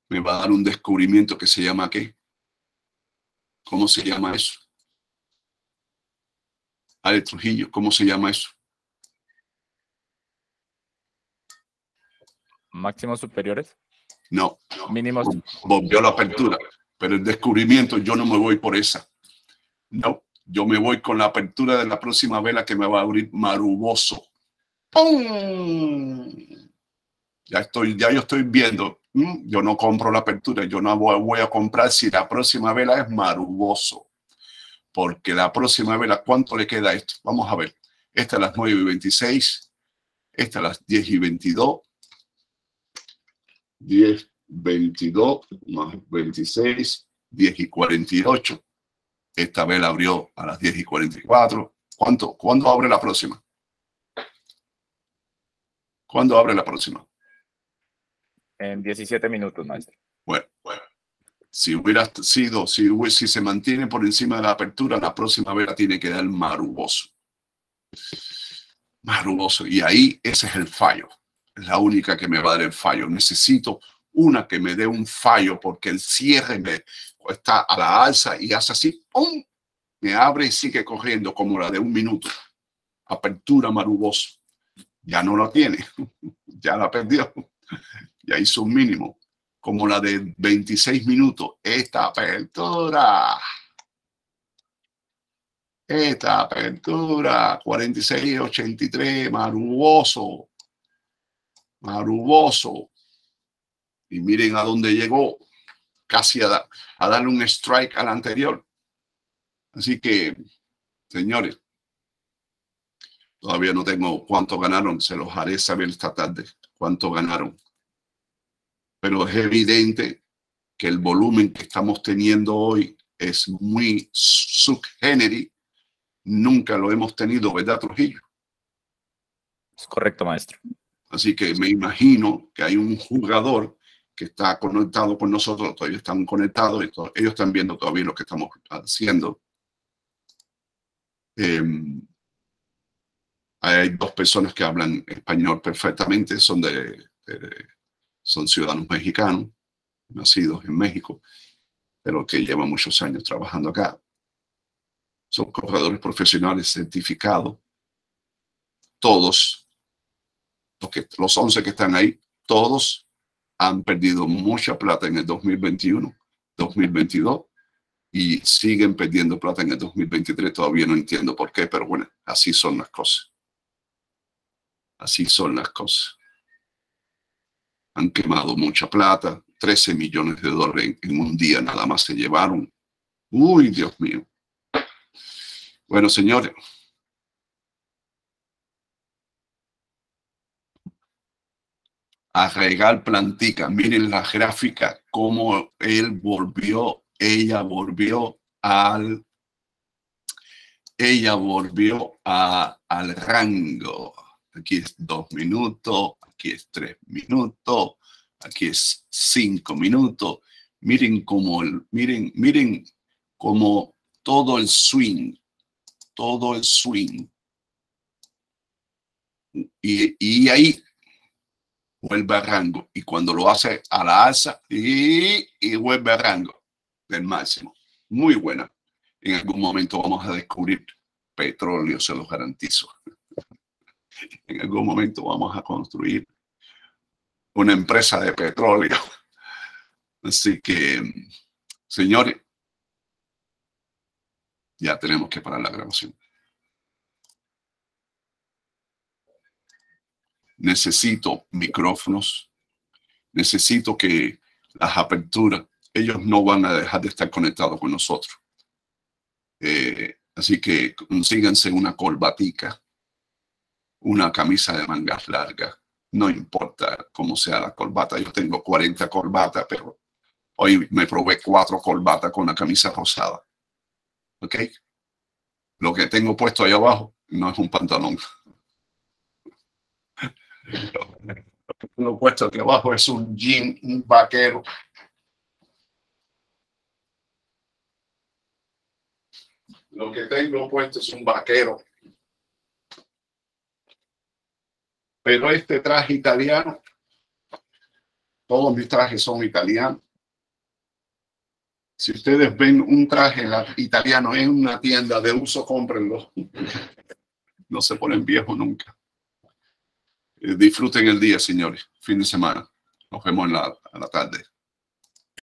me va a dar un descubrimiento que se llama ¿qué? ¿Cómo se llama eso? Ale Trujillo, ¿cómo se llama eso? ¿Máximos superiores? No, mínimos. Volvió la apertura, pero el descubrimiento yo no me voy por esa. No, yo me voy con la apertura de la próxima vela que me va a abrir Maruboso. ¡Pum! Ya yo estoy viendo. Yo no compro la apertura, yo no voy a comprar si la próxima vela es Maruboso. Porque la próxima vela, ¿cuánto le queda a esto? Vamos a ver. Esta a las 9:26, esta a las 10:22. 10:22 más 26, 10:48. Esta vela abrió a las 10:44. ¿Cuándo abre la próxima? ¿Cuándo abre la próxima? En 17 minutos, maestro. Bueno. Si hubiera sido, si se mantiene por encima de la apertura, la próxima vela tiene que dar Maruboso. Maruboso. Y ahí ese es el fallo. La única que me va a dar el fallo. Necesito una que me dé un fallo porque el cierre me está a la alza y hace así, ¡pum! Me abre y sigue corriendo como la de 1 minuto. Apertura Maruboso. Ya no la tiene. Ya la perdió. Ya hizo un mínimo. Como la de 26 minutos. Esta apertura. 46.83. Maruboso. Maruboso. Y miren a dónde llegó, casi a darle un strike al anterior. Así que, señores, todavía no tengo cuánto ganaron, se los haré saber esta tarde cuánto ganaron. Pero es evidente que el volumen que estamos teniendo hoy es muy subgénero. Nunca lo hemos tenido, ¿verdad, Trujillo? Es correcto, maestro. Así que me imagino que hay un jugador que está conectado con nosotros, todavía están conectados, ellos están viendo todavía lo que estamos haciendo. Hay 2 personas que hablan español perfectamente, son ciudadanos mexicanos, nacidos en México, pero que llevan muchos años trabajando acá. Son corredores profesionales certificados, todos. Los 11 que están ahí, todos han perdido mucha plata en el 2021, 2022 y siguen perdiendo plata en el 2023. Todavía no entiendo por qué, pero bueno, así son las cosas. Así son las cosas. Han quemado mucha plata, $13 millones en un día nada más se llevaron. Uy, Dios mío. Bueno, señores. Arreglar plantica, miren la gráfica, cómo ella volvió al rango. Aquí es 2 minutos, aquí es 3 minutos, aquí es 5 minutos. Miren cómo, miren cómo todo el swing. Y ahí vuelve a rango. Y cuando lo hace a la alza, y vuelve a rango del máximo. Muy buena. En algún momento vamos a descubrir petróleo, se los garantizo. En algún momento vamos a construir una empresa de petróleo. Así que, señores, ya tenemos que parar la grabación. Necesito micrófonos, necesito que las aperturas, ellos no van a dejar de estar conectados con nosotros. Así que consíganse una corbatica, una camisa de mangas largas, no importa cómo sea la corbata. Yo tengo 40 corbatas, pero hoy me probé 4 corbatas con la camisa rosada. ¿Ok? Lo que tengo puesto ahí abajo no es un pantalón. Lo puesto aquí abajo es un jean, un vaquero. Lo que tengo puesto es un vaquero. Pero este traje italiano, todos mis trajes son italianos. Si ustedes ven un traje italiano en una tienda de uso, cómprenlo. No se ponen viejos nunca. Disfruten el día, señores. Fin de semana. Nos vemos en la tarde.